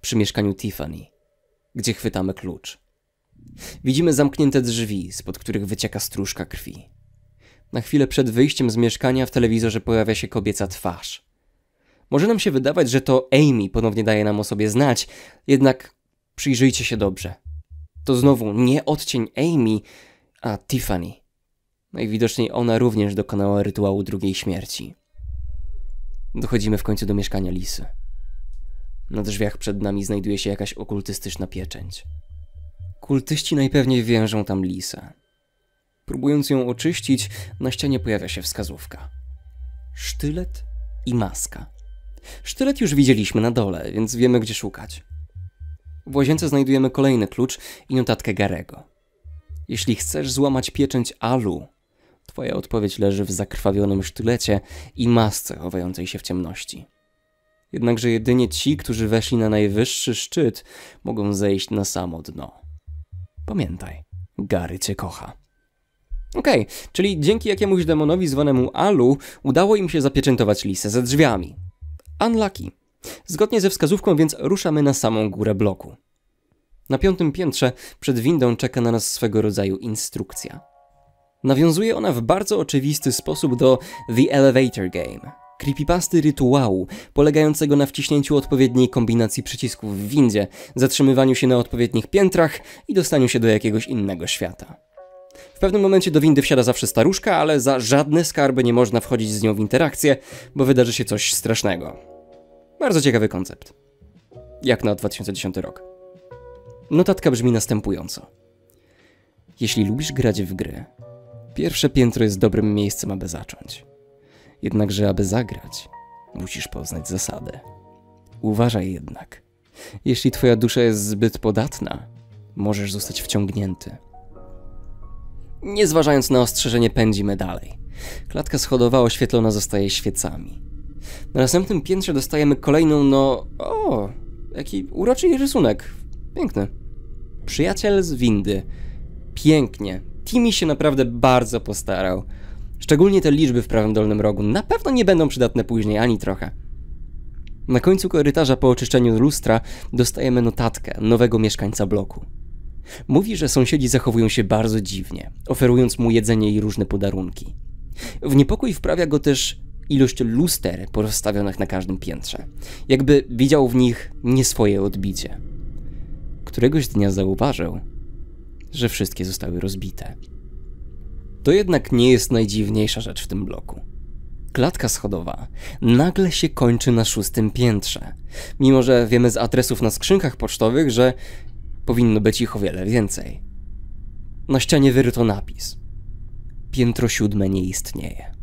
przy mieszkaniu Tiffany, gdzie chwytamy klucz. Widzimy zamknięte drzwi, spod których wycieka stróżka krwi. Na chwilę przed wyjściem z mieszkania w telewizorze pojawia się kobieca twarz. Może nam się wydawać, że to Amy ponownie daje nam o sobie znać, jednak przyjrzyjcie się dobrze. To znowu nie odcień Amy, a Tiffany. Najwidoczniej ona również dokonała rytuału drugiej śmierci. Dochodzimy w końcu do mieszkania Lisy. Na drzwiach przed nami znajduje się jakaś okultystyczna pieczęć. Kultyści najpewniej więżą tam Lisę. Próbując ją oczyścić, na ścianie pojawia się wskazówka. Sztylet i maska. Sztylet już widzieliśmy na dole, więc wiemy, gdzie szukać. W łazience znajdujemy kolejny klucz i notatkę Garego. Jeśli chcesz złamać pieczęć Alu, twoja odpowiedź leży w zakrwawionym sztylecie i masce chowającej się w ciemności. Jednakże jedynie ci, którzy weszli na najwyższy szczyt, mogą zejść na samo dno. Pamiętaj, Gary cię kocha. Okej, okay, czyli dzięki jakiemuś demonowi zwanemu Alu udało im się zapieczętować Lisę za drzwiami. Unlucky. Zgodnie ze wskazówką więc ruszamy na samą górę bloku. Na piątym piętrze przed windą czeka na nas swego rodzaju instrukcja. Nawiązuje ona w bardzo oczywisty sposób do The Elevator Game, creepypasty rytuału polegającego na wciśnięciu odpowiedniej kombinacji przycisków w windzie, zatrzymywaniu się na odpowiednich piętrach i dostaniu się do jakiegoś innego świata. W pewnym momencie do windy wsiada zawsze staruszka, ale za żadne skarby nie można wchodzić z nią w interakcję, bo wydarzy się coś strasznego. Bardzo ciekawy koncept. Jak na dwa tysiące dziesiąty rok. Notatka brzmi następująco. Jeśli lubisz grać w gry, pierwsze piętro jest dobrym miejscem, aby zacząć. Jednakże, aby zagrać, musisz poznać zasady. Uważaj jednak. Jeśli twoja dusza jest zbyt podatna, możesz zostać wciągnięty. Nie zważając na ostrzeżenie, pędzimy dalej. Klatka schodowa oświetlona zostaje świecami. Na następnym piętrze dostajemy kolejną, no... O, jaki uroczy rysunek. Piękny. Przyjaciel z windy. Pięknie. Timmy się naprawdę bardzo postarał. Szczególnie te liczby w prawym dolnym rogu na pewno nie będą przydatne później, ani trochę. Na końcu korytarza po oczyszczeniu lustra dostajemy notatkę nowego mieszkańca bloku. Mówi, że sąsiedzi zachowują się bardzo dziwnie, oferując mu jedzenie i różne podarunki. W niepokój wprawia go też ilość luster porozstawionych na każdym piętrze. Jakby widział w nich nie swoje odbicie. Któregoś dnia zauważył, że wszystkie zostały rozbite. To jednak nie jest najdziwniejsza rzecz w tym bloku. Klatka schodowa nagle się kończy na szóstym piętrze, mimo że wiemy z adresów na skrzynkach pocztowych, że powinno być ich o wiele więcej. Na ścianie wyryto napis. Piętro siódme nie istnieje.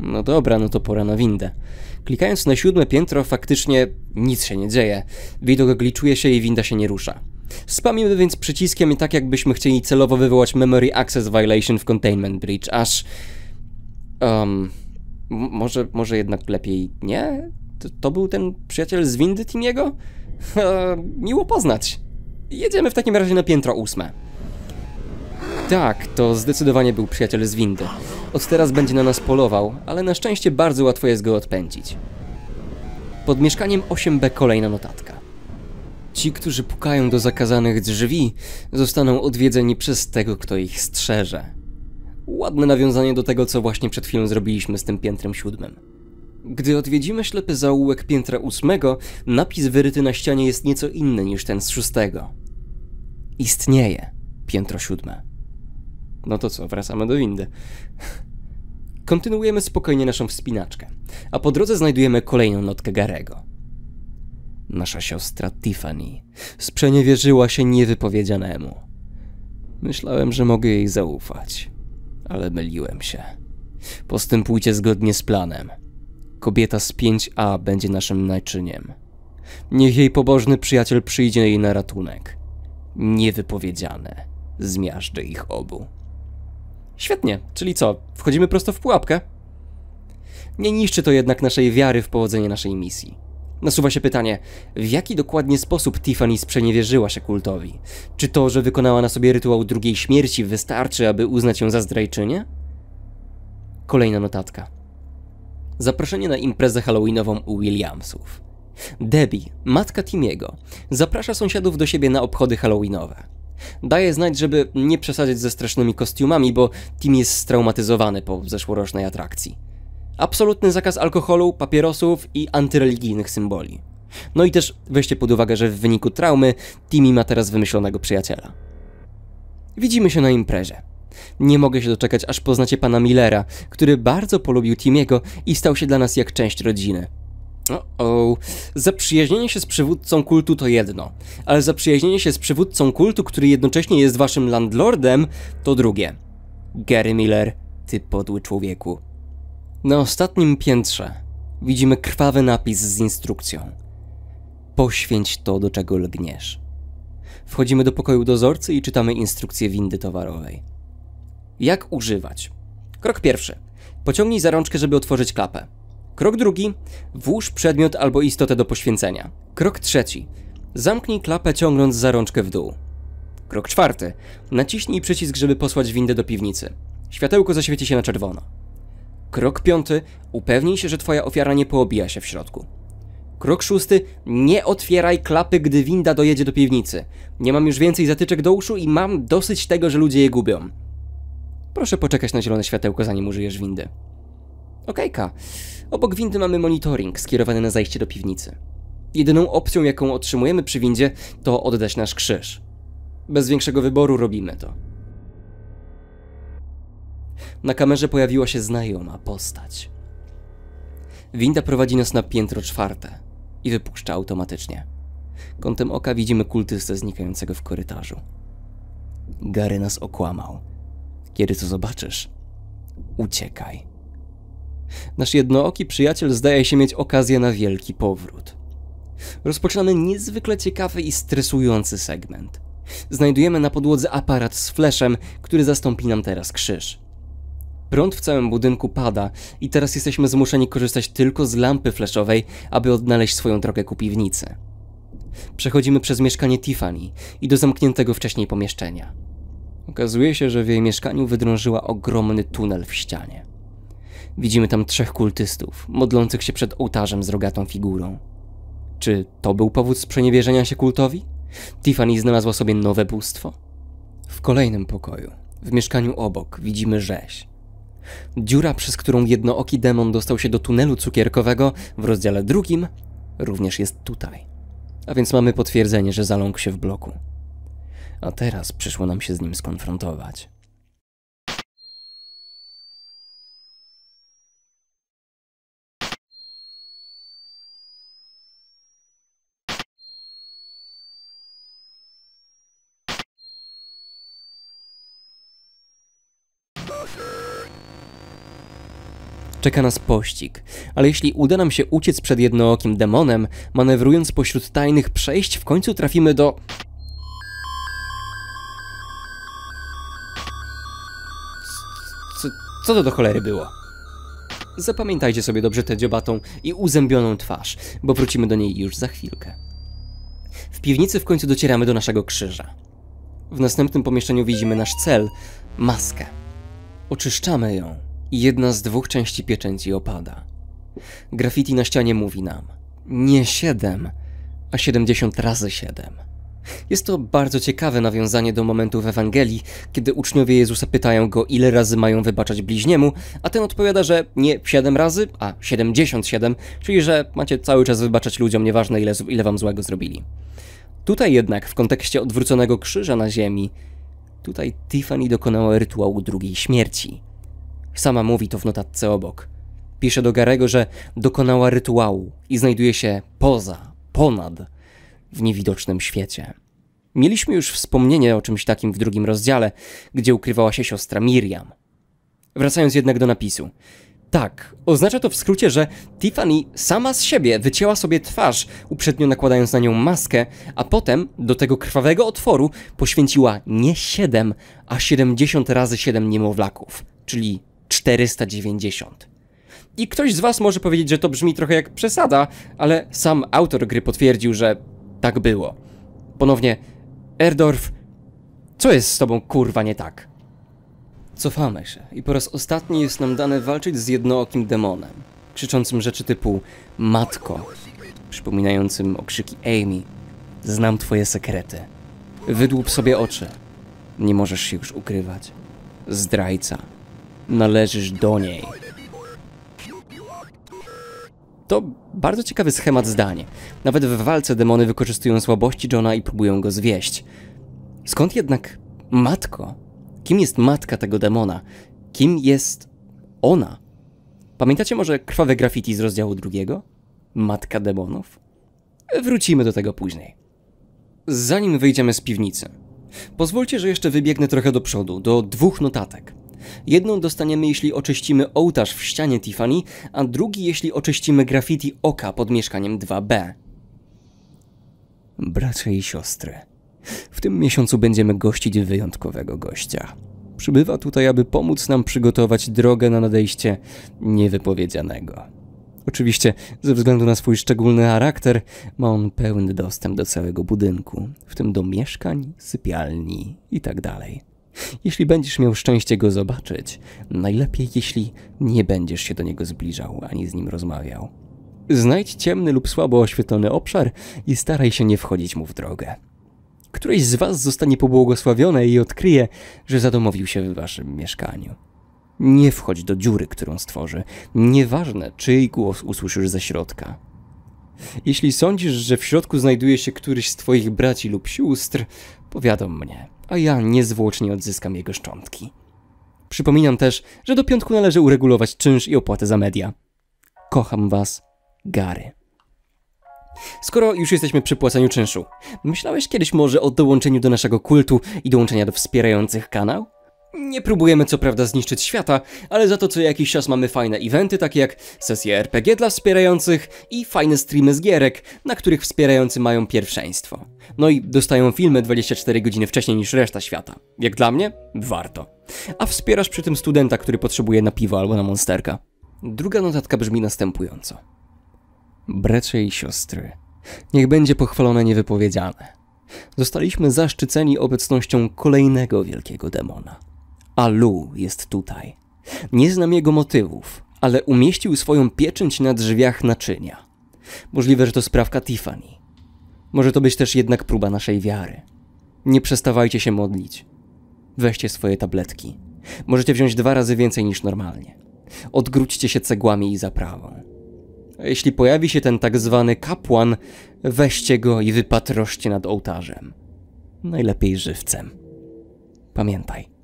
No dobra, no to pora na windę. Klikając na siódme piętro faktycznie nic się nie dzieje. Widok gliczuje się i winda się nie rusza. Spamimy więc przyciskiem i tak jakbyśmy chcieli celowo wywołać Memory Access Violation w Containment Breach, aż... Um, może, może jednak lepiej nie? To, to był ten przyjaciel z windy Timiego? E, miło poznać. Jedziemy w takim razie na piętro ósme. Tak, to zdecydowanie był przyjaciel z windy. Od teraz będzie na nas polował, ale na szczęście bardzo łatwo jest go odpędzić. Pod mieszkaniem osiem B kolejna notatka. Ci, którzy pukają do zakazanych drzwi, zostaną odwiedzeni przez tego, kto ich strzeże. Ładne nawiązanie do tego, co właśnie przed chwilą zrobiliśmy z tym piętrem siódmym. Gdy odwiedzimy ślepy zaułek piętra ósmego, napis wyryty na ścianie jest nieco inny niż ten z szóstego. Istnieje piętro siódme. No to co, wracamy do windy. Kontynuujemy spokojnie naszą wspinaczkę, a po drodze znajdujemy kolejną notkę Garego. Nasza siostra Tiffany sprzeniewierzyła się niewypowiedzianemu. Myślałem, że mogę jej zaufać, ale myliłem się. Postępujcie zgodnie z planem. Kobieta z pięć A będzie naszym naczyniem. Niech jej pobożny przyjaciel przyjdzie jej na ratunek. Niewypowiedziane zmiażdży ich obu. Świetnie, czyli co? Wchodzimy prosto w pułapkę? Nie niszczy to jednak naszej wiary w powodzenie naszej misji. Nasuwa się pytanie, w jaki dokładnie sposób Tiffany sprzeniewierzyła się kultowi? Czy to, że wykonała na sobie rytuał drugiej śmierci wystarczy, aby uznać ją za zdrajczynię? Kolejna notatka. Zaproszenie na imprezę halloweenową u Williamsów. Debbie, matka Timiego, zaprasza sąsiadów do siebie na obchody halloweenowe. Daje znać, żeby nie przesadzić ze strasznymi kostiumami, bo Tim jest straumatyzowany po zeszłorocznej atrakcji. Absolutny zakaz alkoholu, papierosów i antyreligijnych symboli. No i też weźcie pod uwagę, że w wyniku traumy Timmy ma teraz wymyślonego przyjaciela. Widzimy się na imprezie. Nie mogę się doczekać, aż poznacie pana Millera, który bardzo polubił Timmy'ego i stał się dla nas jak część rodziny. O-o, zaprzyjaźnienie się z przywódcą kultu to jedno, ale zaprzyjaźnienie się z przywódcą kultu, który jednocześnie jest waszym landlordem, to drugie. Gary Miller, ty podły człowieku. Na ostatnim piętrze widzimy krwawy napis z instrukcją. Poświęć to, do czego lgniesz. Wchodzimy do pokoju dozorcy i czytamy instrukcję windy towarowej. Jak używać? Krok pierwszy. Pociągnij za rączkę, żeby otworzyć klapę. Krok drugi. Włóż przedmiot albo istotę do poświęcenia. Krok trzeci. Zamknij klapę, ciągnąc za rączkę w dół. Krok czwarty. Naciśnij przycisk, żeby posłać windę do piwnicy. Światełko zaświeci się na czerwono. Krok piąty. Upewnij się, że twoja ofiara nie poobija się w środku. Krok szósty. Nie otwieraj klapy, gdy winda dojedzie do piwnicy. Nie mam już więcej zatyczek do uszu i mam dosyć tego, że ludzie je gubią. Proszę poczekać na zielone światełko, zanim użyjesz windy. Okejka. Obok windy mamy monitoring skierowany na zajście do piwnicy. Jedyną opcją, jaką otrzymujemy przy windzie, to oddać nasz krzyż. Bez większego wyboru robimy to. Na kamerze pojawiła się znajoma postać. Winda prowadzi nas na piętro czwarte i wypuszcza automatycznie. Kątem oka widzimy kultystę znikającego w korytarzu. Gary nas okłamał. Kiedy to zobaczysz, uciekaj. Nasz jednooki przyjaciel zdaje się mieć okazję na wielki powrót. Rozpoczynamy niezwykle ciekawy i stresujący segment. Znajdujemy na podłodze aparat z fleszem, który zastąpi nam teraz krzyż. Prąd w całym budynku pada i teraz jesteśmy zmuszeni korzystać tylko z lampy fleszowej, aby odnaleźć swoją drogę ku piwnicy. Przechodzimy przez mieszkanie Tiffany i do zamkniętego wcześniej pomieszczenia. Okazuje się, że w jej mieszkaniu wydrążyła ogromny tunel w ścianie. Widzimy tam trzech kultystów, modlących się przed ołtarzem z rogatą figurą. Czy to był powód sprzeniewierzenia się kultowi? Tiffany znalazła sobie nowe bóstwo? W kolejnym pokoju, w mieszkaniu obok, widzimy rzeź. Dziura, przez którą jednooki demon dostał się do tunelu cukierkowego w rozdziale drugim, również jest tutaj. A więc mamy potwierdzenie, że zaląkł się w bloku. A teraz przyszło nam się z nim skonfrontować. Czeka nas pościg, ale jeśli uda nam się uciec przed jednookim demonem, manewrując pośród tajnych przejść, w końcu trafimy do... Co, co to do cholery było? Zapamiętajcie sobie dobrze tę dziobatą i uzębioną twarz, bo wrócimy do niej już za chwilkę. W piwnicy w końcu docieramy do naszego krzyża. W następnym pomieszczeniu widzimy nasz cel, maskę. Oczyszczamy ją. Jedna z dwóch części pieczęci opada. Graffiti na ścianie mówi nam: nie siedem, a siedemdziesiąt razy siedem. Jest to bardzo ciekawe nawiązanie do momentu w Ewangelii, kiedy uczniowie Jezusa pytają go, ile razy mają wybaczać bliźniemu, a ten odpowiada, że nie siedem razy, a siedemdziesiąt siedem, czyli że macie cały czas wybaczać ludziom, nieważne ile, ile wam złego zrobili. Tutaj jednak, w kontekście odwróconego krzyża na ziemi, tutaj Tiffany dokonała rytuału drugiej śmierci. Sama mówi to w notatce obok. Pisze do Garego, że dokonała rytuału i znajduje się poza, ponad, w niewidocznym świecie. Mieliśmy już wspomnienie o czymś takim w drugim rozdziale, gdzie ukrywała się siostra Miriam. Wracając jednak do napisu. Tak, oznacza to w skrócie, że Tiffany sama z siebie wycięła sobie twarz, uprzednio nakładając na nią maskę, a potem do tego krwawego otworu poświęciła nie siedem, a siedemdziesiąt razy siedem niemowlaków, czyli czterysta dziewięćdziesiąt. I ktoś z was może powiedzieć, że to brzmi trochę jak przesada, ale sam autor gry potwierdził, że tak było. Ponownie, Airdorf, co jest z tobą kurwa nie tak? Cofamy się i po raz ostatni jest nam dane walczyć z jednookim demonem, krzyczącym rzeczy typu matko, przypominającym okrzyki Amy, znam twoje sekrety, Wydłub sobie oczy. Nie możesz się już ukrywać. Zdrajca. Należysz do niej. To bardzo ciekawy schemat zdań. Nawet w walce demony wykorzystują słabości Johna i próbują go zwieść. Skąd jednak matko? Kim jest matka tego demona? Kim jest ona? Pamiętacie może krwawe graffiti z rozdziału drugiego? Matka demonów? Wrócimy do tego później. Zanim wyjdziemy z piwnicy, pozwólcie, że jeszcze wybiegnę trochę do przodu, do dwóch notatek. Jedną dostaniemy, jeśli oczyścimy ołtarz w ścianie Tiffany, a drugi, jeśli oczyścimy graffiti oka pod mieszkaniem dwa B. Bracia i siostry, w tym miesiącu będziemy gościć wyjątkowego gościa. Przybywa tutaj, aby pomóc nam przygotować drogę na nadejście niewypowiedzianego. Oczywiście, ze względu na swój szczególny charakter, ma on pełny dostęp do całego budynku, w tym do mieszkań, sypialni itd. Jeśli będziesz miał szczęście go zobaczyć, najlepiej jeśli nie będziesz się do niego zbliżał ani z nim rozmawiał. Znajdź ciemny lub słabo oświetlony obszar i staraj się nie wchodzić mu w drogę. Któryś z was zostanie pobłogosławione i odkryje, że zadomowił się w waszym mieszkaniu. Nie wchodź do dziury, którą stworzy, nieważne czyj głos usłyszysz ze środka. Jeśli sądzisz, że w środku znajduje się któryś z twoich braci lub sióstr, powiadom mnie, a ja niezwłocznie odzyskam jego szczątki. Przypominam też, że do piątku należy uregulować czynsz i opłatę za media. Kocham was, Gary. Skoro już jesteśmy przy płaceniu czynszu, myślałeś kiedyś może o dołączeniu do naszego kultu i dołączenia do wspierających kanał? Nie próbujemy co prawda zniszczyć świata, ale za to co jakiś czas mamy fajne eventy, takie jak sesje R P G dla wspierających i fajne streamy z gierek, na których wspierający mają pierwszeństwo. No i dostają filmy dwadzieścia cztery godziny wcześniej niż reszta świata. Jak dla mnie? Warto. A wspierasz przy tym studenta, który potrzebuje na piwo albo na monsterka. Druga notatka brzmi następująco. Bracia i siostry, niech będzie pochwalone niewypowiedziane. Zostaliśmy zaszczyceni obecnością kolejnego wielkiego demona. Alu jest tutaj. Nie znam jego motywów, ale umieścił swoją pieczęć na drzwiach naczynia. Możliwe, że to sprawka Tiffany. Może to być też jednak próba naszej wiary. Nie przestawajcie się modlić. Weźcie swoje tabletki. Możecie wziąć dwa razy więcej niż normalnie. Odgródźcie się cegłami i zaprawą. A jeśli pojawi się ten tak zwany kapłan, weźcie go i wypatroszcie nad ołtarzem. Najlepiej żywcem. Pamiętaj.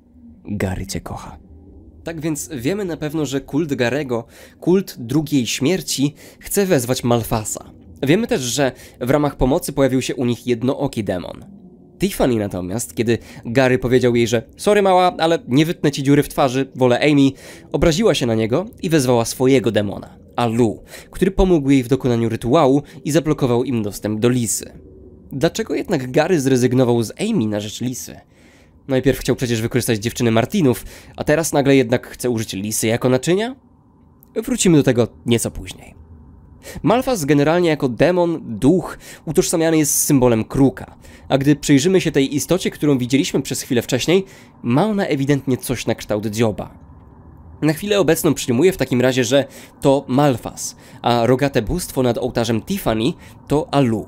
Gary cię kocha. Tak więc wiemy na pewno, że kult Garego, kult drugiej śmierci, chce wezwać Malphasa. Wiemy też, że w ramach pomocy pojawił się u nich jednooki demon. Tiffany natomiast, kiedy Gary powiedział jej, że sorry mała, ale nie wytnę ci dziury w twarzy, wolę Amy, obraziła się na niego i wezwała swojego demona, Alu, który pomógł jej w dokonaniu rytuału i zablokował im dostęp do Lisy. Dlaczego jednak Gary zrezygnował z Amy na rzecz Lisy? Najpierw chciał przecież wykorzystać dziewczyny Martinów, a teraz nagle jednak chce użyć Lisy jako naczynia? Wrócimy do tego nieco później. Malphas generalnie jako demon, duch, utożsamiany jest z symbolem kruka, a gdy przyjrzymy się tej istocie, którą widzieliśmy przez chwilę wcześniej, ma ona ewidentnie coś na kształt dzioba. Na chwilę obecną przyjmuję w takim razie, że to Malphas, a rogate bóstwo nad ołtarzem Tiffany to Alu.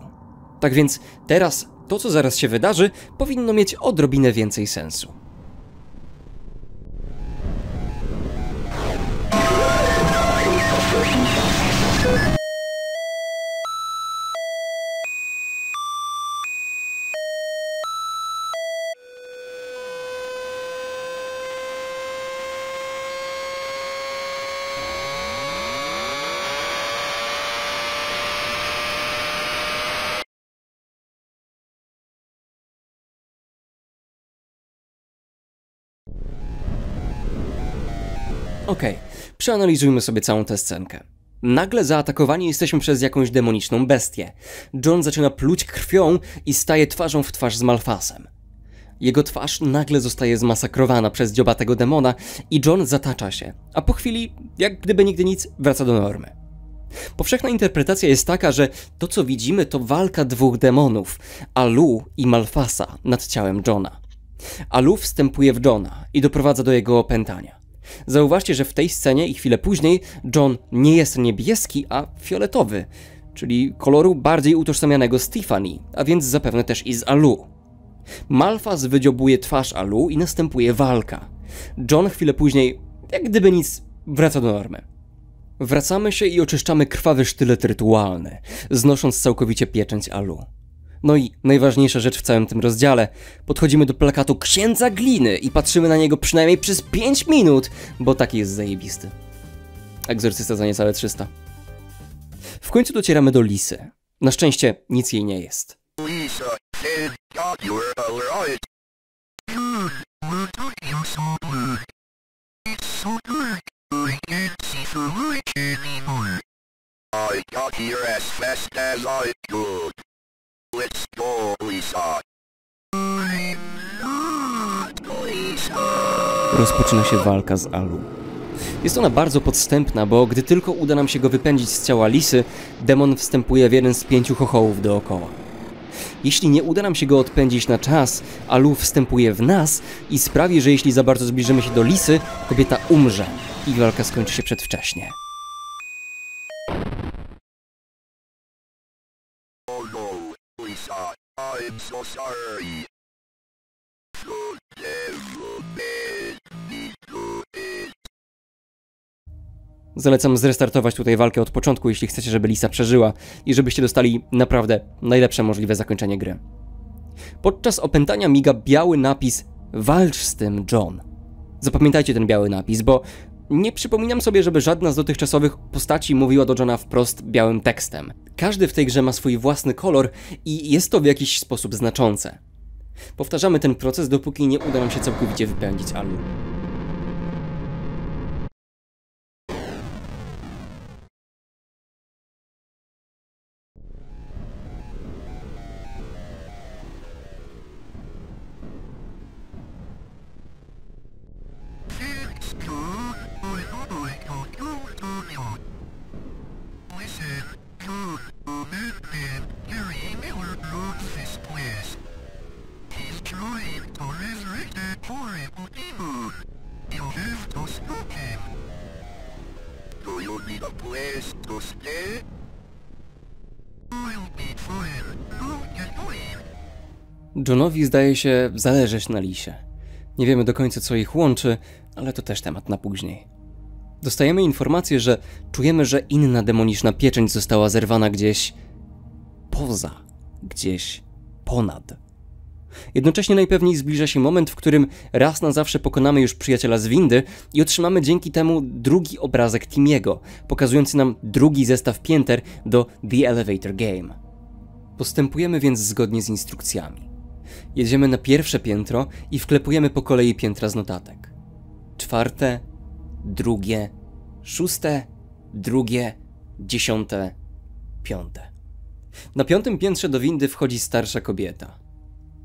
Tak więc teraz to, co zaraz się wydarzy, powinno mieć odrobinę więcej sensu. Okej, okay. Przeanalizujmy sobie całą tę scenkę. Nagle zaatakowani jesteśmy przez jakąś demoniczną bestię. John zaczyna pluć krwią i staje twarzą w twarz z Malphasem. Jego twarz nagle zostaje zmasakrowana przez dziobatego demona i John zatacza się, a po chwili, jak gdyby nigdy nic, wraca do normy. Powszechna interpretacja jest taka, że to co widzimy to walka dwóch demonów, Alu i Malphasa nad ciałem Johna. Alu wstępuje w Johna i doprowadza do jego opętania. Zauważcie, że w tej scenie i chwilę później John nie jest niebieski, a fioletowy, czyli koloru bardziej utożsamianego z Tiffany, a więc zapewne też i z Alu. Malphas wydziobuje twarz Alu i następuje walka. John chwilę później, jak gdyby nic, wraca do normy. Wracamy się i oczyszczamy krwawy sztylet rytualny, znosząc całkowicie pieczęć Alu. No i najważniejsza rzecz w całym tym rozdziale, podchodzimy do plakatu Księdza Gliny i patrzymy na niego przynajmniej przez pięć minut, bo taki jest zajebisty. Egzorcysta za niecałe trzysta. W końcu docieramy do Lisy. Na szczęście nic jej nie jest. Let's go, Lisa. I'm not Lisa. Rozpoczyna się walka z Alu. Jest ona bardzo podstępna, bo gdy tylko uda nam się go wypędzić z ciała Lisy, demon wstępuje w jeden z pięciu chochołów dookoła. Jeśli nie uda nam się go odpędzić na czas, Alu wstępuje w nas i sprawi, że jeśli za bardzo zbliżymy się do Lisy, kobieta umrze i walka skończy się przedwcześnie. I'm so sorry. You never made me do it. Zalecam zrestartować tutaj walkę od początku, jeśli chcecie, żeby Lisa przeżyła i żebyście dostali naprawdę najlepsze możliwe zakończenie gry. Podczas opętania miga biały napis "Walcz z tym, John". Zapamiętajcie ten biały napis, bo nie przypominam sobie, żeby żadna z dotychczasowych postaci mówiła do Johna wprost białym tekstem. Każdy w tej grze ma swój własny kolor i jest to w jakiś sposób znaczące. Powtarzamy ten proces, dopóki nie uda nam się całkowicie wypędzić Alu. Johnowi zdaje się zależeć na Lisie. Nie wiemy do końca, co ich łączy, ale to też temat na później. Dostajemy informację, że czujemy, że inna demoniczna pieczęć została zerwana gdzieś poza, gdzieś ponad. Jednocześnie najpewniej zbliża się moment, w którym raz na zawsze pokonamy już przyjaciela z windy i otrzymamy dzięki temu drugi obrazek Timiego, pokazujący nam drugi zestaw pięter do The Elevator Game. Postępujemy więc zgodnie z instrukcjami. Jedziemy na pierwsze piętro i wklepujemy po kolei piętra z notatek. Czwarte, drugie, szóste, drugie, dziesiąte, piąte. Na piątym piętrze do windy wchodzi starsza kobieta.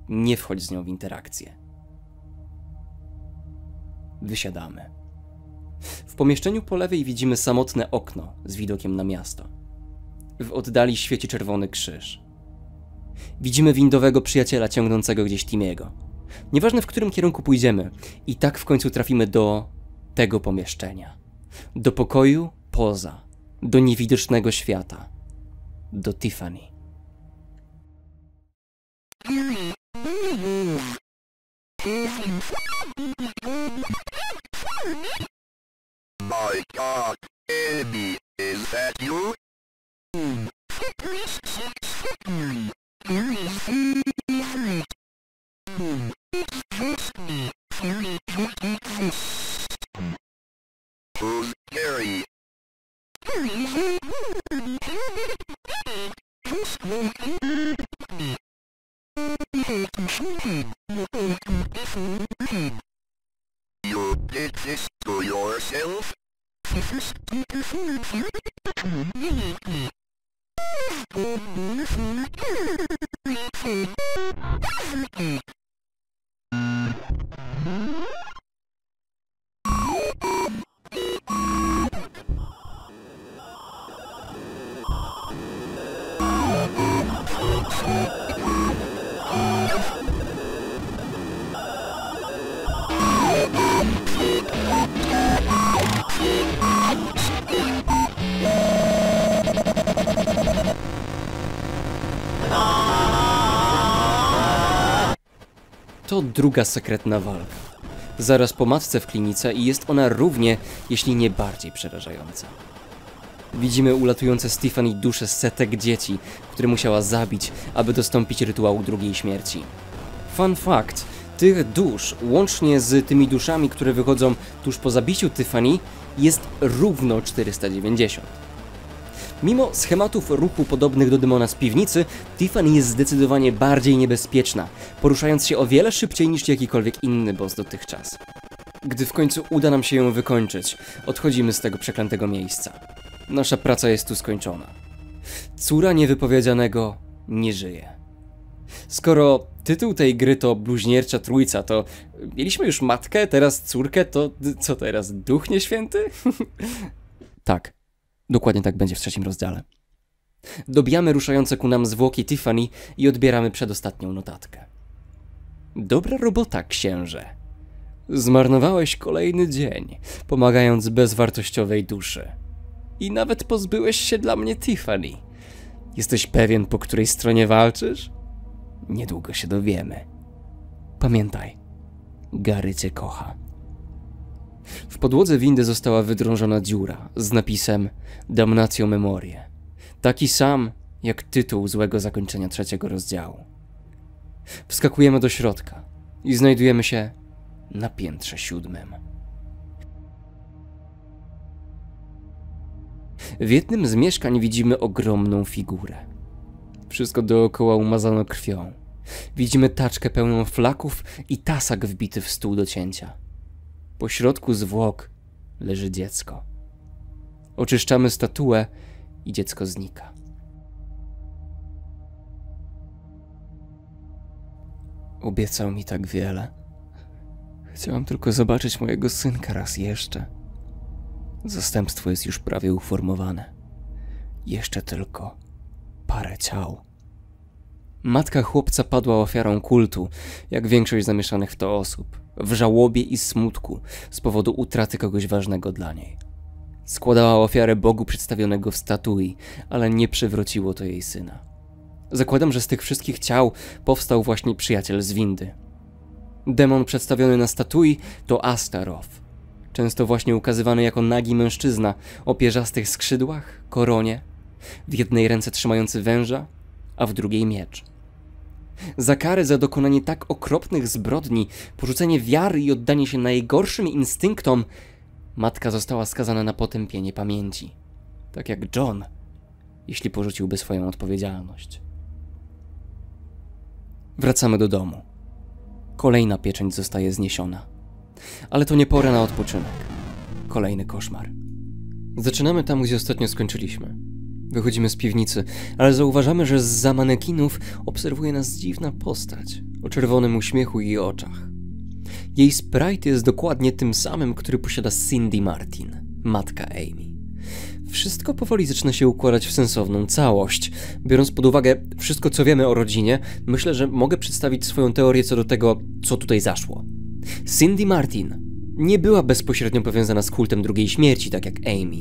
Nie wchodź z nią w interakcję. Wysiadamy. W pomieszczeniu po lewej widzimy samotne okno z widokiem na miasto. W oddali świeci czerwony krzyż. Widzimy windowego przyjaciela ciągnącego gdzieś Timiego. Nieważne, w którym kierunku pójdziemy, i tak w końcu trafimy do tego pomieszczenia. Do pokoju poza. Do niewidocznego świata. Do Tiffany. My God, Amy, is that you? You did this to yourself? To druga sekretna walka. Zaraz po matce w klinice i jest ona równie, jeśli nie bardziej przerażająca. Widzimy ulatujące z Tiffany dusze setek dzieci, które musiała zabić, aby dostąpić rytuału drugiej śmierci. Fun fact, tych dusz, łącznie z tymi duszami, które wychodzą tuż po zabiciu Tiffany, jest równo czterysta dziewięćdziesiąt. Mimo schematów ruchu podobnych do demona z piwnicy, Tiffany jest zdecydowanie bardziej niebezpieczna, poruszając się o wiele szybciej niż jakikolwiek inny boss dotychczas. Gdy w końcu uda nam się ją wykończyć, odchodzimy z tego przeklętego miejsca. Nasza praca jest tu skończona. Córa niewypowiedzianego nie żyje. Skoro tytuł tej gry to Bluźniercza Trójca, to mieliśmy już matkę, teraz córkę, to co teraz, Duch Nieświęty? Tak, dokładnie tak będzie w trzecim rozdziale. Dobijamy ruszające ku nam zwłoki Tiffany i odbieramy przedostatnią notatkę. Dobra robota, księże. Zmarnowałeś kolejny dzień, pomagając bezwartościowej duszy. I nawet pozbyłeś się dla mnie Tiffany. Jesteś pewien, po której stronie walczysz? Niedługo się dowiemy. Pamiętaj, Gary cię kocha. W podłodze windy została wydrążona dziura z napisem Damnatio Memoriae. Taki sam jak tytuł złego zakończenia trzeciego rozdziału. Wskakujemy do środka i znajdujemy się na piętrze siódmym. W jednym z mieszkań widzimy ogromną figurę. Wszystko dookoła umazano krwią. Widzimy taczkę pełną flaków i tasak wbity w stół do cięcia. Po środku zwłok leży dziecko. Oczyszczamy statuę i dziecko znika. Obiecał mi tak wiele. Chciałam tylko zobaczyć mojego synka raz jeszcze. Zastępstwo jest już prawie uformowane. Jeszcze tylko parę ciał. Matka chłopca padła ofiarą kultu, jak większość zamieszanych w to osób, w żałobie i smutku z powodu utraty kogoś ważnego dla niej. Składała ofiarę Bogu przedstawionego w statui, ale nie przywróciło to jej syna. Zakładam, że z tych wszystkich ciał powstał właśnie przyjaciel z windy. Demon przedstawiony na statui to Astaroth. Często właśnie ukazywany jako nagi mężczyzna o pierzastych skrzydłach, koronie, w jednej ręce trzymający węża, a w drugiej miecz. Za karę za dokonanie tak okropnych zbrodni, porzucenie wiary i oddanie się najgorszym instynktom, matka została skazana na potępienie pamięci. Tak jak John, jeśli porzuciłby swoją odpowiedzialność. Wracamy do domu. Kolejna pieczęć zostaje zniesiona. Ale to nie pora na odpoczynek. Kolejny koszmar. Zaczynamy tam, gdzie ostatnio skończyliśmy. Wychodzimy z piwnicy, ale zauważamy, że zza manekinów obserwuje nas dziwna postać o czerwonym uśmiechu i oczach. Jej sprite jest dokładnie tym samym, który posiada Cindy Martin, matka Amy. Wszystko powoli zaczyna się układać w sensowną całość. Biorąc pod uwagę wszystko, co wiemy o rodzinie, myślę, że mogę przedstawić swoją teorię co do tego, co tutaj zaszło. Cindy Martin nie była bezpośrednio powiązana z kultem drugiej śmierci, tak jak Amy.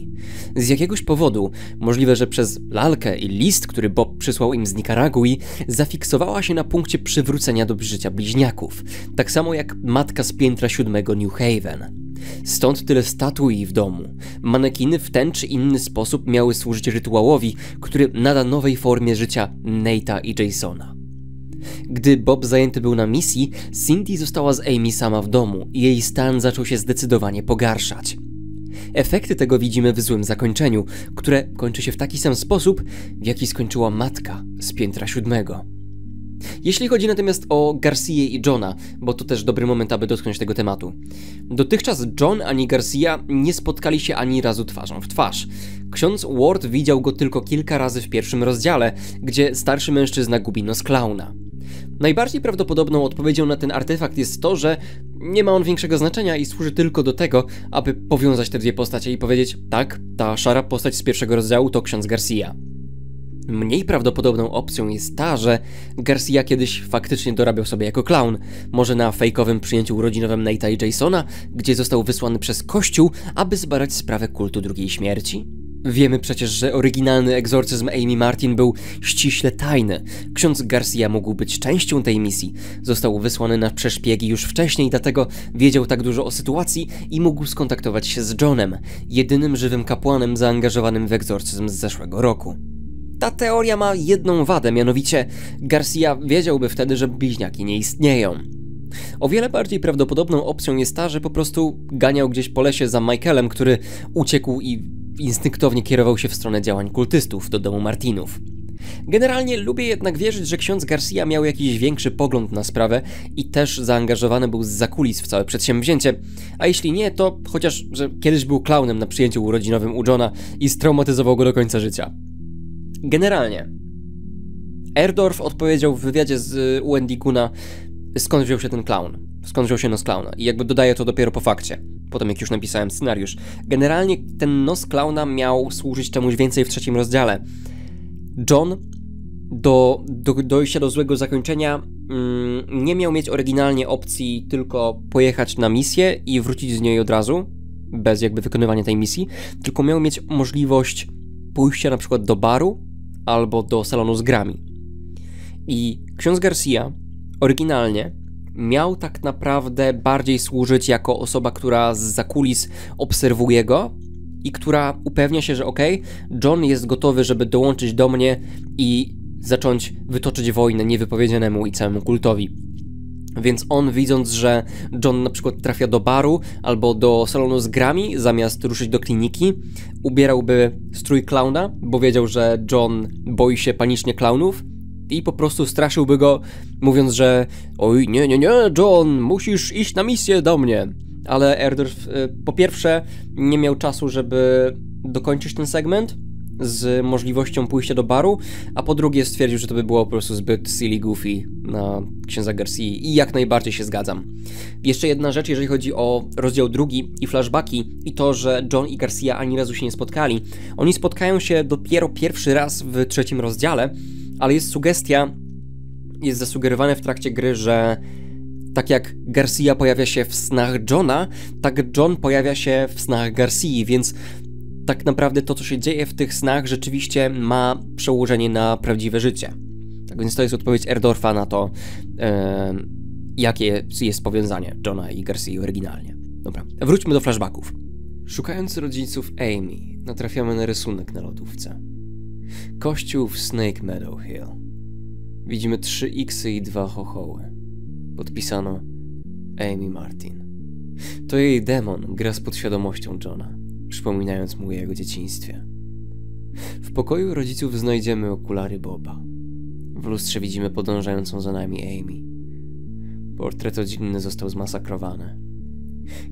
Z jakiegoś powodu, możliwe, że przez lalkę i list, który Bob przysłał im z Nikaragui, zafiksowała się na punkcie przywrócenia do życia bliźniaków, tak samo jak matka z piętra siódmego New Haven. Stąd tyle statui w domu. Manekiny w ten czy inny sposób miały służyć rytuałowi, który nada nowej formie życia Nate'a i Jasona. Gdy Bob zajęty był na misji, Cindy została z Amy sama w domu i jej stan zaczął się zdecydowanie pogarszać. Efekty tego widzimy w złym zakończeniu, które kończy się w taki sam sposób, w jaki skończyła matka z piętra siódmego. Jeśli chodzi natomiast o Garcię i Johna, bo to też dobry moment, aby dotknąć tego tematu. Dotychczas John ani Garcia nie spotkali się ani razu twarzą w twarz. Ksiądz Ward widział go tylko kilka razy w pierwszym rozdziale, gdzie starszy mężczyzna gubi nos klauna. Najbardziej prawdopodobną odpowiedzią na ten artefakt jest to, że nie ma on większego znaczenia i służy tylko do tego, aby powiązać te dwie postacie i powiedzieć: tak, ta szara postać z pierwszego rozdziału to ksiądz Garcia. Mniej prawdopodobną opcją jest ta, że Garcia kiedyś faktycznie dorabiał sobie jako klaun, może na fejkowym przyjęciu urodzinowym Nate'a i Jasona, gdzie został wysłany przez kościół, aby zbadać sprawę kultu drugiej śmierci. Wiemy przecież, że oryginalny egzorcyzm Amy Martin był ściśle tajny. Ksiądz Garcia mógł być częścią tej misji. Został wysłany na przeszpiegi już wcześniej, dlatego wiedział tak dużo o sytuacji i mógł skontaktować się z Johnem, jedynym żywym kapłanem zaangażowanym w egzorcyzm z zeszłego roku. Ta teoria ma jedną wadę, mianowicie Garcia wiedziałby wtedy, że bliźniaki nie istnieją. O wiele bardziej prawdopodobną opcją jest ta, że po prostu ganiał gdzieś po lesie za Michaelem, który uciekł i instynktownie kierował się w stronę działań kultystów do domu Martinów. Generalnie lubię jednak wierzyć, że ksiądz Garcia miał jakiś większy pogląd na sprawę i też zaangażowany był zza kulis w całe przedsięwzięcie, a jeśli nie, to chociaż, że kiedyś był klaunem na przyjęciu urodzinowym u Johna i straumatyzował go do końca życia. Generalnie, Airdorf odpowiedział w wywiadzie z Wendiguna, skąd wziął się ten klaun, skąd wziął się nos klauna i jakby dodaję to dopiero po fakcie, potem jak już napisałem scenariusz. Generalnie ten nos klauna miał służyć czemuś więcej w trzecim rozdziale. John do, do dojścia do złego zakończenia mm, nie miał mieć oryginalnie opcji tylko pojechać na misję i wrócić z niej od razu, bez jakby wykonywania tej misji, tylko miał mieć możliwość pójścia na przykład do baru albo do salonu z grami. I ksiądz Garcia oryginalnie miał tak naprawdę bardziej służyć jako osoba, która zza kulis obserwuje go i która upewnia się, że okej, John jest gotowy, żeby dołączyć do mnie i zacząć wytoczyć wojnę niewypowiedzianemu i całemu kultowi. Więc on, widząc, że John na przykład trafia do baru albo do salonu z grami, zamiast ruszyć do kliniki, ubierałby strój klauna, bo wiedział, że John boi się panicznie klaunów i po prostu straszyłby go, mówiąc, że oj, nie, nie, nie, John, musisz iść na misję do mnie. Ale Airdorf po pierwsze nie miał czasu, żeby dokończyć ten segment z możliwością pójścia do baru, a po drugie stwierdził, że to by było po prostu zbyt silly goofy na księdza Garcia i jak najbardziej się zgadzam. Jeszcze jedna rzecz, jeżeli chodzi o rozdział drugi i flashbacki i to, że John i Garcia ani razu się nie spotkali. Oni spotkają się dopiero pierwszy raz w trzecim rozdziale, ale jest sugestia, jest zasugerowane w trakcie gry, że tak jak Garcia pojawia się w snach Johna, tak John pojawia się w snach Garcii, więc tak naprawdę to, co się dzieje w tych snach, rzeczywiście ma przełożenie na prawdziwe życie. Tak więc to jest odpowiedź Airdorfa na to, yy, jakie jest powiązanie Johna i Garcii oryginalnie. Dobra, wróćmy do flashbacków. Szukając rodziców Amy, natrafiamy na rysunek na lodówce. Kościół w Snake Meadow Hill. Widzimy trzy iksy i dwa chochoły. Podpisano Amy Martin. To jej demon gra z podświadomością Johna, przypominając mu o jego dzieciństwie. W pokoju rodziców znajdziemy okulary Boba. W lustrze widzimy podążającą za nami Amy. Portret rodzinny został zmasakrowany.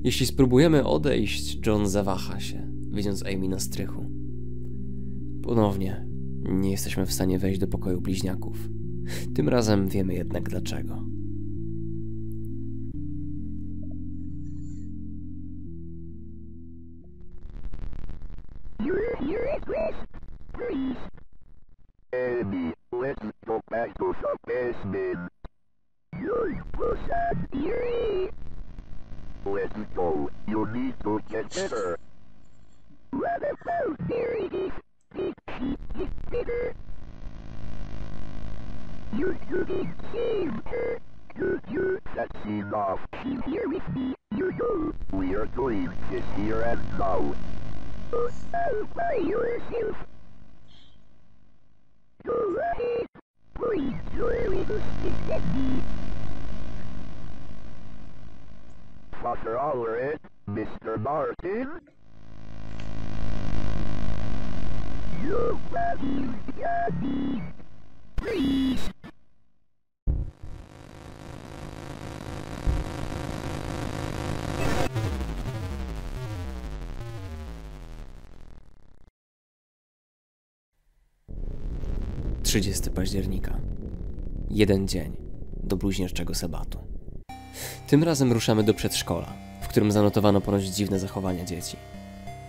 Jeśli spróbujemy odejść, John zawaha się, widząc Amy na strychu. Ponownie nie jesteśmy w stanie wejść do pokoju bliźniaków. Tym razem wiemy jednak dlaczego. Mister Allred, Mister Martin. You bloody, please. trzydziestego października. Jeden dzień do bluźnierczego sabatu. Tym razem ruszamy do przedszkola, w którym zanotowano ponoć dziwne zachowania dzieci.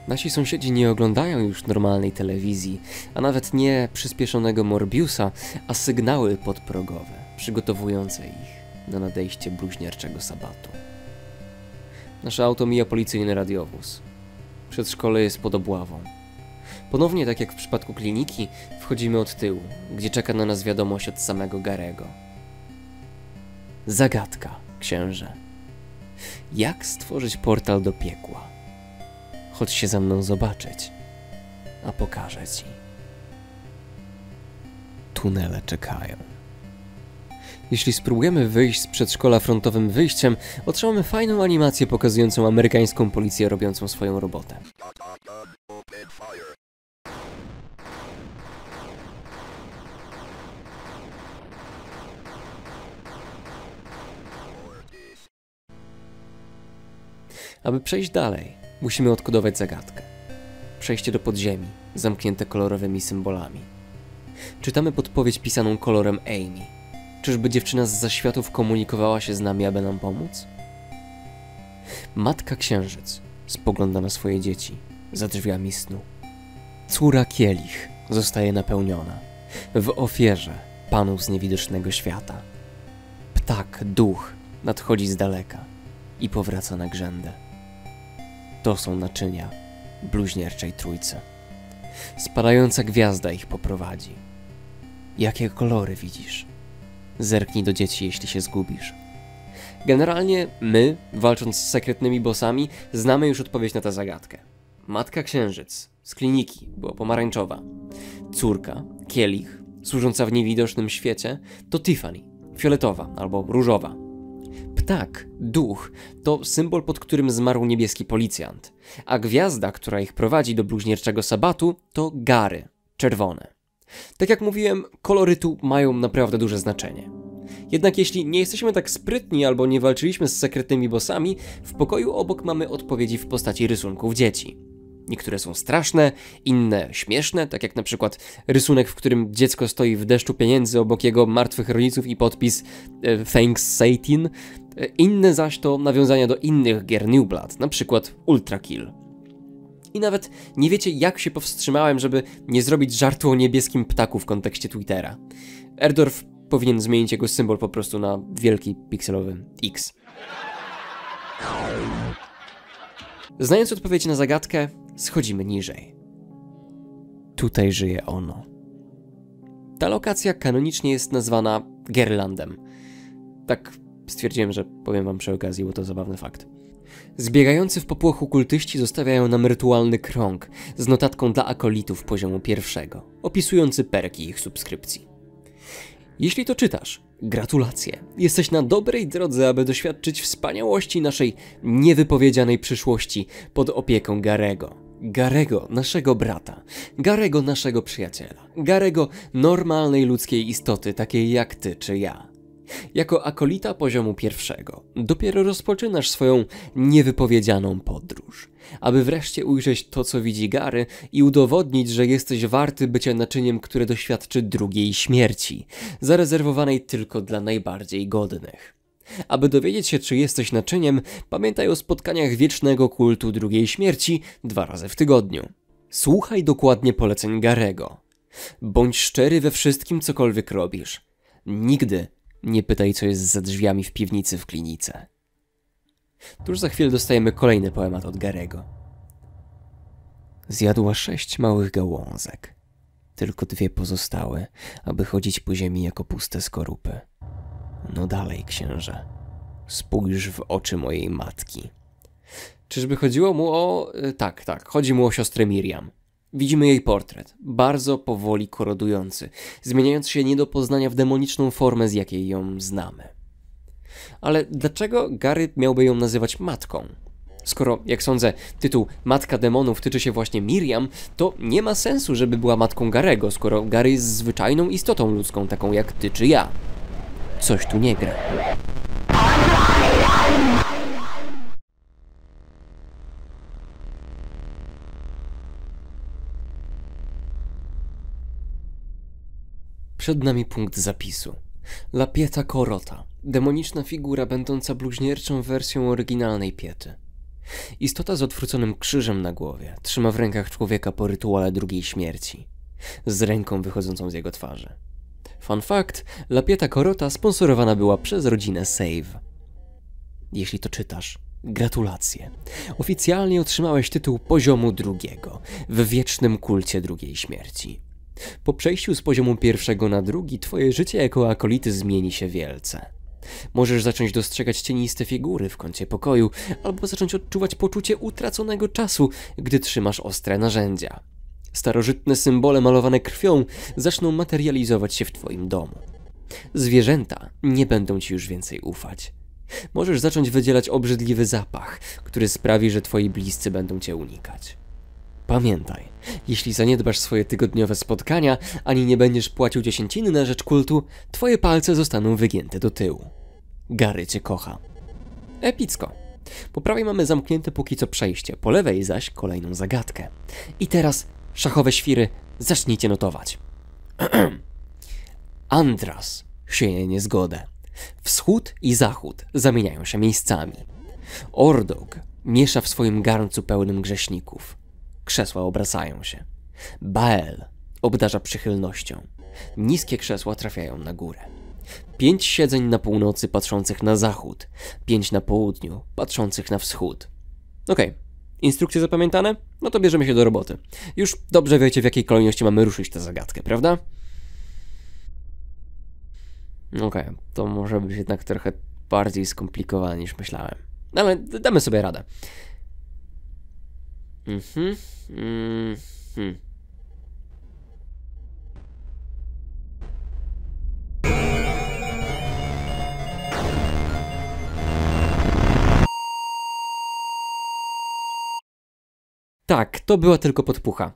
Nasi sąsiedzi nie oglądają już normalnej telewizji, a nawet nie przyspieszonego Morbiusa, a sygnały podprogowe, przygotowujące ich na nadejście bluźnierczego sabatu. Nasze auto mija policyjny radiowóz. Przedszkole jest pod obławą. Ponownie, tak jak w przypadku kliniki, wchodzimy od tyłu, gdzie czeka na nas wiadomość od samego Garego. Zagadka, księże. Jak stworzyć portal do piekła? Chodź się za mną zobaczyć, a pokażę ci. Tunele czekają. Jeśli spróbujemy wyjść z przedszkola frontowym wyjściem, otrzymamy fajną animację pokazującą amerykańską policję robiącą swoją robotę. Aby przejść dalej, musimy odkodować zagadkę. Przejście do podziemi, zamknięte kolorowymi symbolami. Czytamy podpowiedź pisaną kolorem Amy. Czyżby dziewczyna z zaświatów komunikowała się z nami, aby nam pomóc? Matka Księżyc spogląda na swoje dzieci za drzwiami snu. Córa Kielich zostaje napełniona w ofierze Panu z niewidocznego świata. Ptak Duch nadchodzi z daleka i powraca na grzędę. To są naczynia bluźnierczej trójcy. Spadająca gwiazda ich poprowadzi. Jakie kolory widzisz? Zerknij do dzieci, jeśli się zgubisz. Generalnie my, walcząc z sekretnymi bossami, znamy już odpowiedź na tę zagadkę. Matka Księżyc z kliniki była pomarańczowa. Córka, Kielich, służąca w niewidocznym świecie, to Tiffany, fioletowa albo różowa. Ptak, duch, to symbol, pod którym zmarł niebieski policjant, a gwiazda, która ich prowadzi do bluźnierczego sabatu, to Gary, czerwone. Tak jak mówiłem, kolory tu mają naprawdę duże znaczenie. Jednak jeśli nie jesteśmy tak sprytni albo nie walczyliśmy z sekretnymi bossami, w pokoju obok mamy odpowiedzi w postaci rysunków dzieci. Niektóre są straszne, inne śmieszne, tak jak na przykład rysunek, w którym dziecko stoi w deszczu pieniędzy obok jego martwych rodziców i podpis Thanks Satan. Inne zaś to nawiązania do innych gier New Blood, na przykład Ultra Kill. I nawet nie wiecie, jak się powstrzymałem, żeby nie zrobić żartu o niebieskim ptaku w kontekście Twittera. Airdorf powinien zmienić jego symbol po prostu na wielki pikselowy X. Znając odpowiedź na zagadkę, schodzimy niżej. Tutaj żyje ono. Ta lokacja kanonicznie jest nazwana Gerlandem. Tak stwierdziłem, że powiem wam przy okazji, bo to zabawny fakt. Zbiegający w popłochu kultyści zostawiają nam rytualny krąg z notatką dla akolitów poziomu pierwszego, opisujący perki ich subskrypcji. Jeśli to czytasz, gratulacje! Jesteś na dobrej drodze, aby doświadczyć wspaniałości naszej niewypowiedzianej przyszłości pod opieką Garego. Garego, naszego brata. Garego, naszego przyjaciela. Garego, normalnej ludzkiej istoty, takiej jak ty czy ja. Jako akolita poziomu pierwszego dopiero rozpoczynasz swoją niewypowiedzianą podróż, aby wreszcie ujrzeć to, co widzi Gary i udowodnić, że jesteś warty bycia naczyniem, które doświadczy drugiej śmierci, zarezerwowanej tylko dla najbardziej godnych. Aby dowiedzieć się, czy jesteś naczyniem, pamiętaj o spotkaniach wiecznego kultu drugiej śmierci dwa razy w tygodniu. Słuchaj dokładnie poleceń Garego. Bądź szczery we wszystkim, cokolwiek robisz. Nigdy nie pytaj, co jest za drzwiami w piwnicy w klinice. Tuż za chwilę dostajemy kolejny poemat od Garego. Zjadła sześć małych gałązek. Tylko dwie pozostały, aby chodzić po ziemi jako puste skorupy. No dalej, księże. Spójrz w oczy mojej matki. Czyżby chodziło mu o... Tak, tak, chodzi mu o siostrę Miriam. Widzimy jej portret, bardzo powoli korodujący, zmieniając się nie do poznania w demoniczną formę, z jakiej ją znamy. Ale dlaczego Gary miałby ją nazywać matką? Skoro, jak sądzę, tytuł Matka Demonów tyczy się właśnie Miriam, to nie ma sensu, żeby była matką Garego, skoro Gary jest zwyczajną istotą ludzką, taką jak ty czy ja. Coś tu nie gra. Przed nami punkt zapisu. La Pieta Korota, demoniczna figura będąca bluźnierczą wersją oryginalnej piety. Istota z odwróconym krzyżem na głowie trzyma w rękach człowieka po rytuale drugiej śmierci, z ręką wychodzącą z jego twarzy. Fun fact, La Pieta Korota sponsorowana była przez rodzinę Save. Jeśli to czytasz, Gratulacje. Oficjalnie otrzymałeś tytuł poziomu drugiego w wiecznym kulcie drugiej śmierci. Po przejściu z poziomu pierwszego na drugi twoje życie jako akolity zmieni się wielce. Możesz zacząć dostrzegać cieniste figury w kącie pokoju albo zacząć odczuwać poczucie utraconego czasu, gdy trzymasz ostre narzędzia. Starożytne symbole malowane krwią zaczną materializować się w twoim domu. Zwierzęta nie będą ci już więcej ufać. Możesz zacząć wydzielać obrzydliwy zapach, który sprawi, że twoi bliscy będą cię unikać. Pamiętaj, jeśli zaniedbasz swoje tygodniowe spotkania, ani nie będziesz płacił dziesięciny na rzecz kultu, twoje palce zostaną wygięte do tyłu. Gary cię kocha. Epicko. Po prawej mamy zamknięte póki co przejście, po lewej zaś kolejną zagadkę. I teraz, szachowe świry, zacznijcie notować. Andras sieje niezgodę. Wschód i zachód zamieniają się miejscami. Ordog miesza w swoim garncu pełnym grzeszników. Krzesła obracają się. Bael obdarza przychylnością. Niskie krzesła trafiają na górę. Pięć siedzeń na północy patrzących na zachód. Pięć na południu patrzących na wschód. Okej, okay. Instrukcje zapamiętane? No to bierzemy się do roboty. Już dobrze wiecie, w jakiej kolejności mamy ruszyć tę zagadkę, prawda? Okej, okay, to może być jednak trochę bardziej skomplikowane niż myślałem. Ale damy sobie radę. Mhm. Mhm. Tak, to była tylko podpucha.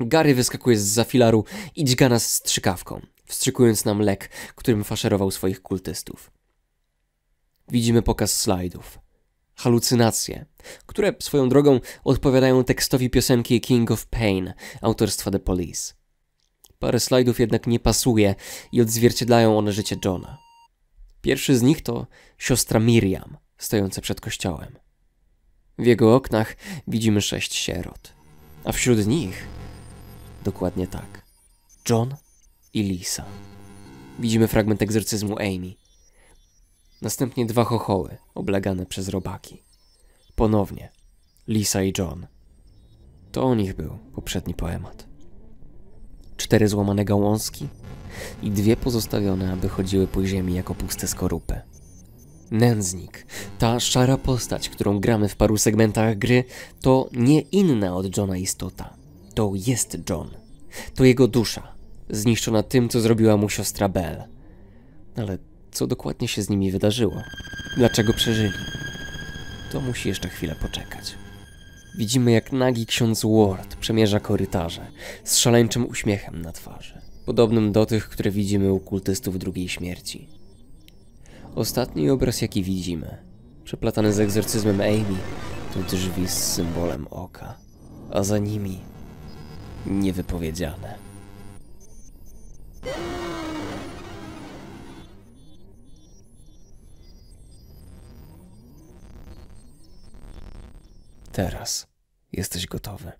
Gary wyskakuje z za filaru i dźga nas strzykawką, wstrzykując nam lek, którym faszerował swoich kultystów. Widzimy pokaz slajdów. Halucynacje, które swoją drogą odpowiadają tekstowi piosenki King of Pain autorstwa The Police. Parę slajdów jednak nie pasuje i odzwierciedlają one życie Johna. Pierwszy z nich to siostra Miriam, stojąca przed kościołem. W jego oknach widzimy sześć sierot, a wśród nich dokładnie tak. John i Lisa. Widzimy fragment egzorcyzmu Amy. Następnie dwa chochoły oblegane przez robaki. Ponownie Lisa i John. To o nich był poprzedni poemat. Cztery złamane gałązki i dwie pozostawione, aby chodziły po ziemi jako puste skorupy. Nędznik, ta szara postać, którą gramy w paru segmentach gry, to nie inna od Johna istota. To jest John. To jego dusza, zniszczona tym, co zrobiła mu siostra Bell. Ale co dokładnie się z nimi wydarzyło? Dlaczego przeżyli? To musi jeszcze chwilę poczekać. Widzimy, jak nagi ksiądz Ward przemierza korytarze z szaleńczym uśmiechem na twarzy, podobnym do tych, które widzimy u kultystów drugiej śmierci. Ostatni obraz, jaki widzimy, przeplatany z egzorcyzmem Amy, to drzwi z symbolem oka, a za nimi niewypowiedziane. Teraz jesteś gotowy.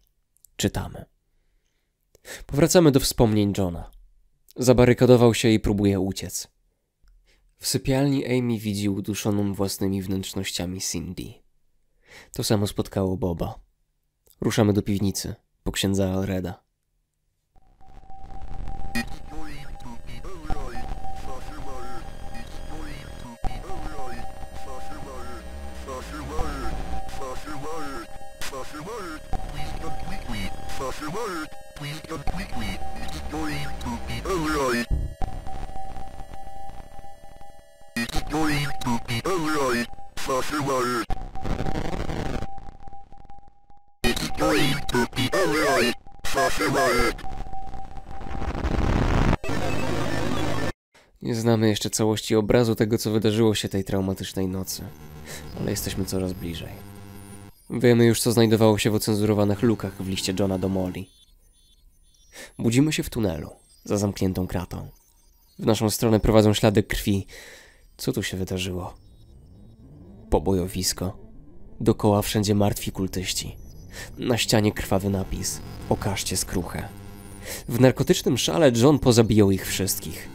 Czytamy. Powracamy do wspomnień Johna. Zabarykadował się i próbuje uciec. W sypialni Amy widzi uduszoną własnymi wnętrznościami Cindy. To samo spotkało Boba. Ruszamy do piwnicy po księdza Allreda. Nie znamy jeszcze całości obrazu tego, co wydarzyło się tej traumatycznej nocy, ale jesteśmy coraz bliżej. Wiemy już, co znajdowało się w ocenzurowanych lukach w liście Johna do Molly. Budzimy się w tunelu, za zamkniętą kratą. W naszą stronę prowadzą ślady krwi. Co tu się wydarzyło? Pobojowisko. Dokoła wszędzie martwi kultyści. Na ścianie krwawy napis: okażcie skruchę. W narkotycznym szale John pozabijał ich wszystkich.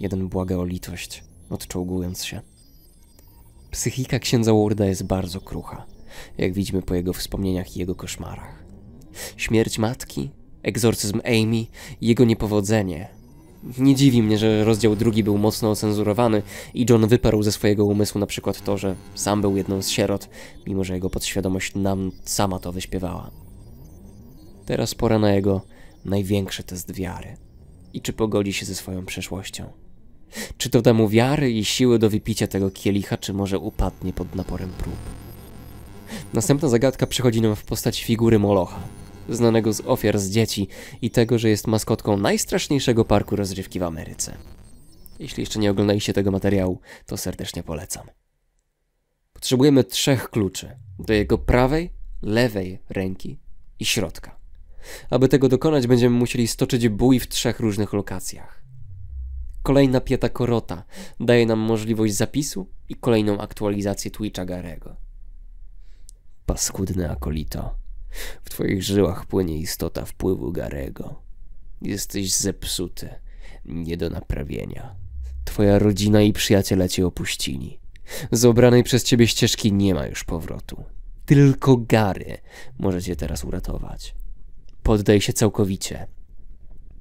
Jeden błaga o litość, odczołgując się. Psychika księdza Warda jest bardzo krucha, jak widzimy po jego wspomnieniach i jego koszmarach. Śmierć matki, egzorcyzm Amy, jego niepowodzenie. Nie dziwi mnie, że rozdział drugi był mocno ocenzurowany i John wyparł ze swojego umysłu na przykład to, że sam był jedną z sierot, mimo że jego podświadomość nam sama to wyśpiewała. Teraz pora na jego największy test wiary. I czy pogodzi się ze swoją przeszłością? Czy to da mu wiary i siły do wypicia tego kielicha, czy może upadnie pod naporem prób? Następna zagadka przychodzi nam w postaci figury Molocha, znanego z ofiar z dzieci i tego, że jest maskotką najstraszniejszego parku rozrywki w Ameryce. Jeśli jeszcze nie oglądaliście tego materiału, to serdecznie polecam. Potrzebujemy trzech kluczy do jego prawej, lewej ręki i środka. Aby tego dokonać, będziemy musieli stoczyć bój w trzech różnych lokacjach. Kolejna Pieta Korota daje nam możliwość zapisu i kolejną aktualizację Twitcha Garego. Paskudny akolito, w twoich żyłach płynie istota wpływu Garego. Jesteś zepsuty, nie do naprawienia. Twoja rodzina i przyjaciele cię opuścili. Z obranej przez ciebie ścieżki nie ma już powrotu. Tylko Gary może cię teraz uratować. Poddaj się całkowicie.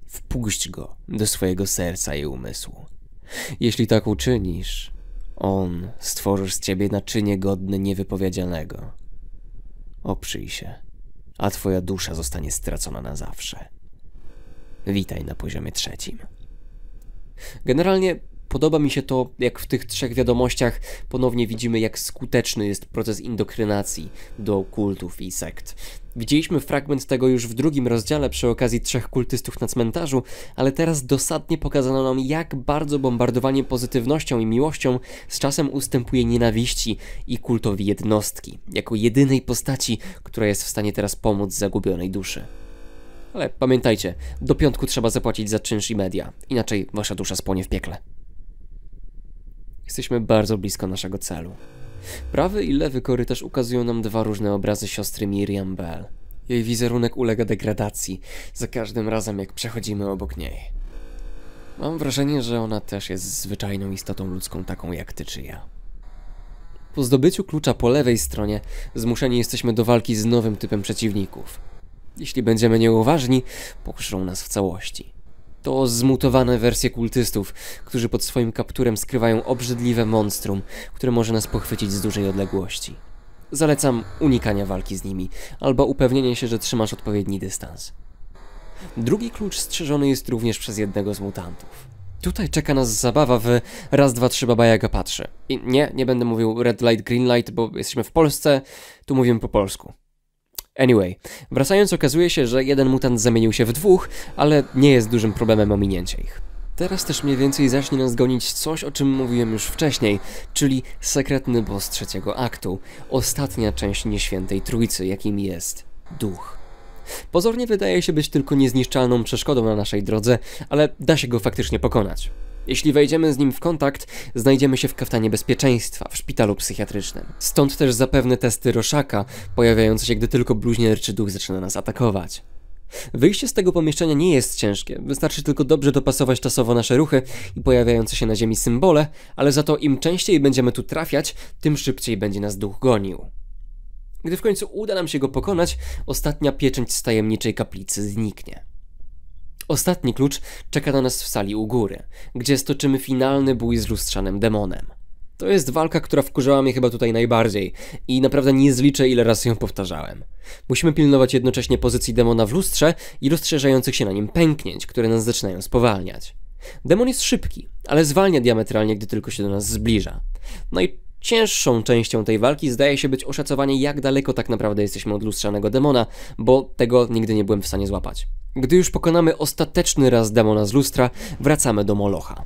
Wpuść go do swojego serca i umysłu. Jeśli tak uczynisz, on stworzy z ciebie naczynie godne niewypowiedzianego. Oprzyj się, a twoja dusza zostanie stracona na zawsze. Witaj na poziomie trzecim. Generalnie podoba mi się to, jak w tych trzech wiadomościach ponownie widzimy, jak skuteczny jest proces indoktrynacji do kultów i sekt. Widzieliśmy fragment tego już w drugim rozdziale przy okazji trzech kultystów na cmentarzu, ale teraz dosadnie pokazano nam, jak bardzo bombardowanie pozytywnością i miłością z czasem ustępuje nienawiści i kultowi jednostki, jako jedynej postaci, która jest w stanie teraz pomóc zagubionej duszy. Ale pamiętajcie, do piątku trzeba zapłacić za czynsz i media, inaczej wasza dusza spłonie w piekle. Jesteśmy bardzo blisko naszego celu. Prawy i lewy korytarz ukazują nam dwa różne obrazy siostry Miriam Bell. Jej wizerunek ulega degradacji za każdym razem, jak przechodzimy obok niej. Mam wrażenie, że ona też jest zwyczajną istotą ludzką, taką jak ty czy ja. Po zdobyciu klucza po lewej stronie zmuszeni jesteśmy do walki z nowym typem przeciwników. Jeśli będziemy nieuważni, pokuszą nas w całości. To zmutowane wersje kultystów, którzy pod swoim kapturem skrywają obrzydliwe monstrum, które może nas pochwycić z dużej odległości. Zalecam unikania walki z nimi, albo upewnienie się, że trzymasz odpowiedni dystans. Drugi klucz strzeżony jest również przez jednego z mutantów. Tutaj czeka nas zabawa w raz, dwa, trzy, baba Jaga patrzy. I nie, nie będę mówił red light, green light, bo jesteśmy w Polsce, tu mówimy po polsku. Anyway, wracając, okazuje się, że jeden mutant zamienił się w dwóch, ale nie jest dużym problemem ominięcie ich. Teraz też mniej więcej zacznie nas gonić coś, o czym mówiłem już wcześniej, czyli sekretny boss trzeciego aktu, ostatnia część nieświętej trójcy, jakim jest duch. Pozornie wydaje się być tylko niezniszczalną przeszkodą na naszej drodze, ale da się go faktycznie pokonać. Jeśli wejdziemy z nim w kontakt, znajdziemy się w kaftanie bezpieczeństwa w szpitalu psychiatrycznym. Stąd też zapewne testy Roszaka, pojawiające się, gdy tylko bluźnierczy duch zaczyna nas atakować. Wyjście z tego pomieszczenia nie jest ciężkie, wystarczy tylko dobrze dopasować czasowo nasze ruchy i pojawiające się na ziemi symbole, ale za to im częściej będziemy tu trafiać, tym szybciej będzie nas duch gonił. Gdy w końcu uda nam się go pokonać, ostatnia pieczęć z tajemniczej kaplicy zniknie. Ostatni klucz czeka na nas w sali u góry, gdzie stoczymy finalny bój z lustrzanym demonem. To jest walka, która wkurzała mnie chyba tutaj najbardziej i naprawdę nie zliczę, ile razy ją powtarzałem. Musimy pilnować jednocześnie pozycji demona w lustrze i rozszerzających się na nim pęknięć, które nas zaczynają spowalniać. Demon jest szybki, ale zwalnia diametralnie, gdy tylko się do nas zbliża. Najcięższą częścią tej walki zdaje się być oszacowanie, jak daleko tak naprawdę jesteśmy od lustrzanego demona, bo tego nigdy nie byłem w stanie złapać. Gdy już pokonamy ostateczny raz demona z lustra, wracamy do Molocha.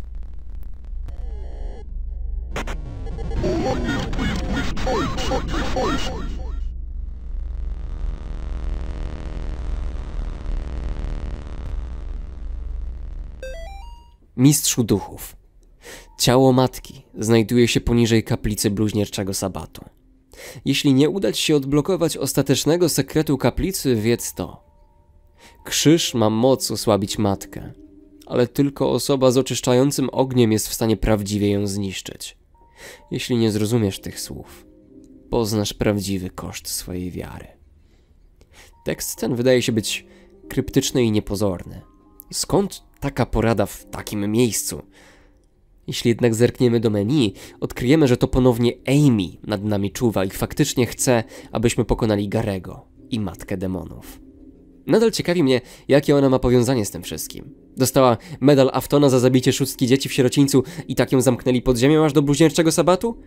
Mistrzu duchów. Ciało matki znajduje się poniżej kaplicy bluźnierczego sabatu. Jeśli nie uda ci się odblokować ostatecznego sekretu kaplicy, wiedz to. Krzyż ma moc osłabić matkę, ale tylko osoba z oczyszczającym ogniem jest w stanie prawdziwie ją zniszczyć. jeśli nie zrozumiesz tych słów. Poznasz prawdziwy koszt swojej wiary. Tekst ten wydaje się być kryptyczny i niepozorny. Skąd taka porada w takim miejscu? Jeśli jednak zerkniemy do menu, odkryjemy, że to ponownie Amy nad nami czuwa i faktycznie chce, abyśmy pokonali Garego i Matkę Demonów. Nadal ciekawi mnie, jakie ona ma powiązanie z tym wszystkim. Dostała medal Aftona za zabicie szóstki dzieci w sierocińcu i tak ją zamknęli pod ziemią aż do bluźnierczego sabatu?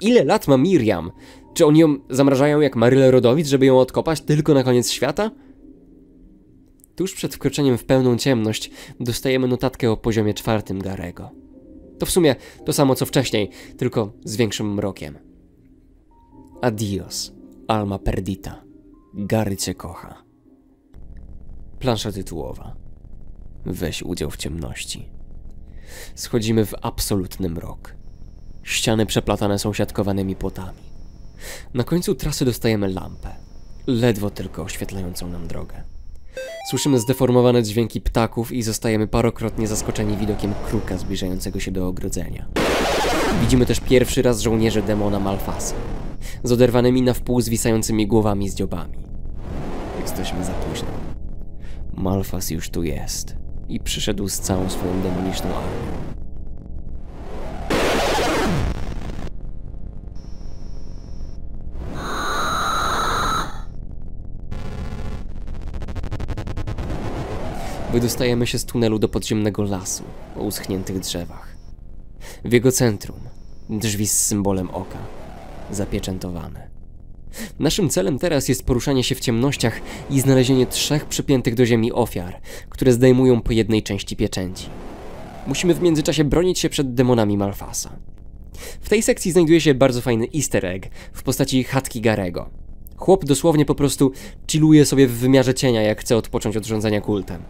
Ile lat ma Miriam? Czy oni ją zamrażają jak Marylę Rodowicz, żeby ją odkopać tylko na koniec świata? Tuż przed wkroczeniem w pełną ciemność dostajemy notatkę o poziomie czwartym Garego. To w sumie to samo co wcześniej, tylko z większym mrokiem. Adios, alma perdita. Gary cię kocha. Plansza tytułowa. Weź udział w ciemności. Schodzimy w absolutny mrok. Ściany przeplatane są siatkowanymi płotami. Na końcu trasy dostajemy lampę, ledwo tylko oświetlającą nam drogę. Słyszymy zdeformowane dźwięki ptaków i zostajemy parokrotnie zaskoczeni widokiem kruka zbliżającego się do ogrodzenia. Widzimy też pierwszy raz żołnierzy demona Malphasa, z oderwanymi na wpół zwisającymi głowami z dziobami. Jesteśmy za późno. Malphas już tu jest i przyszedł z całą swoją demoniczną armią. Wydostajemy się z tunelu do podziemnego lasu o uschniętych drzewach. W jego centrum drzwi z symbolem oka, zapieczętowane. Naszym celem teraz jest poruszanie się w ciemnościach i znalezienie trzech przypiętych do ziemi ofiar, które zdejmują po jednej części pieczęci. Musimy w międzyczasie bronić się przed demonami Malphasa. W tej sekcji znajduje się bardzo fajny easter egg w postaci chatki Garego. Chłop dosłownie po prostu chilluje sobie w wymiarze cienia, jak chce odpocząć od rządzenia kultem.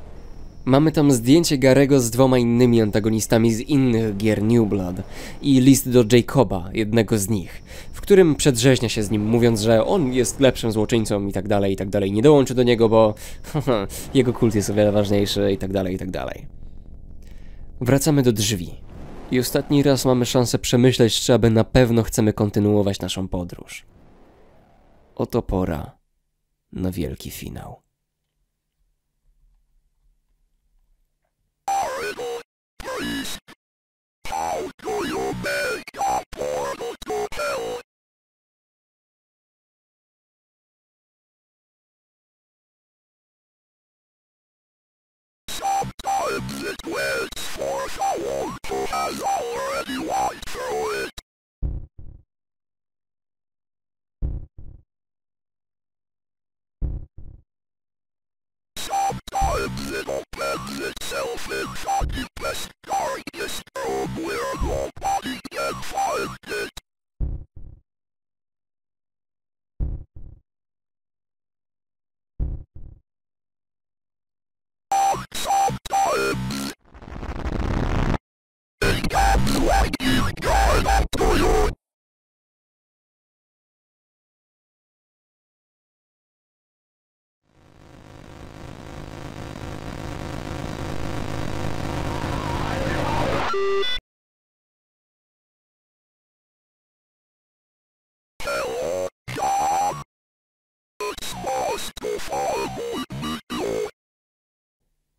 Mamy tam zdjęcie Garego z dwoma innymi antagonistami z innych gier New Blood i list do Jacoba, jednego z nich, w którym przedrzeźnia się z nim, mówiąc, że on jest lepszym złoczyńcą i tak dalej, i tak dalej, nie dołączy do niego, bo jego kult jest o wiele ważniejszy i tak dalej, i tak dalej. Wracamy do drzwi i ostatni raz mamy szansę przemyśleć, czy aby na pewno chcemy kontynuować naszą podróż. Oto pora na wielki finał.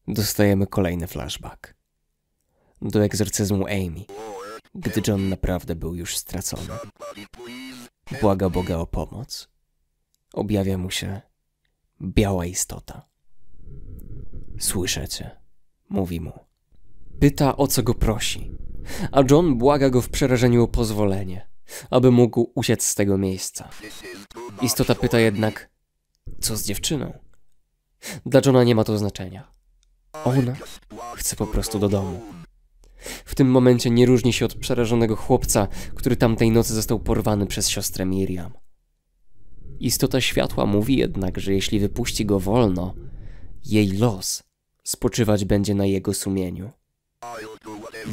Dostajemy kolejny flashback do egzorcyzmu Amy, gdy John naprawdę był już stracony. Błaga Boga o pomoc. Objawia mu się biała istota. Słyszę cię, mówi mu. Pyta, o co go prosi, a John błaga go w przerażeniu o pozwolenie, aby mógł uciec z tego miejsca. Istota pyta jednak, co z dziewczyną? Dla Johna nie ma to znaczenia. Ona chce po prostu do domu. W tym momencie nie różni się od przerażonego chłopca, który tamtej nocy został porwany przez siostrę Miriam. Istota światła mówi jednak, że jeśli wypuści go wolno, jej los spoczywać będzie na jego sumieniu.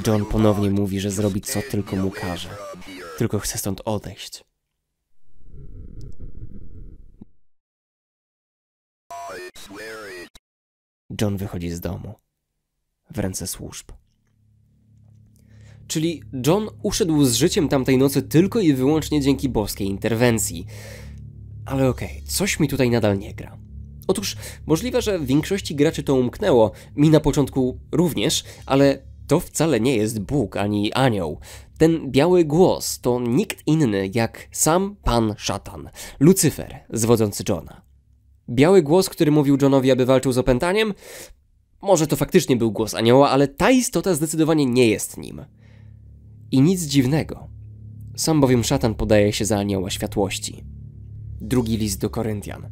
John ponownie mówi, że zrobi co tylko mu każe, tylko chce stąd odejść. John wychodzi z domu, w ręce służb. Czyli John uszedł z życiem tamtej nocy tylko i wyłącznie dzięki boskiej interwencji. Ale okej, okay, coś mi tutaj nadal nie gra. Otóż możliwe, że większości graczy to umknęło, mi na początku również, ale to wcale nie jest Bóg ani anioł. Ten biały głos to nikt inny jak sam pan szatan, Lucyfer, zwodzący Johna. Biały głos, który mówił Johnowi, aby walczył z opętaniem? Może to faktycznie był głos anioła, ale ta istota zdecydowanie nie jest nim. I nic dziwnego. Sam bowiem szatan podaje się za anioła światłości. Drugi list do Koryntian.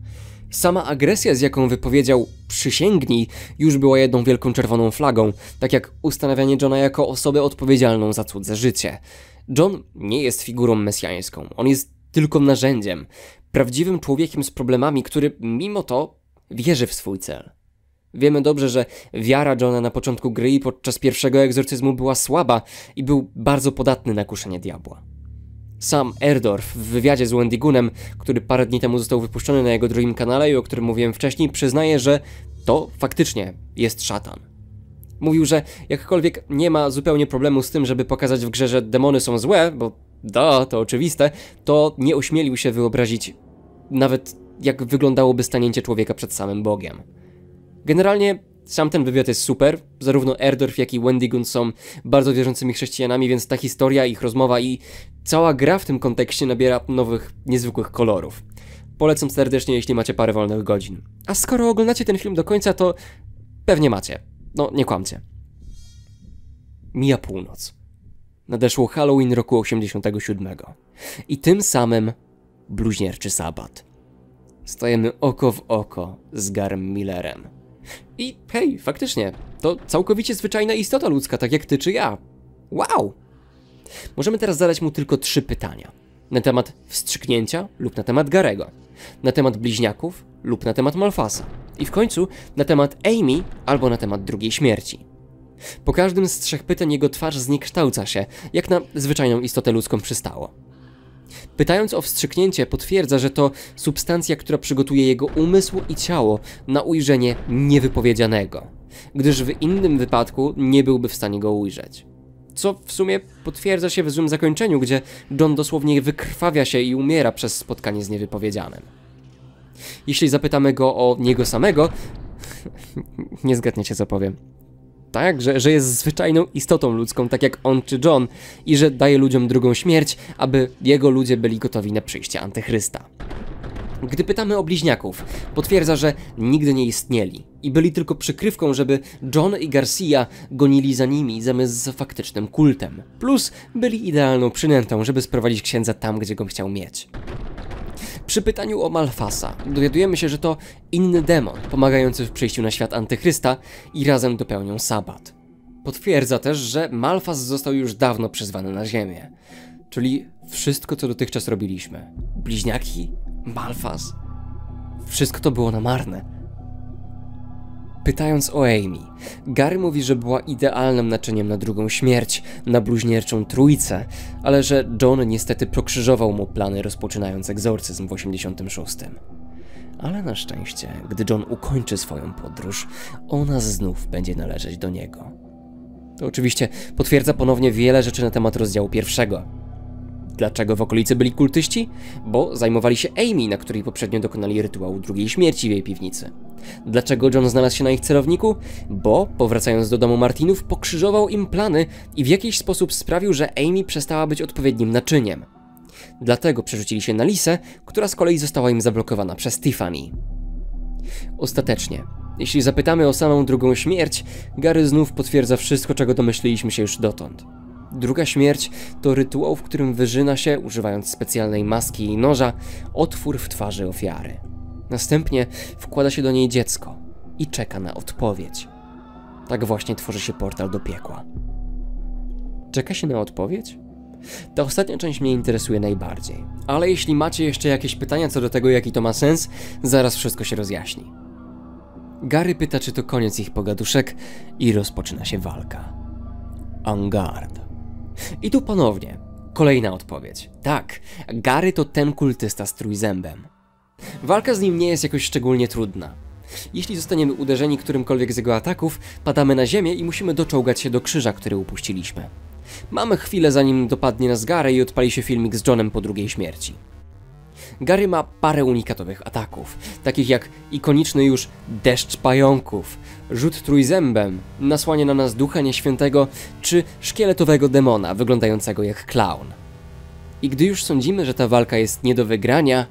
Sama agresja, z jaką wypowiedział przysięgnij, już była jedną wielką czerwoną flagą, tak jak ustanawianie Johna jako osobę odpowiedzialną za cudze życie. John nie jest figurą mesjańską, on jest tylko narzędziem, prawdziwym człowiekiem z problemami, który mimo to wierzy w swój cel. Wiemy dobrze, że wiara Johna na początku gry i podczas pierwszego egzorcyzmu była słaba i był bardzo podatny na kuszenie diabła. Sam Airdorf w wywiadzie z Wendigunem, który parę dni temu został wypuszczony na jego drugim kanale i o którym mówiłem wcześniej, przyznaje, że to faktycznie jest szatan. Mówił, że jakkolwiek nie ma zupełnie problemu z tym, żeby pokazać w grze, że demony są złe, bo da, to oczywiste, to nie ośmielił się wyobrazić nawet jak wyglądałoby stanięcie człowieka przed samym Bogiem. Generalnie sam ten wywiad jest super, zarówno Airdorf, jak i Wendigun są bardzo wierzącymi chrześcijanami, więc ta historia, ich rozmowa i cała gra w tym kontekście nabiera nowych, niezwykłych kolorów. Polecam serdecznie, jeśli macie parę wolnych godzin. A skoro oglądacie ten film do końca, to pewnie macie. No, nie kłamcie. Mija północ. Nadeszło Halloween roku osiemdziesiątego siódmego. I tym samym bluźnierczy sabat. Stajemy oko w oko z Garym Millerem. I hej, faktycznie, to całkowicie zwyczajna istota ludzka, tak jak ty czy ja. Wow! Możemy teraz zadać mu tylko trzy pytania. Na temat wstrzyknięcia lub na temat Garego. Na temat bliźniaków lub na temat Malphasa. I w końcu na temat Amy albo na temat drugiej śmierci. Po każdym z trzech pytań jego twarz zniekształca się, jak na zwyczajną istotę ludzką przystało. Pytając o wstrzyknięcie, potwierdza, że to substancja, która przygotuje jego umysł i ciało na ujrzenie niewypowiedzianego, gdyż w innym wypadku nie byłby w stanie go ujrzeć. Co w sumie potwierdza się w złym zakończeniu, gdzie John dosłownie wykrwawia się i umiera przez spotkanie z niewypowiedzianym. Jeśli zapytamy go o niego samego, nie zgadniecie, co powiem. Tak, że, że jest zwyczajną istotą ludzką, tak jak on czy John, i że daje ludziom drugą śmierć, aby jego ludzie byli gotowi na przyjście antychrysta. Gdy pytamy o bliźniaków, potwierdza, że nigdy nie istnieli i byli tylko przykrywką, żeby John i Garcia gonili za nimi zamiast za faktycznym kultem. Plus byli idealną przynętą, żeby sprowadzić księdza tam, gdzie go chciał mieć. Przy pytaniu o Malphasa dowiadujemy się, że to inny demon pomagający w przyjściu na świat antychrysta i razem dopełnią sabat. Potwierdza też, że Malphas został już dawno przyzwany na ziemię. Czyli wszystko, co dotychczas robiliśmy. Bliźniaki, Malphas. Wszystko to było na marne. Pytając o Amy, Gary mówi, że była idealnym naczyniem na drugą śmierć, na bluźnierczą trójcę, ale że John niestety pokrzyżował mu plany, rozpoczynając egzorcyzm w osiemdziesiątym szóstym. Ale na szczęście, gdy John ukończy swoją podróż, ona znów będzie należeć do niego. To oczywiście potwierdza ponownie wiele rzeczy na temat rozdziału pierwszego. Dlaczego w okolicy byli kultyści? Bo zajmowali się Amy, na której poprzednio dokonali rytuału drugiej śmierci w jej piwnicy. Dlaczego John znalazł się na ich celowniku? Bo, powracając do domu Martinów, pokrzyżował im plany i w jakiś sposób sprawił, że Amy przestała być odpowiednim naczyniem. Dlatego przerzucili się na Lisę, która z kolei została im zablokowana przez Tiffany. Ostatecznie, jeśli zapytamy o samą drugą śmierć, Gary znów potwierdza wszystko, czego domyśliliśmy się już dotąd. Druga śmierć to rytuał, w którym wyrzyna się, używając specjalnej maski i noża, otwór w twarzy ofiary. Następnie wkłada się do niej dziecko i czeka na odpowiedź. Tak właśnie tworzy się portal do piekła. Czeka się na odpowiedź? Ta ostatnia część mnie interesuje najbardziej, ale jeśli macie jeszcze jakieś pytania co do tego, jaki to ma sens, zaraz wszystko się rozjaśni. Gary pyta, czy to koniec ich pogaduszek i rozpoczyna się walka. En garde. I tu ponownie kolejna odpowiedź. Tak, Gary to ten kultysta z trójzębem. Walka z nim nie jest jakoś szczególnie trudna. Jeśli zostaniemy uderzeni którymkolwiek z jego ataków, padamy na ziemię i musimy doczołgać się do krzyża, który upuściliśmy. Mamy chwilę, zanim dopadnie nas Gary i odpali się filmik z Johnem po drugiej śmierci. Gary ma parę unikatowych ataków, takich jak ikoniczny już deszcz pająków, rzut trójzębem, nasłanie na nas ducha nieświętego czy szkieletowego demona wyglądającego jak klaun. I gdy już sądzimy, że ta walka jest nie do wygrania,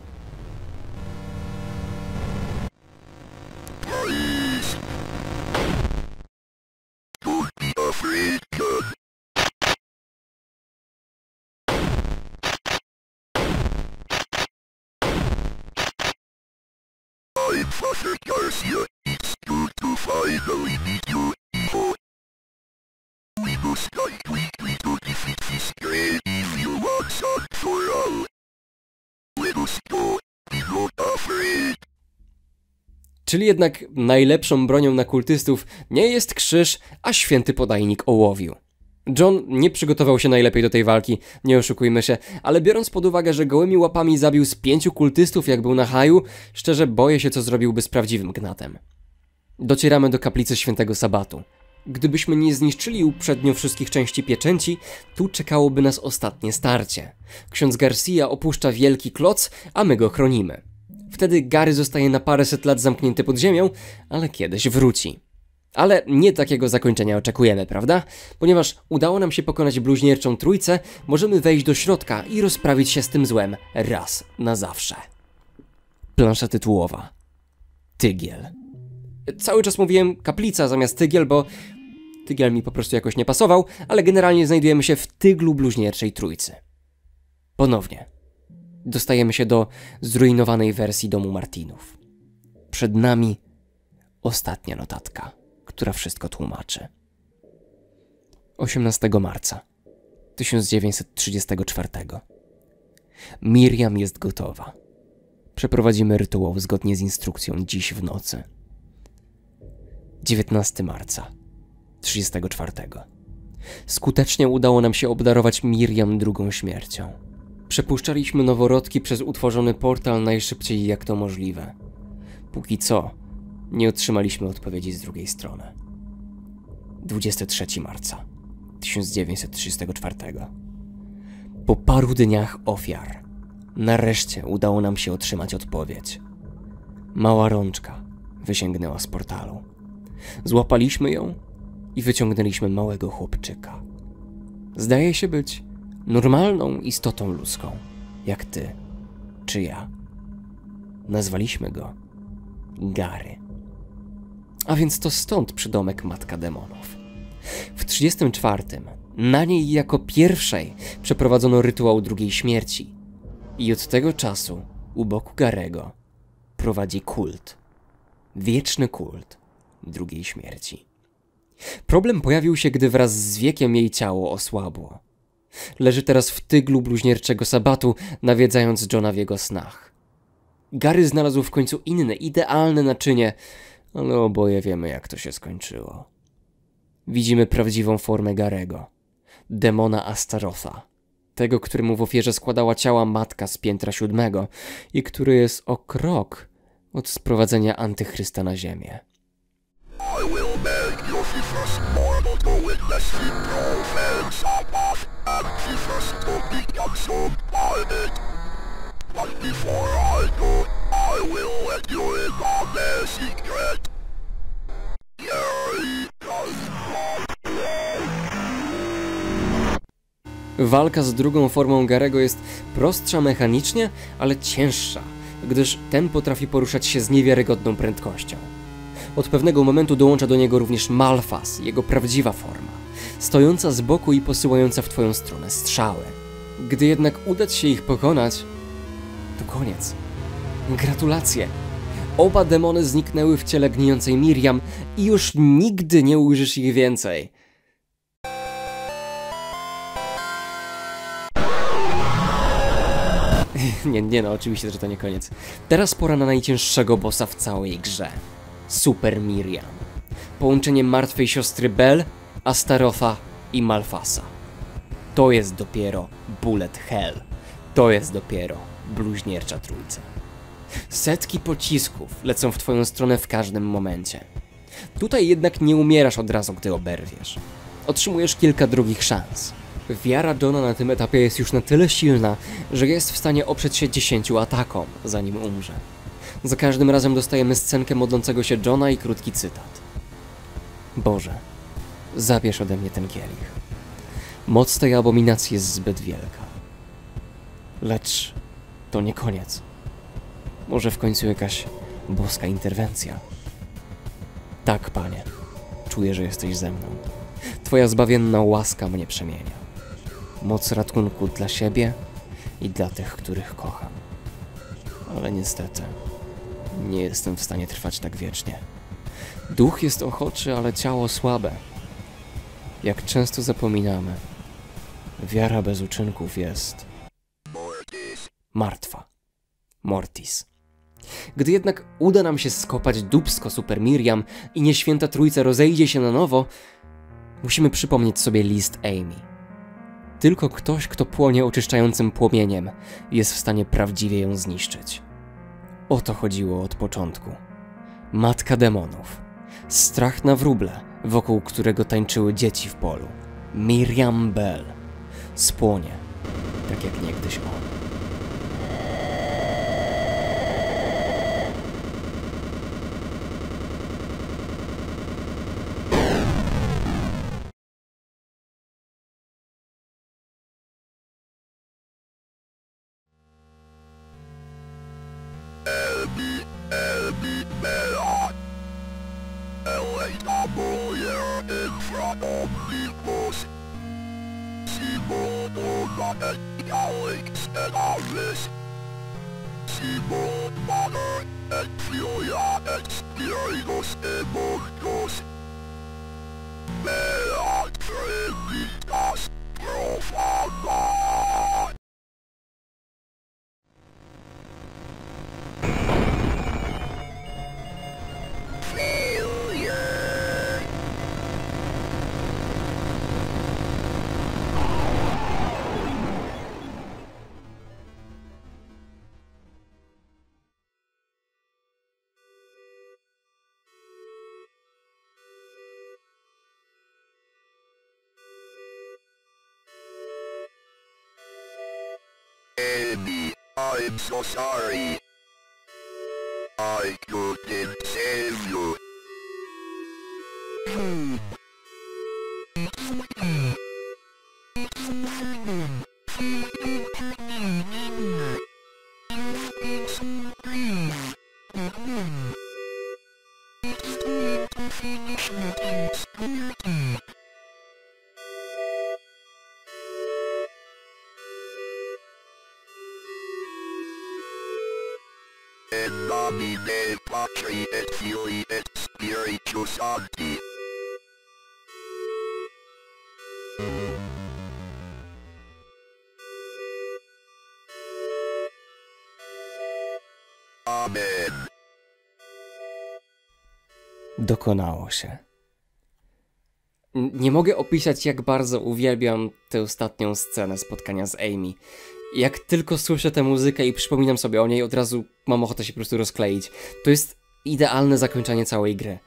czyli jednak najlepszą bronią na kultystów nie jest krzyż, a święty podajnik ołowiu. John nie przygotował się najlepiej do tej walki, nie oszukujmy się, ale biorąc pod uwagę, że gołymi łapami zabił z pięciu kultystów, jak był na haju, szczerze boję się, co zrobiłby z prawdziwym gnatem. Docieramy do kaplicy Świętego Sabatu. Gdybyśmy nie zniszczyli uprzednio wszystkich części pieczęci, tu czekałoby nas ostatnie starcie. Ksiądz Garcia opuszcza wielki kloc, a my go chronimy. Wtedy Gary zostaje na paręset lat zamknięty pod ziemią, ale kiedyś wróci. Ale nie takiego zakończenia oczekujemy, prawda? Ponieważ udało nam się pokonać bluźnierczą trójcę, możemy wejść do środka i rozprawić się z tym złem raz na zawsze. Plansza tytułowa. Tygiel. Cały czas mówiłem kaplica zamiast tygiel, bo tygiel mi po prostu jakoś nie pasował, ale generalnie znajdujemy się w tyglu bluźnierczej trójcy. Ponownie. Dostajemy się do zrujnowanej wersji domu Martinów. Przed nami ostatnia notatka, która wszystko tłumaczy. osiemnastego marca tysiąc dziewięćset trzydziestego czwartego. Miriam jest gotowa. Przeprowadzimy rytuał zgodnie z instrukcją dziś w nocy. dziewiętnastego marca tysiąc dziewięćset trzydziestego czwartego. Skutecznie udało nam się obdarować Miriam drugą śmiercią. Przepuszczaliśmy noworodki przez utworzony portal najszybciej jak to możliwe. Póki co nie otrzymaliśmy odpowiedzi z drugiej strony. dwudziestego trzeciego marca tysiąc dziewięćset trzydziestego czwartego. Po paru dniach ofiar nareszcie udało nam się otrzymać odpowiedź. Mała rączka wysięgnęła z portalu. Złapaliśmy ją i wyciągnęliśmy małego chłopczyka. Zdaje się być normalną istotą ludzką, jak ty czy ja. Nazwaliśmy go Gary. A więc to stąd przydomek Matka Demonów. W tysiąc dziewięćset trzydziestym czwartym na niej jako pierwszej przeprowadzono rytuał drugiej śmierci. I od tego czasu u boku Garego prowadzi kult. Wieczny kult drugiej śmierci. Problem pojawił się, gdy wraz z wiekiem jej ciało osłabło. Leży teraz w tyglu bluźnierczego sabatu, nawiedzając Johna w jego snach. Gary znalazł w końcu inne, idealne naczynie, ale oboje wiemy, jak to się skończyło. Widzimy prawdziwą formę Garego, demona Astarotha, tego, któremu w ofierze składała ciała matka z piętra siódmego i który jest o krok od sprowadzenia antychrysta na ziemię. Walka z drugą formą Garego jest prostsza mechanicznie, ale cięższa, gdyż ten potrafi poruszać się z niewiarygodną prędkością. Od pewnego momentu dołącza do niego również Malphas, jego prawdziwa forma, stojąca z boku i posyłająca w twoją stronę strzały. Gdy jednak uda ci się ich pokonać, to koniec. Gratulacje! Oba demony zniknęły w ciele gnijącej Miriam i już nigdy nie ujrzysz ich więcej. Nie, nie no, oczywiście, że to nie koniec. Teraz pora na najcięższego bossa w całej grze. Super Miriam. Połączenie martwej siostry Bell, Astarotha i Malphasa. To jest dopiero Bullet Hell. To jest dopiero bluźniercza trójca. Setki pocisków lecą w twoją stronę w każdym momencie. Tutaj jednak nie umierasz od razu, gdy oberwiesz. Otrzymujesz kilka drugich szans. Wiara Johna na tym etapie jest już na tyle silna, że jest w stanie oprzeć się dziesięciu atakom, zanim umrze. Za każdym razem dostajemy scenkę modlącego się Johna i krótki cytat. Boże, zabierz ode mnie ten kielich. Moc tej abominacji jest zbyt wielka. Lecz to nie koniec. Może w końcu jakaś boska interwencja. Tak, Panie. Czuję, że jesteś ze mną. Twoja zbawienna łaska mnie przemienia. Moc ratunku dla siebie i dla tych, których kocham. Ale niestety, nie jestem w stanie trwać tak wiecznie. Duch jest ochoczy, ale ciało słabe. Jak często zapominamy, wiara bez uczynków jest martwa. Mortis. Gdy jednak uda nam się skopać dupsko Super Miriam i nieświęta trójca rozejdzie się na nowo, musimy przypomnieć sobie list Amy. Tylko ktoś, kto płonie oczyszczającym płomieniem, jest w stanie prawdziwie ją zniszczyć. O to chodziło od początku. Matka demonów. Strach na wróble, wokół którego tańczyły dzieci w polu. Miriam Bell. Spłonie, tak jak niegdyś on. I'm so sorry. I couldn't save you. Dokonało się. Nie mogę opisać, jak bardzo uwielbiam tę ostatnią scenę spotkania z Amy. Jak tylko słyszę tę muzykę i przypominam sobie o niej, od razu mam ochotę się po prostu rozkleić. To jest idealne zakończenie całej gry.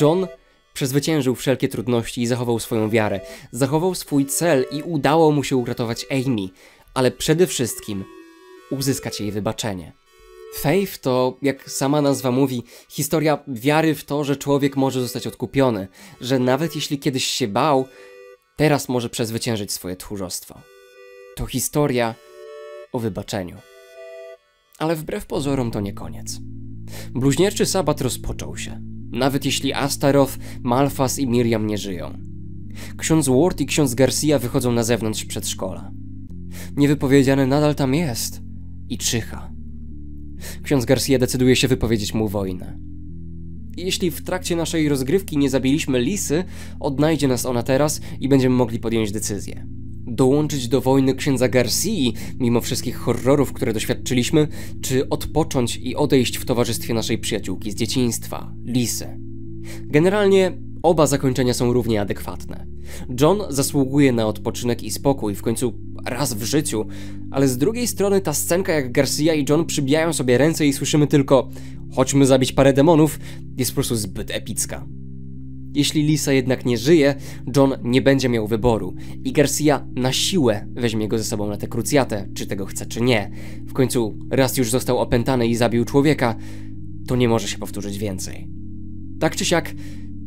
John przezwyciężył wszelkie trudności i zachował swoją wiarę. Zachował swój cel i udało mu się uratować Amy, ale przede wszystkim uzyskać jej wybaczenie. Faith to, jak sama nazwa mówi, historia wiary w to, że człowiek może zostać odkupiony, że nawet jeśli kiedyś się bał, teraz może przezwyciężyć swoje tchórzostwo. To historia o wybaczeniu. Ale wbrew pozorom to nie koniec. Bluźnierczy sabat rozpoczął się, nawet jeśli Astaroth, Malphas i Miriam nie żyją. Ksiądz Ward i ksiądz Garcia wychodzą na zewnątrz przedszkola. Niewypowiedziany nadal tam jest i czyha. Ksiądz Garcia decyduje się wypowiedzieć mu wojnę. Jeśli w trakcie naszej rozgrywki nie zabiliśmy Lisy, odnajdzie nas ona teraz i będziemy mogli podjąć decyzję. Dołączyć do wojny księdza Garcii, mimo wszystkich horrorów, które doświadczyliśmy, czy odpocząć i odejść w towarzystwie naszej przyjaciółki z dzieciństwa, Lisy. Generalnie oba zakończenia są równie adekwatne. John zasługuje na odpoczynek i spokój, w końcu raz w życiu, ale z drugiej strony ta scenka, jak Garcia i John przybijają sobie ręce i słyszymy tylko "chodźmy zabić parę demonów", jest po prostu zbyt epicka. Jeśli Lisa jednak nie żyje, John nie będzie miał wyboru i Garcia na siłę weźmie go ze sobą na tę krucjatę, czy tego chce, czy nie. W końcu raz już został opętany i zabił człowieka, to nie może się powtórzyć więcej. Tak czy siak,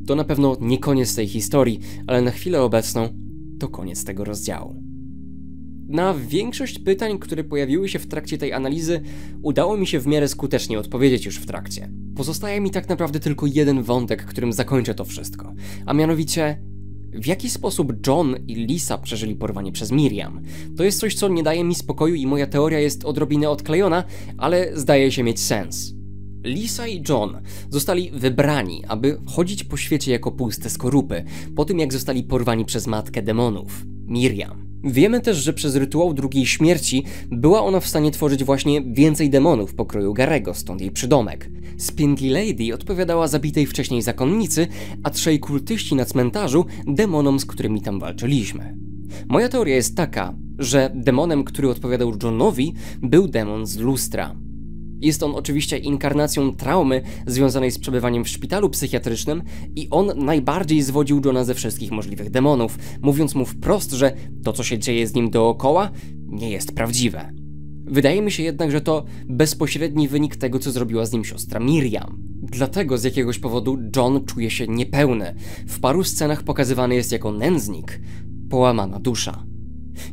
to na pewno nie koniec tej historii, ale na chwilę obecną to koniec tego rozdziału. Na większość pytań, które pojawiły się w trakcie tej analizy, udało mi się w miarę skutecznie odpowiedzieć już w trakcie. Pozostaje mi tak naprawdę tylko jeden wątek, którym zakończę to wszystko, a mianowicie w jaki sposób John i Lisa przeżyli porwanie przez Miriam. To jest coś, co nie daje mi spokoju i moja teoria jest odrobinę odklejona, ale zdaje się mieć sens. Lisa i John zostali wybrani, aby chodzić po świecie jako puste skorupy, po tym jak zostali porwani przez matkę demonów, Miriam. Wiemy też, że przez rytuał drugiej śmierci była ona w stanie tworzyć właśnie więcej demonów pokroju Garego, stąd jej przydomek. Spindly Lady odpowiadała zabitej wcześniej zakonnicy, a trzej kultyści na cmentarzu demonom, z którymi tam walczyliśmy. Moja teoria jest taka, że demonem, który odpowiadał Johnowi, był demon z lustra. Jest on oczywiście inkarnacją traumy związanej z przebywaniem w szpitalu psychiatrycznym i on najbardziej zwodził Johna ze wszystkich możliwych demonów, mówiąc mu wprost, że to, co się dzieje z nim dookoła, nie jest prawdziwe. Wydaje mi się jednak, że to bezpośredni wynik tego, co zrobiła z nim siostra Miriam. Dlatego z jakiegoś powodu John czuje się niepełny. W paru scenach pokazywany jest jako nędznik, połamana dusza.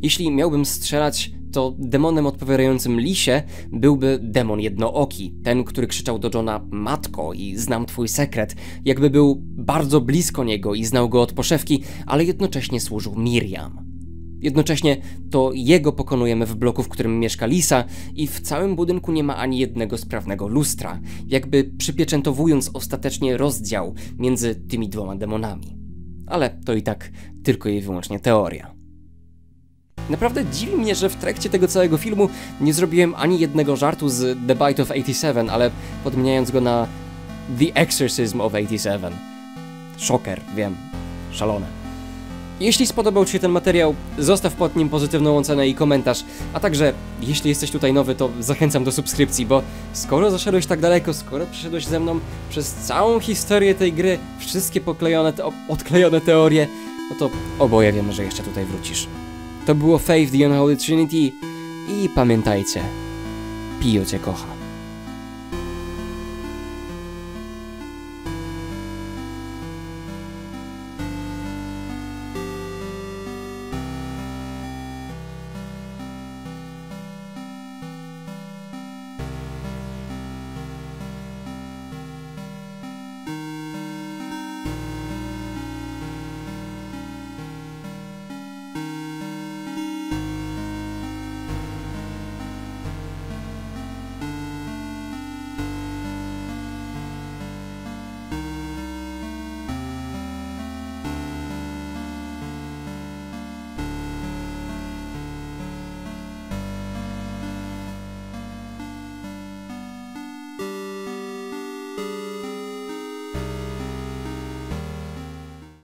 Jeśli miałbym strzelać, to demonem odpowiadającym Lisie byłby demon jednooki, ten, który krzyczał do Johna „Matko” i „Znam twój sekret”, jakby był bardzo blisko niego i znał go od poszewki, ale jednocześnie służył Miriam. Jednocześnie to jego pokonujemy w bloku, w którym mieszka Lisa i w całym budynku nie ma ani jednego sprawnego lustra, jakby przypieczętowując ostatecznie rozdział między tymi dwoma demonami. Ale to i tak tylko i wyłącznie teoria. Naprawdę dziwi mnie, że w trakcie tego całego filmu nie zrobiłem ani jednego żartu z The Bite of osiemdziesiąt siedem, ale podmieniając go na The Exorcism of osiemdziesiąt siedem. Szoker, wiem. Szalone. Jeśli spodobał Ci się ten materiał, zostaw pod nim pozytywną ocenę i komentarz, a także jeśli jesteś tutaj nowy, to zachęcam do subskrypcji, bo skoro zaszedłeś tak daleko, skoro przeszedłeś ze mną przez całą historię tej gry, wszystkie poklejone, te odklejone teorie, no to oboje wiemy, że jeszcze tutaj wrócisz. To było Faith the Unholy Trinity i pamiętajcie, Pio Cię kocha.